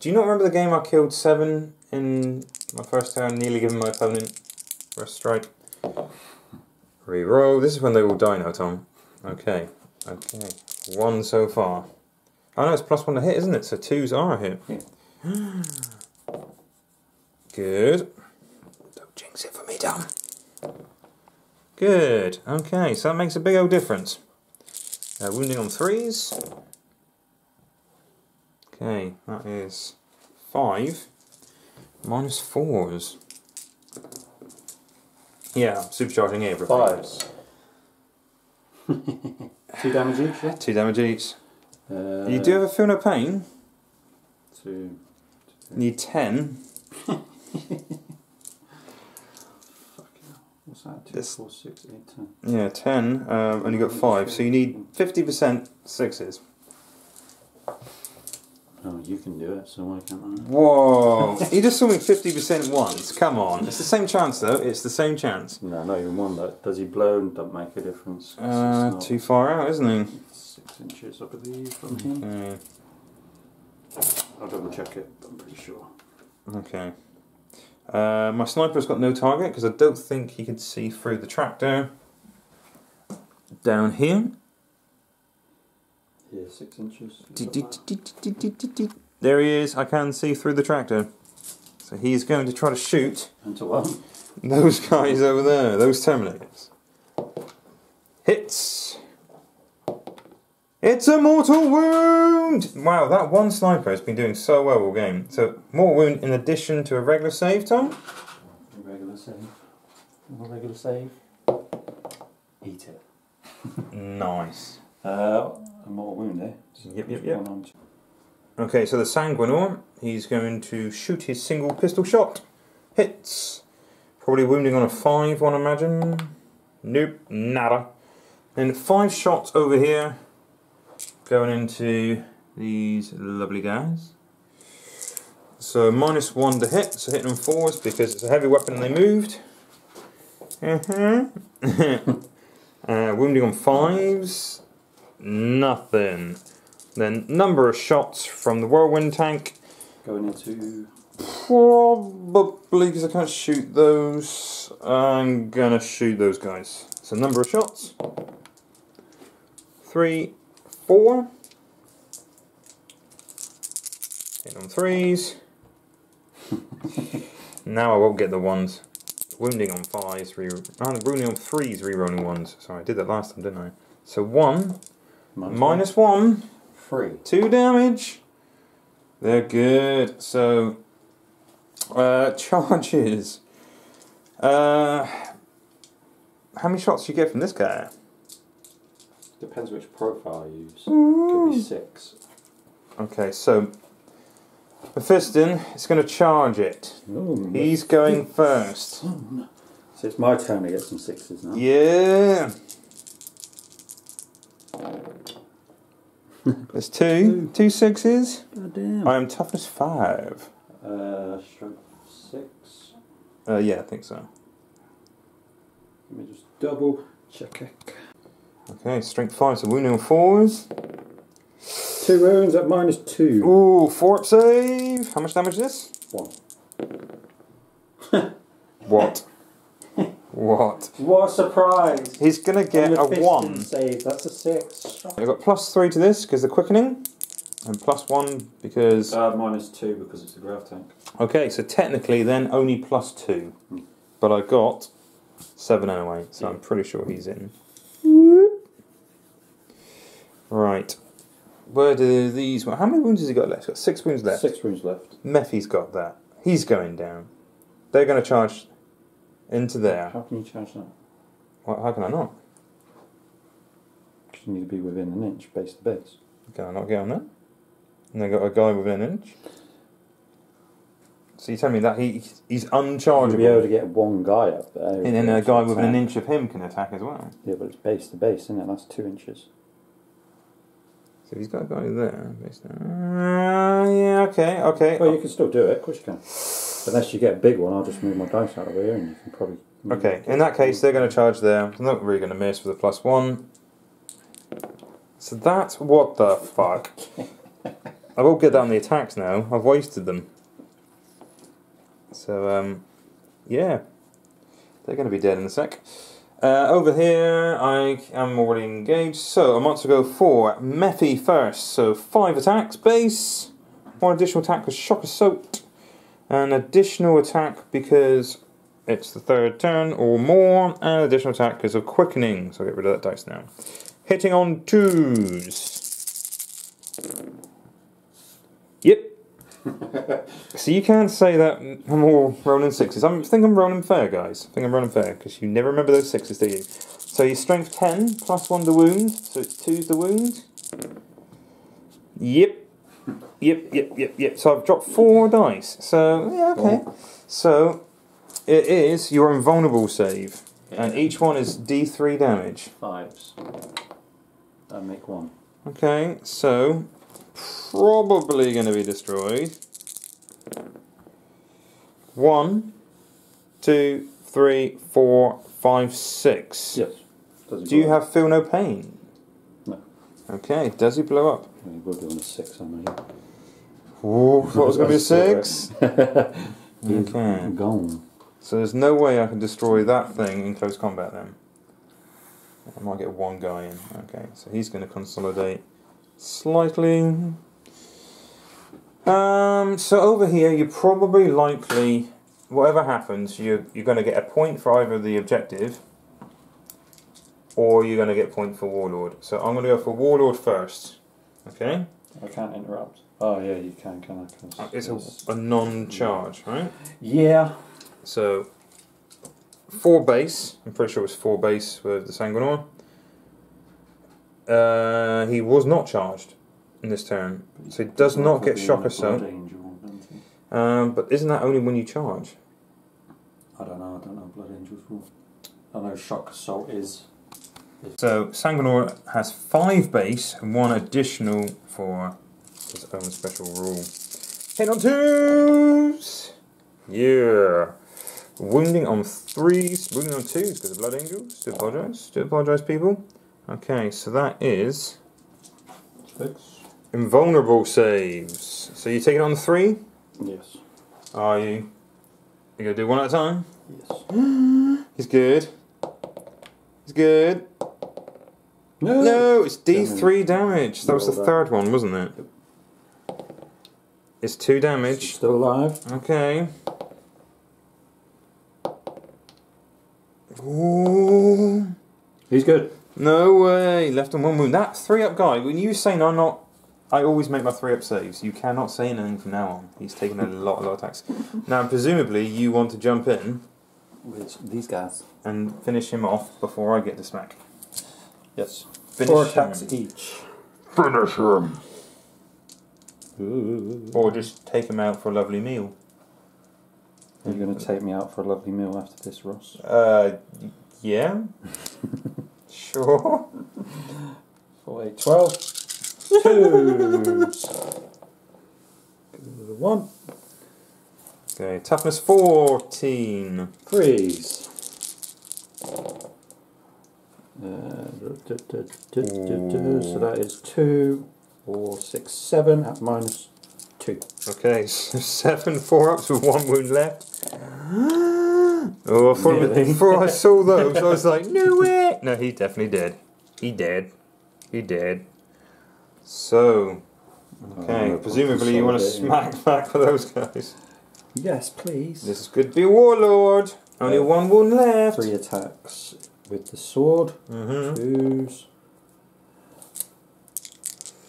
Do you not remember the game I killed 7 in my first turn, nearly giving my opponent first strike? Reroll. This is when they all die now, Tom. Okay. 1 so far. Oh no, it's +1 to hit, isn't it? So 2s are a hit. Yeah. Good. Don't jinx it for me, Dom. Good. Okay, so that makes a big old difference. Wounding on 3s. Okay, that is 5. Minus 4s. Yeah, supercharging everything. 5s. 2 damage each, yeah? 2 damage each. You do have a feel no pain. 2. Need 10. Fucking hell. What's that? 2, 4, 6, 8, 10. Yeah, 10. Only got 5, so you need 50% 6s. Oh, you can do it, so why can't I? Whoa! You just saw me 50% once, come on. It's the same chance though, it's the same chance. No, not even one though. Does he blow and don't make a difference? Too far out, isn't he? 6 inches, I believe, from him. Okay. I'll double check it, but I'm pretty sure. Okay. My sniper's got no target, because I don't think he could see through the tractor. Down here. Yeah, 6 inches. There he is, I can see through the tractor. So he's going to try to shoot those guys over there, those Terminators. Hits! It's a mortal wound! Wow, that one sniper has been doing so well all game. So, mortal wound in addition to a regular save, Tom? A regular save. A regular save. Eat it. Nice. A mortal wound there. So yep. Okay, so the Sanguinor, he's going to shoot his single pistol shot. Hits. Probably wounding on a 5, one imagine. Nope, nada. And 5 shots over here, going into these lovely guys. So -1 to hit, so hitting on 4s because it's a heavy weapon and they moved. Wounding on 5s. Nothing. Then number of shots from the Whirlwind tank. Going into... Probably, because I can't shoot those, I'm gonna shoot those guys. So number of shots. 3, 4. Hit on 3s. Now I won't get the 1s. Wounding on 5s, wounding on 3s, rerolling 1s. Sorry, I did that last time, didn't I? So 1, minus one, 3, 2 damage. They're good. So, charges. How many shots do you get from this guy? Depends which profile you use. Ooh. Could be 6. Okay, so Mephiston is going to charge it. Ooh. He's going first. So it's my turn to get some 6s now. Yeah. There's 2 6s. God damn. I am toughness 5. Stroke 6. Yeah, I think so. Let me just double check it. Okay, strength 5, so wounding on 4s. 2 wounds at -2. Ooh, 4 up save. How much damage is this? 1. What? What? What a surprise! He's gonna get a 1. Save. That's a 6. I've got +3 to this because the quickening, and +1 because... -2 because it's a grav tank. Okay, so technically then only +2. Hmm. But I got 7 anyway, so yeah. I'm pretty sure he's in. Right. Where do these... How many wounds has he got left? He's got 6 wounds left. 6 wounds left. Mephi's got that. He's going down. They're gonna charge... into there. How can you charge that? Well, how can I not? Because you need to be within an inch, base to base. Can I not get on that? And I got a guy within an inch. So you tell me that he's unchargeable. You'll be able to get one guy up there. And then a guy within an inch of him can attack as well. Yeah, but it's base to base, isn't it? That's 2 inches. So he's got a guy there. Base to... yeah, okay. Well, you can still do it. Of course you can. Unless you get a big one, I'll just move my dice out of here and you can probably... Okay, in that case, they're going to charge there. I'm not really going to miss with a +1. So that's... What the fuck? I will get down the attacks now. I've wasted them. So, yeah. They're going to be dead in a sec. Over here, I am already engaged. So, I want to go for Mephi first. So, 5 attacks, base. 1 additional attack with Shock Assault. an additional attack because it's the third turn or more, and an additional attack because of Quickening, so I'll get rid of that dice now. Hitting on twos. Yep. So you can't say that I'm all rolling sixes. I think I'm rolling fair, guys. I think I'm rolling fair, because you never remember those sixes, do you? So your strength 10, plus 1 the wound, so it's 2's the wound. Yep. Yep. So I've dropped 4 dice. So, yeah, okay. So, it is your invulnerable save. And each one is D3 damage. 5s. That'll make 1. Okay, so, probably going to be destroyed. 1, 2, 3, 4, 5, 6. Yes. Do you have Feel No Pain? No. Okay, does he blow up? He will be on a 6, I mean. Ooh, what was going to be a 6? Okay. Gone. So there's no way I can destroy that thing in close combat then. I might get 1 guy in. Okay, so he's going to consolidate slightly. So over here, you're probably likely, whatever happens, you're going to get a point for either the objective, or you're going to get point for Warlord. So I'm going to go for Warlord first. Okay? I can't interrupt. Oh yeah, you can I? It's a non-charge, right? Yeah. So, 4 base. I'm pretty sure it was 4 base with the Sanguinor. He was not charged in this turn. So he does not get Shock Assault. But isn't that only when you charge? I don't know Blood Angels rule. I know Shock Assault is... So Sanguinor has 5 base and 1 additional for his own special rule. Hit on 2s! Yeah! Wounding on 3s, wounding on 2s because of Blood Angels. Do apologise people. Okay, so that is... 6. Invulnerable saves. So you take it on 3? Yes. Are you? You gonna do 1 at a time? Yes. He's good. He's good. No, it's D3 damage. That was the third one, wasn't it? It's 2 damage. Still alive. Okay. Ooh. He's good. No way. Left on 1 wound. That 3-up guy, when you say no, I'm not... I always make my 3-up saves. You cannot say anything from now on. He's taken a lot of attacks. Now, presumably, you want to jump in... with these guys. And finish him off before I get to smack. Yes. Finish 4 attacks each. Finish him! Ooh. Or just take him out for a lovely meal. Are you going to take me out for a lovely meal after this, Ross? Yeah. Sure. 4, 8, 12. 2. 1. Okay, toughness 14. 3s. So that is 2 or 6, 7 at minus 2. Okay, so 7 4-ups with 1 wound left. Oh, before I saw those, I was like, no way! No, he definitely did. He did. He did. So, okay, presumably you want to smack back for those guys. Yes, please. This is good to be a Warlord. Only 1 wound left. 3 attacks with the sword. 2s,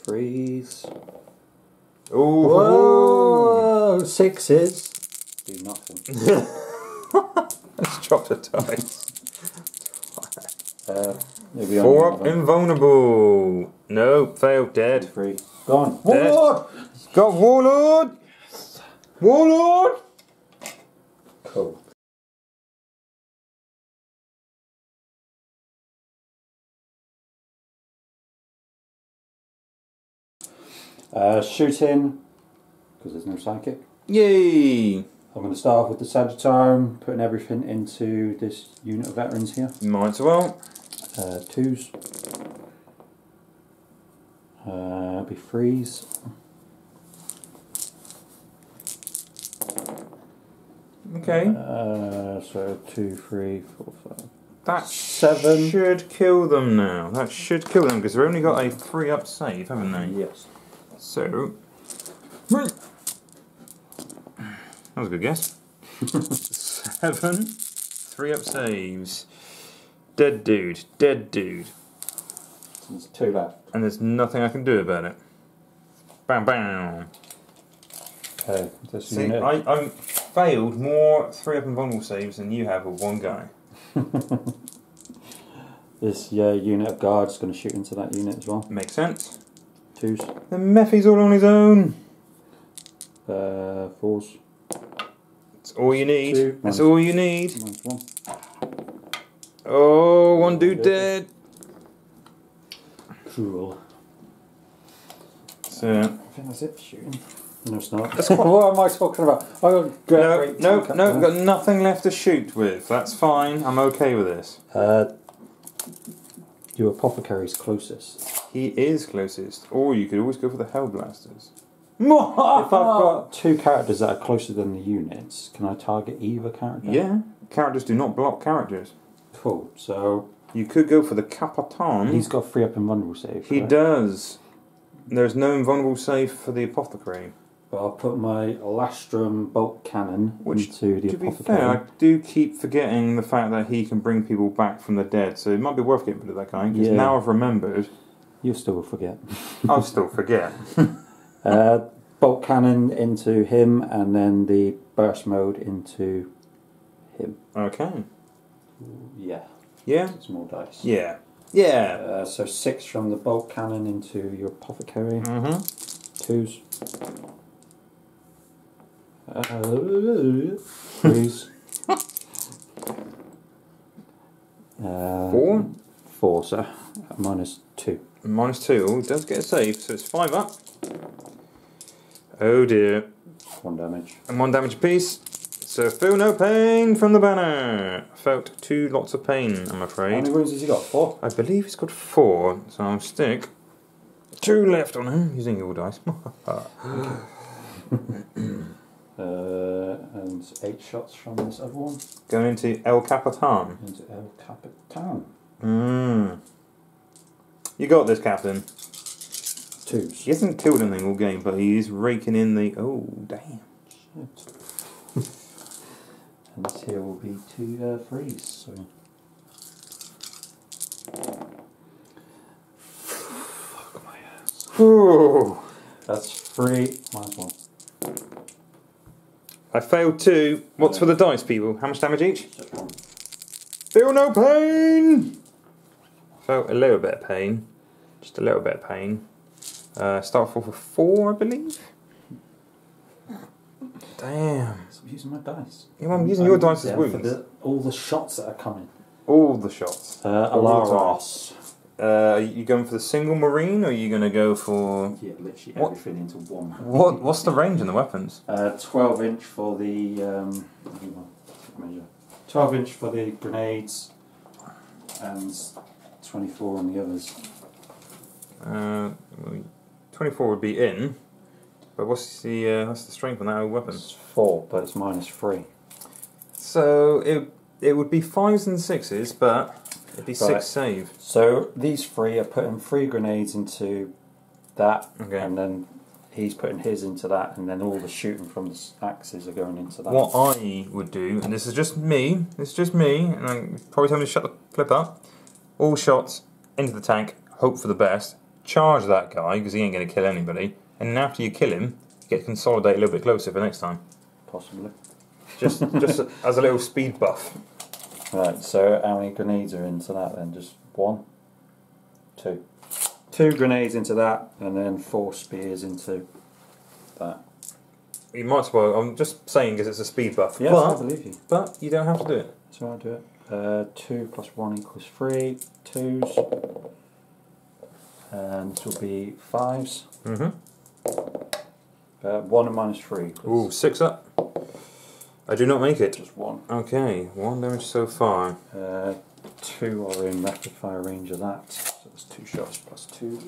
3s. Ooh. Whoa! 6s. Do nothing. Let's drop the dice. Maybe 4-up invulnerable. No, failed, dead. 3. Gone. Dead. Warlord! Got Warlord! Yes. Warlord! Cool. Shooting, because there's no psychic. Yay! I'm going to start off with the Sagittarian, putting everything into this unit of veterans here. Might as well. 2s. Be 3s. Okay. So 2, 3, 4, 5. That 7 should kill them now. That should kill them because they've only got a 3-up save, haven't they? Yes. So. That was a good guess. 7. 3-up saves. Dead dude. Dead dude. There's 2 left. And there's nothing I can do about it. Bam, bam. Okay. See, I've failed more 3-up and vulnerable saves than you have with one guy. This unit of guard's going to shoot into that unit as well. Makes sense. 2s. The Mephi's all on his own. 4s. That's all you need. 2. That's all you need. 1. Oh, 1 dude dead. Cruel. So I think that's it for shooting. No, it's not. That's quite, what am I talking about? I've got no, I've got nothing left to shoot with. That's fine. I'm okay with this. Your apothecary's closest. He is closest. Or you could always go for the Hellblasters. If I've got 2 characters that are closer than the units, can I target either character? Yeah. Characters do not block characters. Cool. So you could go for the Capitan. He's got 3-up invulnerable save. He does. There's no invulnerable save for the apothecary. But I'll put my Alastrum bolt cannon into the apothecary. To be fair, I do keep forgetting the fact that he can bring people back from the dead, so it might be worth getting rid of that guy, because now I've remembered. You still forget. I'll still forget. Bolt cannon into him, and then the burst mode into him. Okay. Yeah. Yeah. It's more dice. Yeah. Yeah. So 6 from the bolt cannon into your apothecary. Mm-hmm. 2s. 3s. 4, sir. -2. -2. Oh, it does get a save, so it's 5 up. Oh dear. 1 damage. And 1 damage apiece. So feel no pain from the banner. Felt 2 lots of pain, I'm afraid. How many wounds has he got? 4? I believe he's got 4, so I'll stick 2 left on him, using your dice. And 8 shots from this other one. Going into El Capitan. Into El Capitan. Mm. You got this, Captain. 2s. He hasn't killed anything all game, but he is raking in the... Oh, damn. Shit. And this here will be 2 threes, so... Fuck my ass. Ooh. That's 3, -1. I failed 2. What's for the dice, people? How much damage each? Just 1. Feel no pain! Felt a little bit of pain. Just a little bit of pain. Start off with 4, I believe. Damn. So I'm using my dice. Yeah, well, I'm using your dice as wounds. All the shots that are coming. All the shots. Allarus. Are you going for the single marine, or are you going to go for... Yeah, literally everything into 1. What's the range on the weapons? 12-inch for the... 12-inch for the grenades, and 24 on the others. 24 would be in, but what's the strength on that old weapon? It's 4, but it's -3. So it would be 5s and 6s, but... It'd be 6 save. So these 3 are putting 3 grenades into that, and then he's putting his into that, and then all the shooting from the axes are going into that. What I would do, and this is just me, and I'm probably having to shut the clip up, all shots into the tank, hope for the best, charge that guy, because he ain't going to kill anybody, and after you kill him, you get to consolidate a little bit closer for next time. Possibly. Just as a little speed buff. Right, so how many grenades are into that then? Just 1, 2. 2 grenades into that, and then 4 spears into that. You might as well, I'm just saying because it's a speed buff. Yes, I believe you. But you don't have to do it. So I'll do it. 2 + 1 = 3, 2s. And this will be 5s. Mm-hmm. 1 and -3. Ooh, 6 up. I do not make it. Just 1. Okay, 1 damage so far. 2 are in rapid fire range of that. So that's 2 shots +2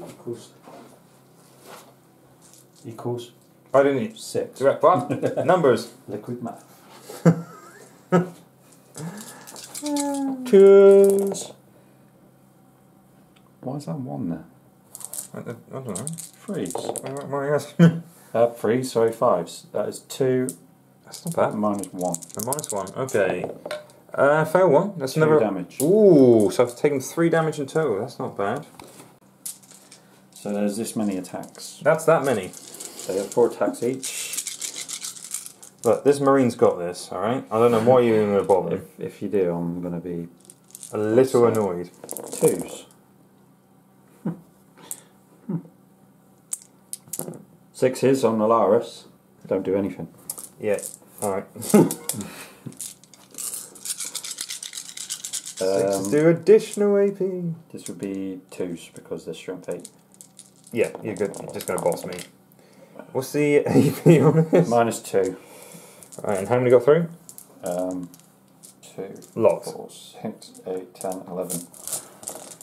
equals. I didn't need 6. Direct what? Numbers. Liquid math. 2s. Why is that 1 there? I don't know. 3s. 3s, sorry, 5s. That is 2. That's not bad. -1. A -1, okay. Fail one. That's another damage. Ooh, so I've taken 3 damage in total. That's not bad. So there's this many attacks. That's that many. They have 4 attacks each. Look, this marine's got this, alright? I don't know why you're even going to bother. If you do, I'm going to be a little annoyed. 2s. 6s on Allarus. Don't do anything. Yeah, alright. 6s do additional AP. This would be 2s because they're strength 8. Yeah, you're good. You're just going to boss me. What's the AP on this? -2. Alright, and how many got through? 2, 4, 6, 8, 10, 11.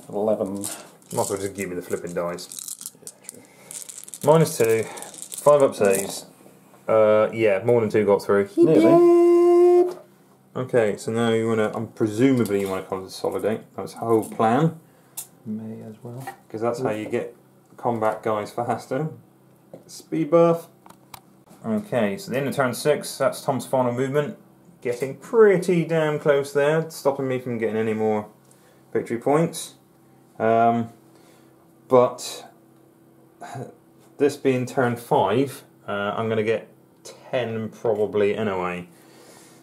11. Might as well just give me the flipping dice. Yeah, -2, 5 up saves. Yeah, more than 2 got through. He did. Okay, so now you wanna, presumably you wanna consolidate. That was the whole plan. May as well. Because that's how you get combat guys faster. Speed buff. Okay, so the end of turn 6, that's Tom's final movement. Getting pretty damn close there, stopping me from getting any more victory points. But this being turn 5, I'm going to get 10 probably anyway.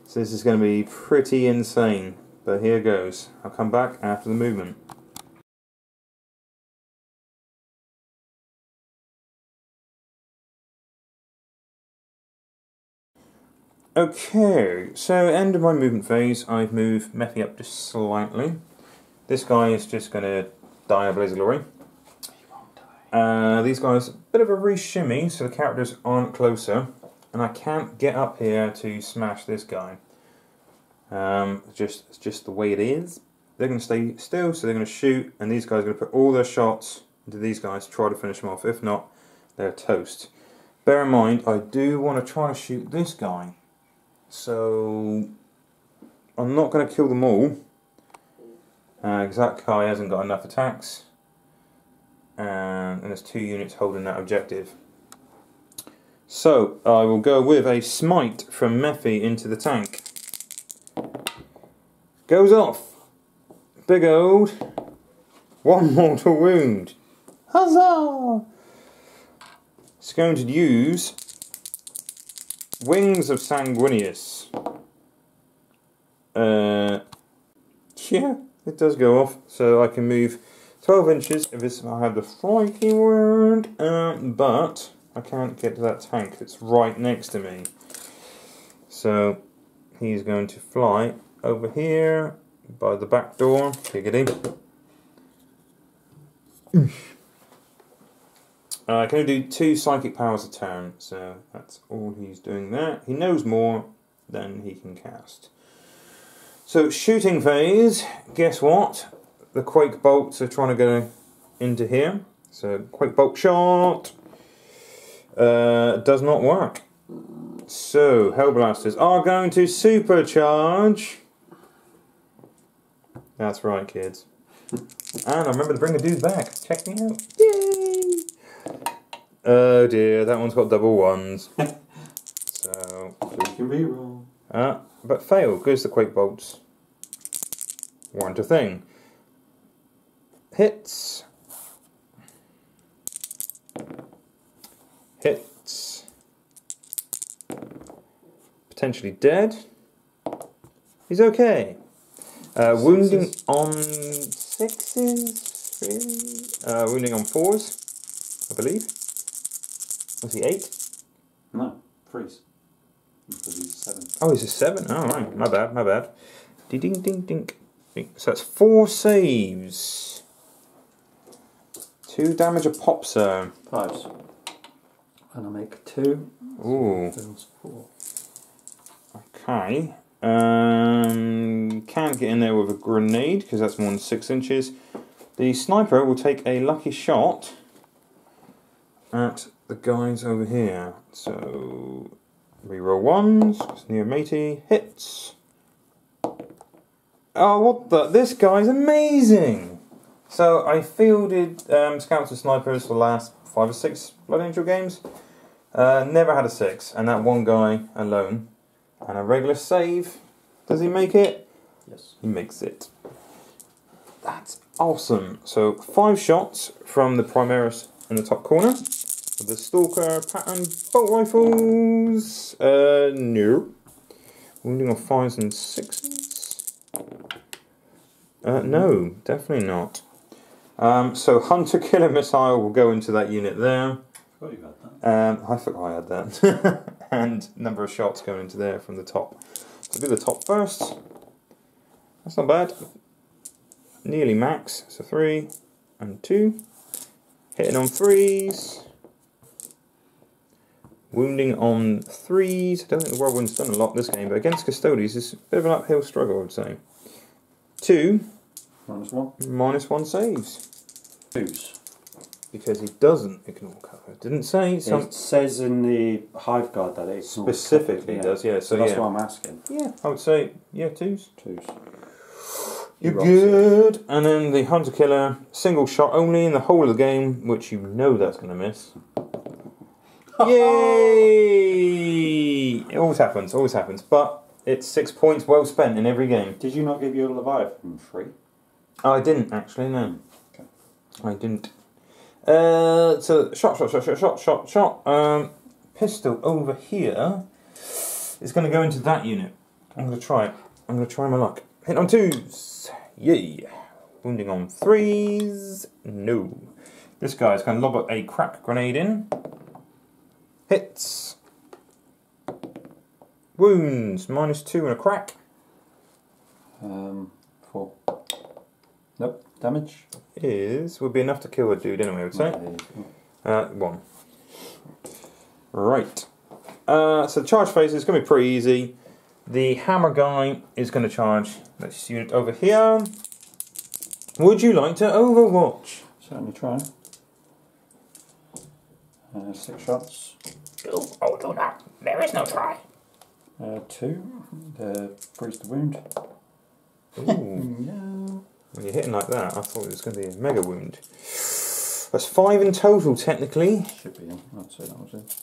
So this is going to be pretty insane. But here goes. I'll come back after the movement. Okay, so end of my movement phase, I've moved Mephi up just slightly. This guy is just going to die a blaze of glory. He won't die. These guys, a bit of a re-shimmy, so the characters aren't closer. And I can't get up here to smash this guy. It's just the way it is. They're going to stay still, so they're going to shoot, and these guys are going to put all their shots into these guys to try to finish them off. If not, they're toast. Bear in mind, I do want to try to shoot this guy. So, I'm not going to kill them all, because that guy hasn't got enough attacks, and there's 2 units holding that objective. So, I will go with a smite from Mephi into the tank. Goes off! Big old 1 mortal wound! Huzzah! It's going to use Wings of Sanguinius. Yeah, it does go off, so I can move 12 inches if this, I have the fly keyword, but I can't get to that tank that's right next to me. So he's going to fly over here by the back door. Giggity. I can only do 2 psychic powers a turn, so that's all he's doing there. He knows more than he can cast. So shooting phase, guess what? The Quake Bolts are trying to go into here. So Quake Bolt shot does not work. So Hellblasters are going to supercharge. That's right, kids. And I remember to bring the dude back. Check me out. Yay! Oh dear, that one's got double 1s. So we can reroll. But fail, because the Quake Bolts weren't a thing. Hits. Hits. Potentially dead. He's okay. Wounding on 6s, really? Wounding on 4s, I believe. Was he 8? No, freeze. Because he's a 7. Oh, he's a 7? Oh, right. My bad, my bad. Ding, ding, ding, ding. So that's 4 saves. 2 damage a pop, sir. 5s. And I make 2. Ooh. 4. Okay. Can get in there with a grenade, because that's more than 6 inches. The sniper will take a lucky shot at the guys over here. So reroll 1s, it's near matey, hits. Oh, what the, this guy's amazing. So I fielded scouts and snipers for the last 5 or 6 Blood Angel games. Never had a 6, and that one guy alone And a regular save. Does he make it? Yes. He makes it. That's awesome. So 5 shots from the Primaris in the top corner. The Stalker pattern bolt rifles. No. Wounding on 5s and 6s. No, definitely not. So Hunter Killer Missile will go into that unit there. I forgot you had that. I forgot I had that. And number of shots going into there from the top. So do the top first. That's not bad. Nearly max. So 3 and 2. Hitting on 3s. Wounding on 3s. I don't think the Whirlwind's done a lot this game, but against Custodes it's a bit of an uphill struggle, I'd say. 2. -1. -1 saves. 2s. Because he doesn't ignore cover. Didn't say. So it says in the Hive Guard that it specifically cover, yeah. Does, yeah. So that's what I'm asking. Yeah, I would say, yeah, 2s. You're good. It. And then the Hunter Killer, single shot only in the whole of the game, which you know that's going to miss. Yay! It always happens, but it's 6 points well spent in every game. Did you not give your Leviathan free? Oh, I didn't actually, no. Okay. I didn't. So, shot. Pistol over here is going to go into that unit. I'm going to try it. I'm going to try my luck. Hit on 2s. Yay. Wounding on 3s. No. This guy's going to lob a crack grenade in. Hits. Wounds. -2 and a crack. 4. Nope. Damage. Would be enough to kill a dude anyway, I would say. 1. Right. So the charge phase is going to be pretty easy. The hammer guy is going to charge this unit over here. Would you like to overwatch? Certainly try. 6 shots. Oh, do not. There is no try. 2. Freeze the wound. Ooh. No. When you're hitting like that, I thought it was going to be a mega wound. That's 5 in total, technically. Should be, I'd say that was it.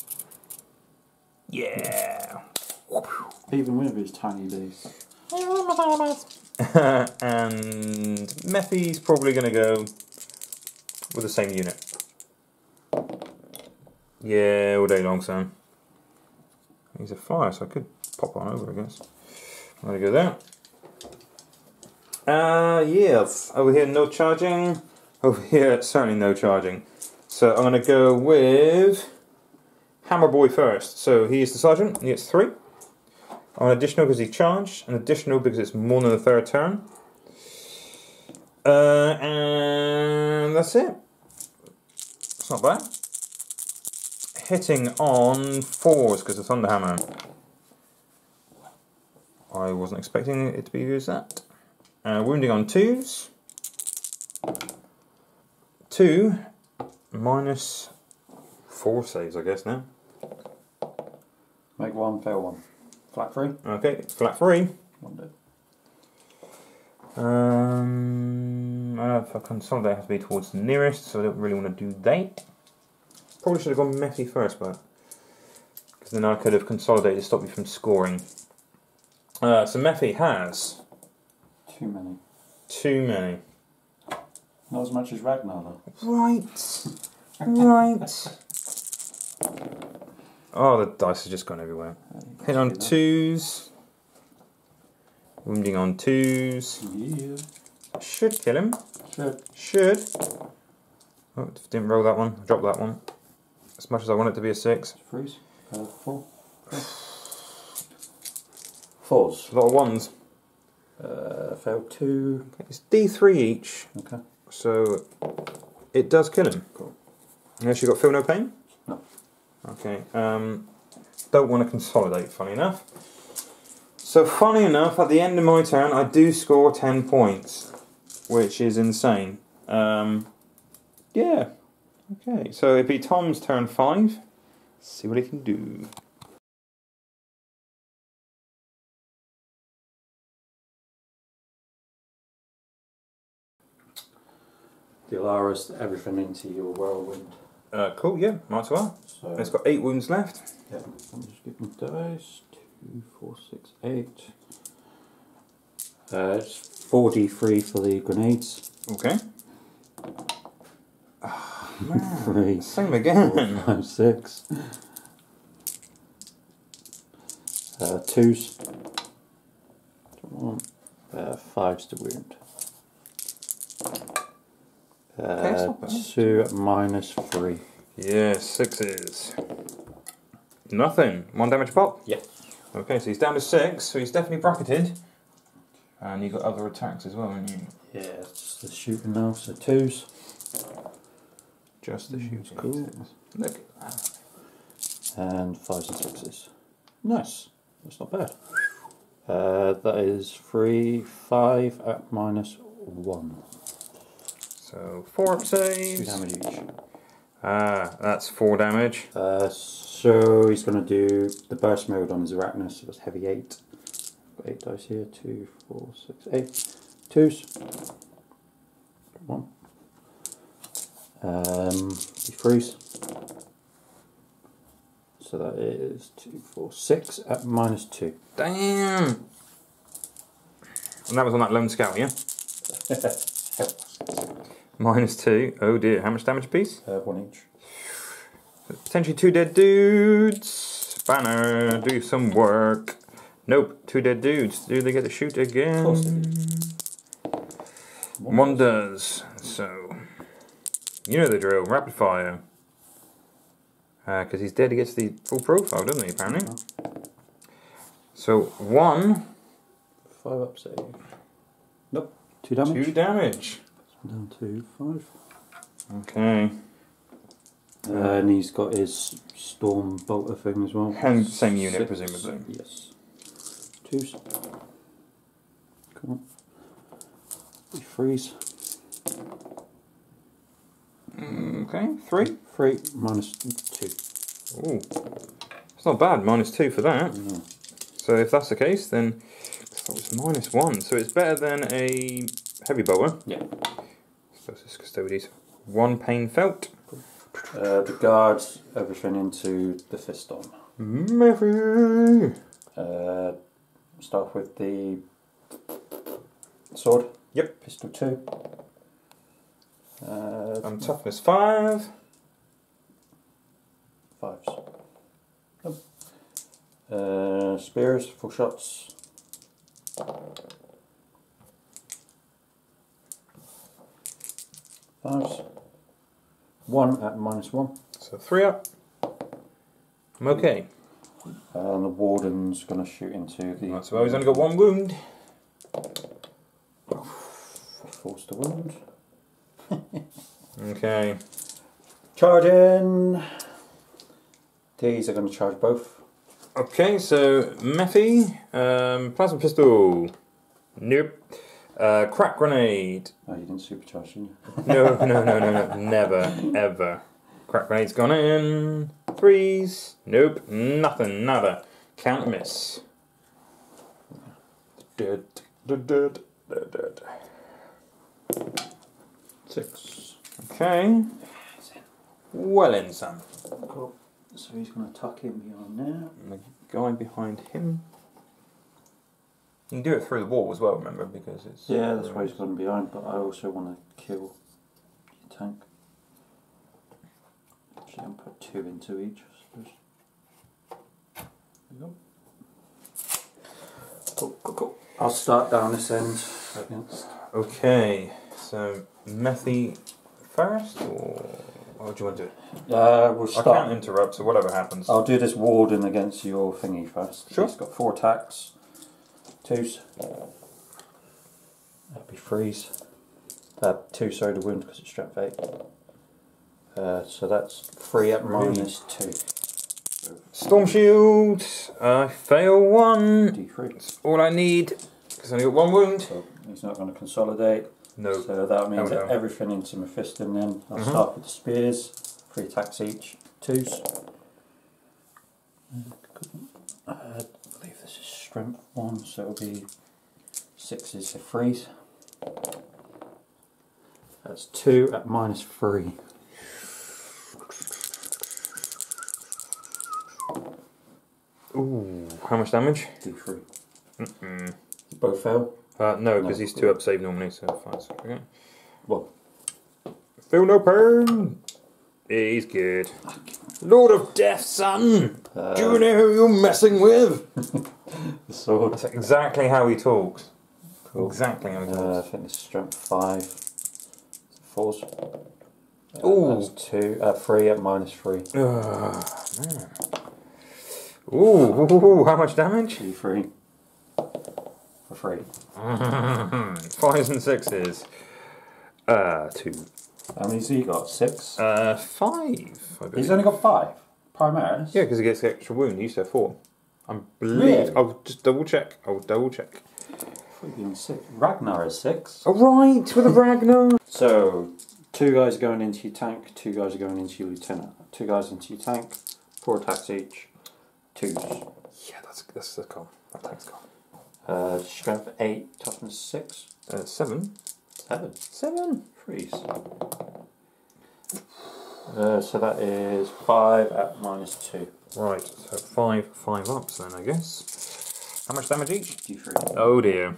Yeah. Even with his tiny legs. And Mephi's probably going to go with the same unit. Yeah, all day long, Sam. He's a flyer, so I could pop on over, I guess. I'm going to go there. Yes. Over here, no charging. Over here, certainly no charging. So I'm going to go with Hammer Boy first. So he is the sergeant. He gets 3. An additional because he charged. An additional because it's more than the 3rd turn. And that's it. It's not bad. Hitting on 4s because of Thunderhammer. I wasn't expecting it to be used that. Wounding on 2s. 2 minus 4 saves, I guess, now. Make 1, fail 1. Flat 3. Okay, flat 3. Wonder. I don't know if I consolidate, it has to be towards the nearest, so I don't really want to do that. Probably should have gone messy first, but because then I could have consolidated to stop you from scoring. So Mephi has. Too many. Too many. Not as much as Ragnar, though. Right. Right. Oh, the dice has just gone everywhere. Hit on 2s. Wounding on 2s. Yeah. Should kill him. Should. Oh, didn't roll that one. Dropped that one. As much as I want it to be a 6. Freeze. 4. 4s. A lot of 1s. Failed 2. It's D3 each. Okay. So it does kill him. Cool. Unless you got feel no pain? No. Okay. Don't want to consolidate, funny enough. So funny enough, at the end of my turn I do score 10 points. Which is insane. Yeah. Okay. So it'd be Tom's turn 5. See what he can do. The Allarus, everything into your Whirlwind. Cool, yeah, might as well. So it's got 8 wounds left. Yeah, I'm just giving dice. 2, 4, 6, 8. It's 43 for the grenades. Okay. Oh, man. 3. Same again. 4, 5, 6. 2s. 5s to wound. Okay, 2 minus 3. Yeah, 6s. Nothing. 1 damage a pop? Yeah. Okay, so he's down to 6, so he's definitely bracketed. And you got other attacks as well, haven't you? Yeah, it's the shooting now, so 2s. Just the shooting. Cool. Look at that. And 5s and 6s. Nice. That's not bad. That is 3, 5 at -1. So 4 up saves. 2 damage each. That's 4 damage. So he's going to do the burst mode on his Arachnus, so that's heavy 8. 8 dice here, 2, 4, 6, 8. 2s. 1. He frees. So that is 2, 4, 6 at -2. Damn! And that was on that lone scout, yeah? -2. Oh dear, how much damage a piece? 1 each. Potentially 2 dead dudes. Banner, do some work. Nope, 2 dead dudes. Do they get to shoot again? Of course they do. One does. So, you know the drill, rapid fire. Because he's dead, he gets the full profile, doesn't he, apparently? So, 1. 5 up save. Nope. 2 damage. 2 damage. Down to 5. Okay. And he's got his storm bolter thing as well. And same unit, 6, presumably. Yes. 2s. Come on. He frees. Okay, 3. 3 minus 2. Ooh, it's not bad. -2 for that. No. So if that's the case, then that was -1. So it's better than a heavy bolter. Yeah. So it's Custodes. 1 pain felt. The guards everything into the Mephiston. Start off with the sword. Yep. Pistol 2. I'm toughness 5. 5s. Yep. Spears, full shots. Fives. 1 at -1. So 3 up. I'm okay. And the warden's going to shoot into the... Right, so he's only got 1 wound. Forced to wound. Okay. Charging! These are going to charge both. Okay, so Mephi, plasma pistol. Nope. Crack grenade. Oh, you didn't supercharge, did you? No. Never, ever. Crack grenade's gone in. 3s. Nope. Nothing, nada. Count miss. Dead. 6. Okay. Well in, son. Cool. So he's going to tuck in behind there. And the guy behind him. You can do it through the wall as well, remember, because it's... Yeah, that's why he's gone behind, but I also want to kill the tank. Actually, I'm going to put 2 into each, I suppose. There you go. Cool. I'll start down this end. Okay, so Mephi first, or... What do you want to do? We'll start. I can't interrupt, so whatever happens. I'll do this warden against your thingy first. Sure. He's got 4 attacks. 2s. That'd be 3s. 2, sorry, to wound because it's strength 8. So that's 3 at -2. Storm shield. I fail 1. D3. That's all I need because I only got 1 wound. So he's not going to consolidate. No. So that means everything into Mephiston then. I'll start with the spears. 3 attacks each. 2s. I believe this is strength 1, so it'll be 6s to 3s. That's 2 at -3. Ooh. How much damage? 2-3. Mm-mm. Both fail? No, because he's 2 up save normally, so 5, 6, okay. Well. Feel no pain! He's good. Lord of Death, son! Do you know who you're messing with? The sword. That's exactly how he talks. Cool. Exactly how he talks. I think it's strength 5. 4s. Ooh. 3 at -3. Man. Ooh, how much damage? 3. For 3. 5s and 6s. 2. How many has he got? 6? 5. He's only got 5? Primaris? Yeah, because he gets the extra wound. He used to have 4. I believe. Really? I'll just double check. I'll double check. Freaking 6. Ragnar is 6. Alright, with a Ragnar! So, 2 guys are going into your tank, 2 guys are going into your lieutenant. 2 guys into your tank, 4 attacks each, 2s. Yeah, that's calm. That tank's calm. Strength 8, toughness 6. 7. 7? 7? Freeze. So that is 5 at -2. Right, so 5 ups then, I guess. How much damage each? D3. Oh dear.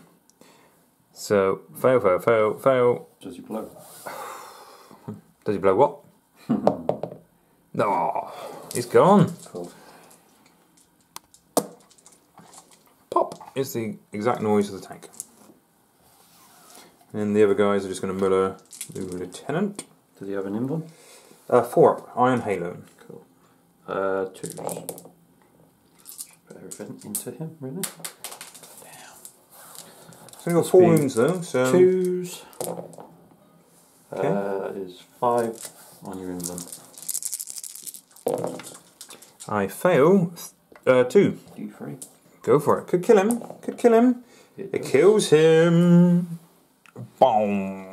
So, fail, fail, fail, fail. Does he blow? Does he blow what? No, oh, he's gone. Cool. Pop is the exact noise of the tank. And the other guys are just going to muller the lieutenant. Does he have an invuln? 4 up, Iron Halo. Cool. 2s. Put everything into him, really. Damn. So you've got 4 wounds though, so. 2s. Okay. That is 5 on your invuln. I fail. 2. D3. Go for it. Could kill him. Could kill him. It kills him. Boom!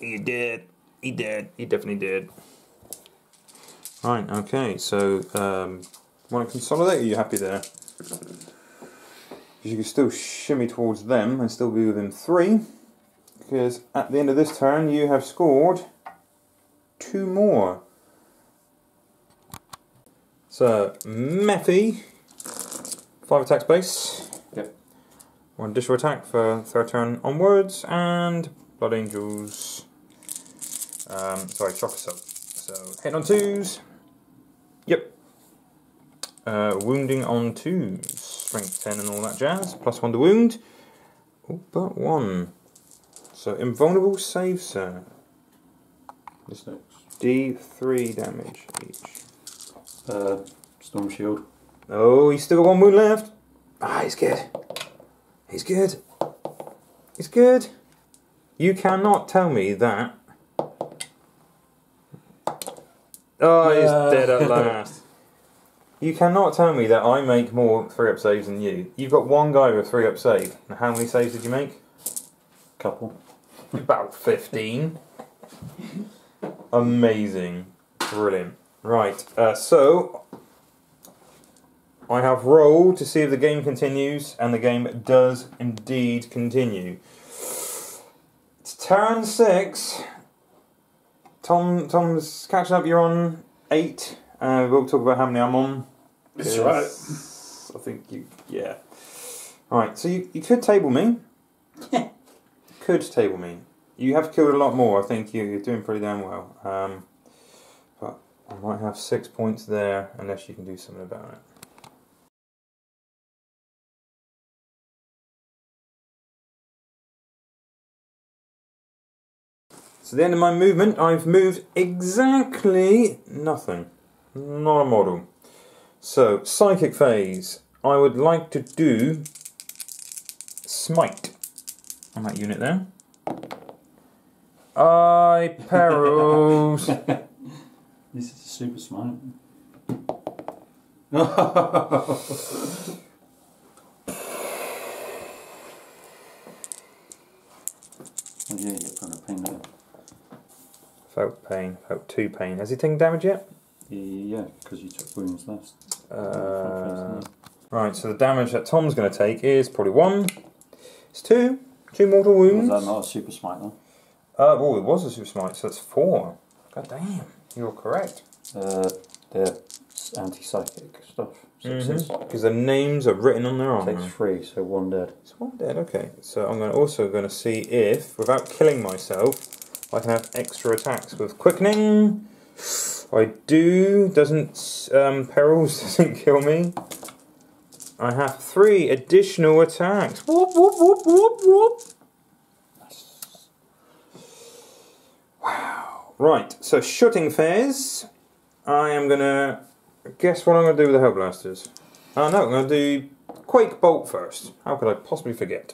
He did. He did. He definitely did. Right, okay, so want to consolidate, or are you happy there? Because you can still shimmy towards them and still be within 3. Because at the end of this turn, you have scored 2 more. So, Mephi, 5 attacks base. Yep. 1 additional attack for 3rd turn onwards, and Blood Angels, Shock Assault. So, hit on 2s, yep, wounding on 2s, strength 10 and all that jazz, +1 to wound, all but 1. So, invulnerable save, sir. This next. D3 damage each. Storm Shield. Oh, he's still got 1 wound left. Ah, he's good. He's good. He's good. You cannot tell me that. Oh, he's dead at last. You cannot tell me that I make more 3-up saves than you. You've got 1 guy with 3-up save. And how many saves did you make? A couple. About 15. Amazing. Brilliant. Right, so I have rolled to see if the game continues, and the game does indeed continue. It's turn 6. Tom's catching up. You're on 8. We'll talk about how many I'm on. That's right. I think you. Yeah. All right. So you could table me. Yeah. Could table me. You have killed a lot more. I think you're doing pretty damn well. But I might have 6 points there, unless you can do something about it. So the end of my movement, I've moved exactly nothing. Not a model. So, psychic phase. I would like to do Smite on that unit there. I perils. This is super smart. Yeah, you're kind of pain there. Felt pain, felt 2 pain. Has he taken damage yet? Yeah, because you took wounds last. Right, so the damage that Tom's going to take is probably 1. It's 2 mortal wounds. Was that not a super smite though? Well, it was a super smite, so that's 4. God damn, you're correct. They're anti-psychic stuff, Success. Because the names are written on their armor. Takes three, so one dead. It's one dead, okay. So I'm also going to see if, without killing myself, I can have extra attacks with Quickening. I do. Doesn't Perils doesn't kill me. I have 3 additional attacks. Whoop, whoop, whoop, whoop, whoop. Nice. Wow. Right, so shooting phase. I am going to... Guess what I'm going to do with the Hellblasters. Oh no, I'm going to do Quake Bolt first. How could I possibly forget?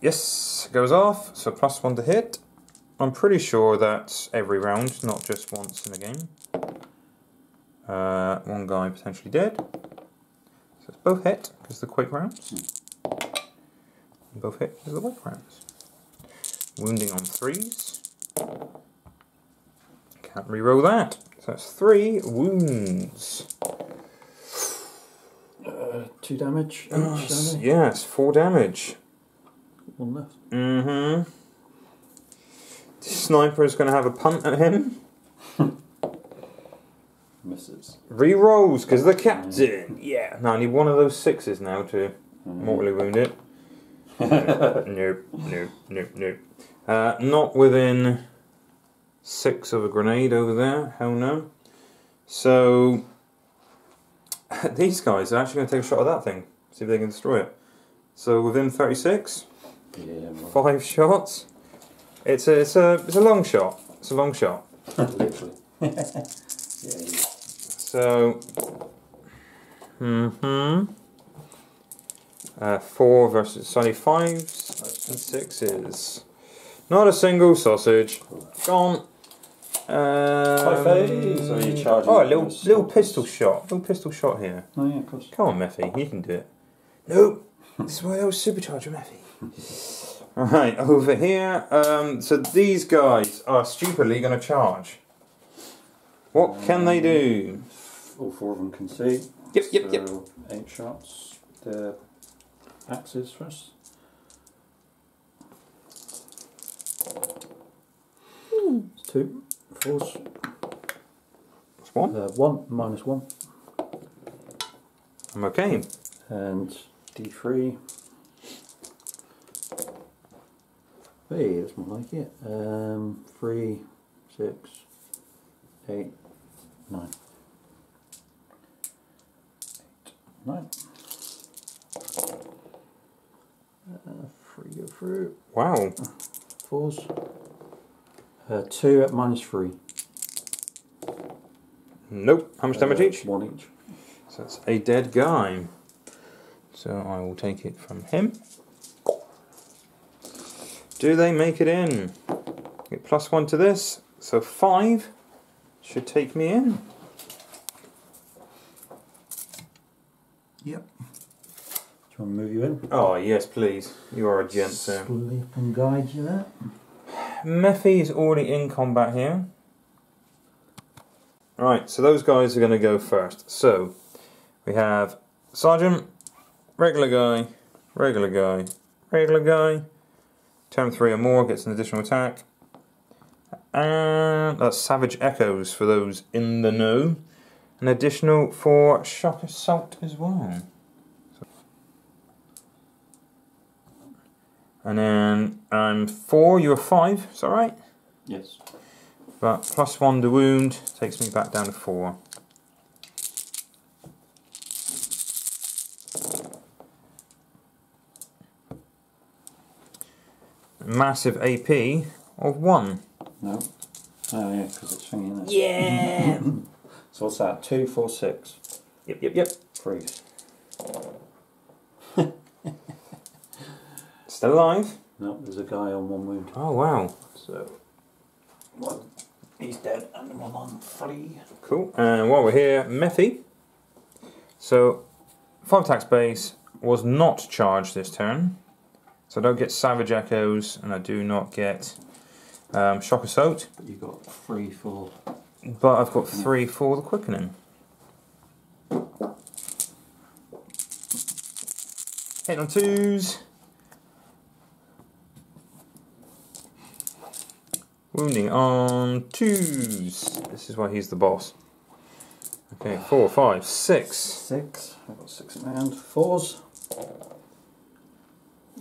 Yes, goes off. So +1 to hit. I'm pretty sure that's every round, not just once in a game. One guy potentially dead. So it's both hit, because the Quake Rounds. And both hit, because the Quake Rounds. Wounding on 3s. Can't reroll that. So that's 3 wounds. 2 damage. Each, yes, 4 damage. One left. Mm-hmm. Sniper is going to have a punt at him. Misses. Rerolls because of the captain. Yeah. No, I need one of those 6s now to mortally wound it. Nope, nope, nope, nope. Not within 6 of a grenade over there. Hell no. So these guys are actually going to take a shot at that thing. See if they can destroy it. So within 36. Yeah. 5 shots. It's a long shot. It's a long shot. Literally. So 4 versus 25s and 6s. Not a single sausage. Gone. So you charge. Oh, a little pistol shot. Little pistol shot here. Oh yeah, of course. Come on, Mephi, you can do it. Nope. This is why I was supercharger Mephi. Alright, over here, so these guys are stupidly going to charge. What can they do? All 4 of them can see. Yep, yep, yep. 8 shots. The axes first. Mm. 2, 4s. That's 1. 1, minus 1. I'm okay. And D3. Hey, that's more like it. 3, 6, 8, 9. 8, 9. 3 go through. Wow. 4s. 2 at -3. Nope. How much damage each? 1 each. So that's a dead guy. So I will take it from him. Do they make it in? Get +1 to this, so 5 should take me in. Yep. Do you want to move you in? Oh yes, please. You are a gent, sir. Sleep and guide you there. Mephi is already in combat here. Right, so those guys are going to go first. So we have Sergeant, regular guy, regular guy, regular guy. Turn 3 or more gets an additional attack. And that's Savage Echoes for those in the know. An additional for Shock Assault as well. And then I'm 4, you're 5, is that right? Yes. But +1 to wound takes me back down to 4. Massive AP of 1. No. Oh yeah, because it's swinging that. Yeah. So what's that? 2, 4, 6. Yep, yep, yep. Freeze. Still alive? No, there's a guy on 1 wound. Oh wow. So 1. He's dead, and 1 on 3. Cool. And while we're here, Mephi. So 5 attack space was not charged this turn. So I don't get Savage Echoes, and I do not get Shock Assault. But you've got 3 for... But I've got 3 for the Quickening. Hit on 2s. Wounding on 2s. This is why he's the boss. Okay, 4, 5, 6. 6. I've got 6 in my hand. 4s.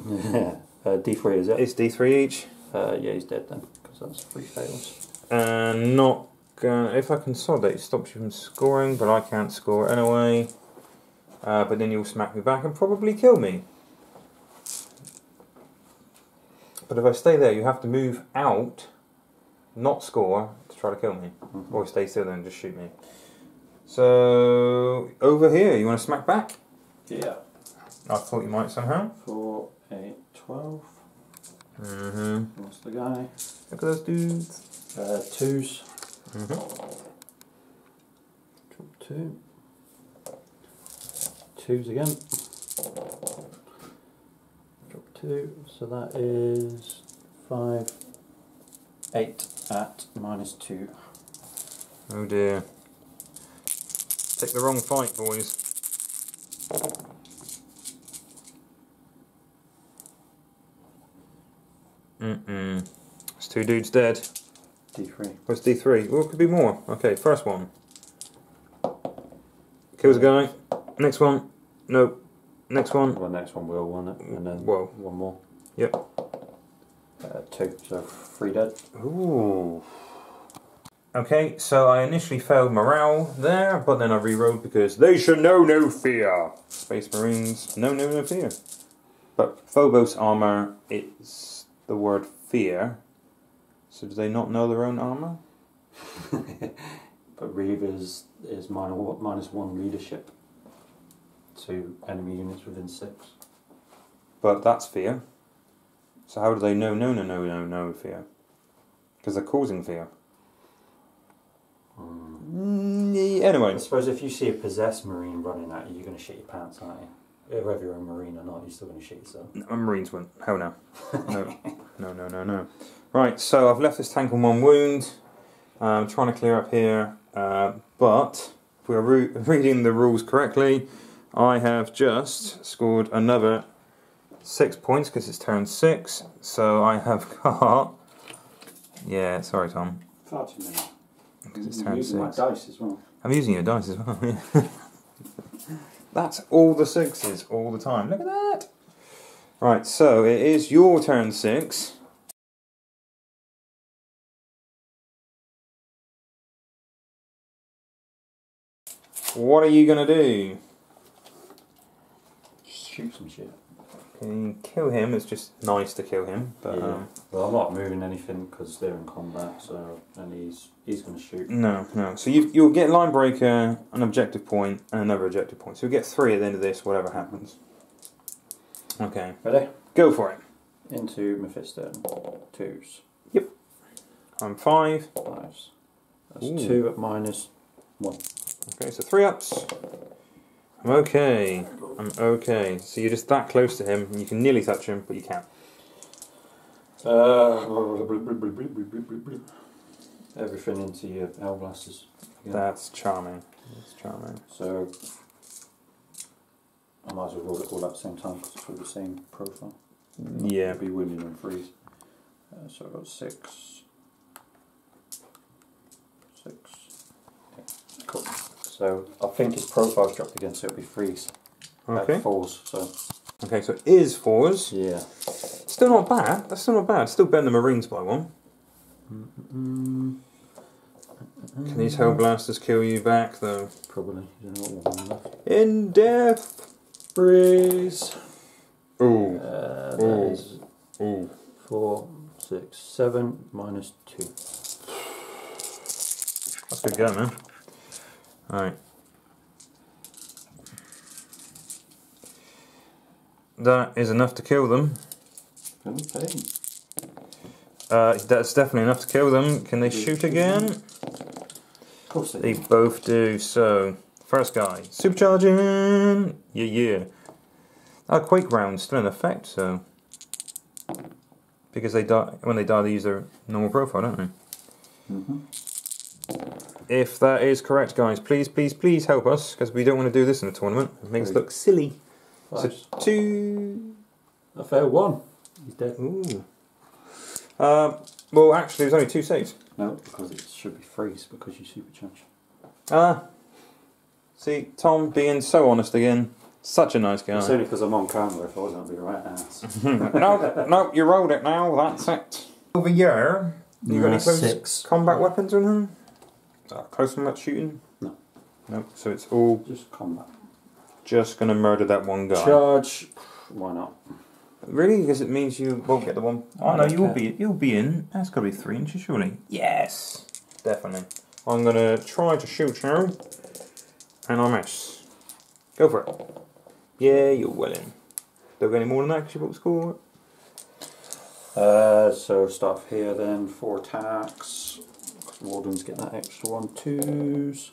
Yeah. D3 is it? It's D3 each. Yeah, he's dead then, because that's 3 fails. And not gonna, if I consolidate, it stops you from scoring, but I can't score anyway. But then you'll smack me back and probably kill me. But if I stay there, you have to move out, not score, to try to kill me. Mm-hmm. Or stay still there and just shoot me. So, over here, you want to smack back? Yeah. I thought you might somehow. 4, 8, 12. Mm-hmm. What's the guy? Look at those dudes. 2s. Mm-hmm. Drop 2. 2s again. Drop 2. So that is 5. 8 at -2. Oh dear. Take the wrong fight, boys. Mm-mm. It's 2 dudes dead. D3. What's D3? Well, it could be more. Okay, first one. Kills a guy. Next one. Nope. Next one. Well, next one will win it. And then whoa. One more. Yep. 2, so 3 dead. Ooh. Okay, so I initially failed morale there, but then I rerolled because they should know no fear. Space Marines, no fear. But Phobos armor, it's the word fear. So do they not know their own armor? But Reavers is -1 leadership to enemy units within 6. But that's fear. So how do they know no fear? Because they're causing fear. Anyway, I suppose if you see a possessed Marine running at you, you're going to shit your pants, aren't you? Whether you're a Marine or not, you're still going to shit yourself. No, Marines wouldn't. Hell no. No. Right, so I've left this tank on 1 wound. I'm trying to clear up here, but if we're reading the rules correctly, I have just scored another 6 points because it's turn 6. So I have got. Yeah, sorry, Tom. Far too many. Because it's turn 6. I'm using my dice as well. I'm using your dice as well, yeah. That's all the 6s all the time. Look at that! Right, so it is your turn 6. What are you going to do? Just shoot some shit. Can kill him, it's just nice to kill him, but yeah. Well, I'm not moving anything because they're in combat, so and he's going to shoot. No. So you'll get line breaker, an objective point, and another objective point. So you'll get 3 at the end of this, whatever happens. Okay. Ready? Go for it. Into Mephiston. 2s. Yep. I'm 5. 5s. That's ooh. 2 at -1. Okay, so 3 ups. I'm okay. So you're just that close to him, and you can nearly touch him, but you can't. Everything into your Hellblasters. Yeah. That's charming. That's charming. So I might as well roll it all at the same time because it's all the same profile. Yeah. It'll be wounded and freeze. So I've got 6. Okay. Cool. So I think his profile's dropped again, so it'll be freeze. Okay. 4s, so. Okay, so it is 4s. Yeah. Still not bad. That's still not bad. Still bend the Marines by 1. Can these Hellblasters kill you back though? Probably. In death, freeze. Ooh. That is 4, 6, 7 -2. That's a good go, man. Alright. That is enough to kill them. Okay. That's definitely enough to kill them. Can they shoot again? Of course they do. They both do. So, first guy. Supercharging! Yeah. That Quake Round's still in effect, so. Because they die, when they die, they use their normal profile, don't they? Mm-hmm. If that is correct, guys, please help us, because we don't want to do this in a tournament. It makes us look silly. Flash. So 2... I failed 1. He's dead. Ooh. Well, actually, there's only 2 saves. No, because it should be freeze, because you supercharge. Ah. See, Tom being so honest again. Such a nice guy. It's only because I'm on camera. If I wasn't, I'd be right now. No, you rolled it now. That's it. Over here, you got any close combat weapons on him? Close combat shooting? No. Nope. So it's all just combat. Just gonna murder that one guy. Charge. Why not? Really? Because it means you won't get the one. Oh no, you'll be in. That's gotta be 3 inches, surely. Yes, definitely. I'm gonna try to shoot you, and I miss. Go for it. Yeah, you're well in. Don't get any more than that because you won't score. So stuff here then, 4 attacks. Wardens get that extra 1/2s.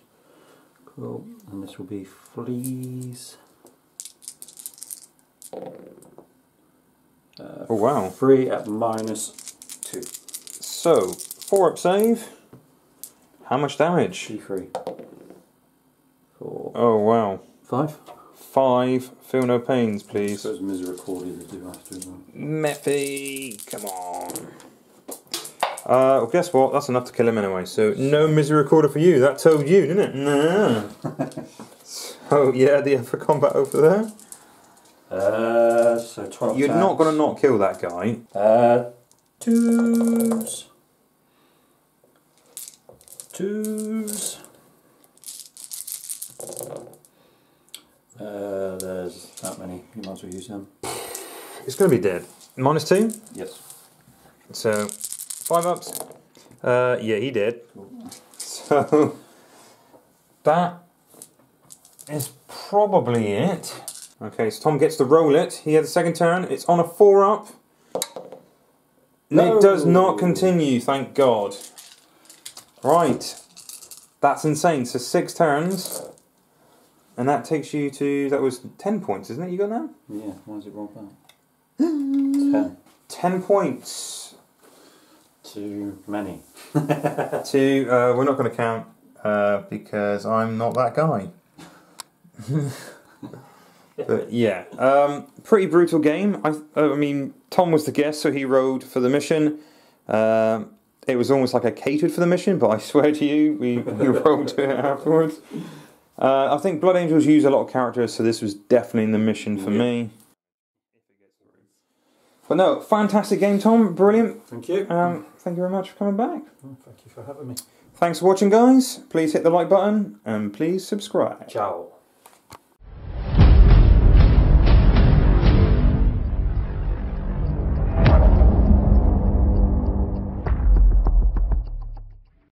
Cool. And this will be fleas. Oh wow. 3 at -2. So, 4 up save. How much damage? D3. 4. Oh wow. 5. 5. Feel no pains, please. Those misericordia they do after as well. Meppy, come on. Well, guess what? That's enough to kill him anyway. So no misericordia for you. That told you, didn't it? No. So yeah, the other combat over there. So 12. You're not gonna not kill that guy. 2s. 2s. There's that many. You might as well use them. It's going to be dead. -2? Yes. So, 5 ups. Yeah, he did. Cool. So, that is probably it. Okay, so Tom gets to roll it. He had the second turn. It's on a 4 up. No. It does not continue, thank God. Right. That's insane. So, 6 turns. And that takes you to, that was 10 points, isn't it, you got now? Yeah, why is it rolled back? 10. 10 points. Too many. We're not going to count, because I'm not that guy. But yeah, pretty brutal game. I mean, Tom was the guest, so he rode for the mission. It was almost like I catered for the mission, but I swear to you, we rolled to it afterwards. I think Blood Angels use a lot of characters, so this was definitely in the mission for me. But no, fantastic game, Tom. Brilliant. Thank you. Thank you very much for coming back. Oh, thank you for having me. Thanks for watching, guys. Please hit the like button and please subscribe. Ciao.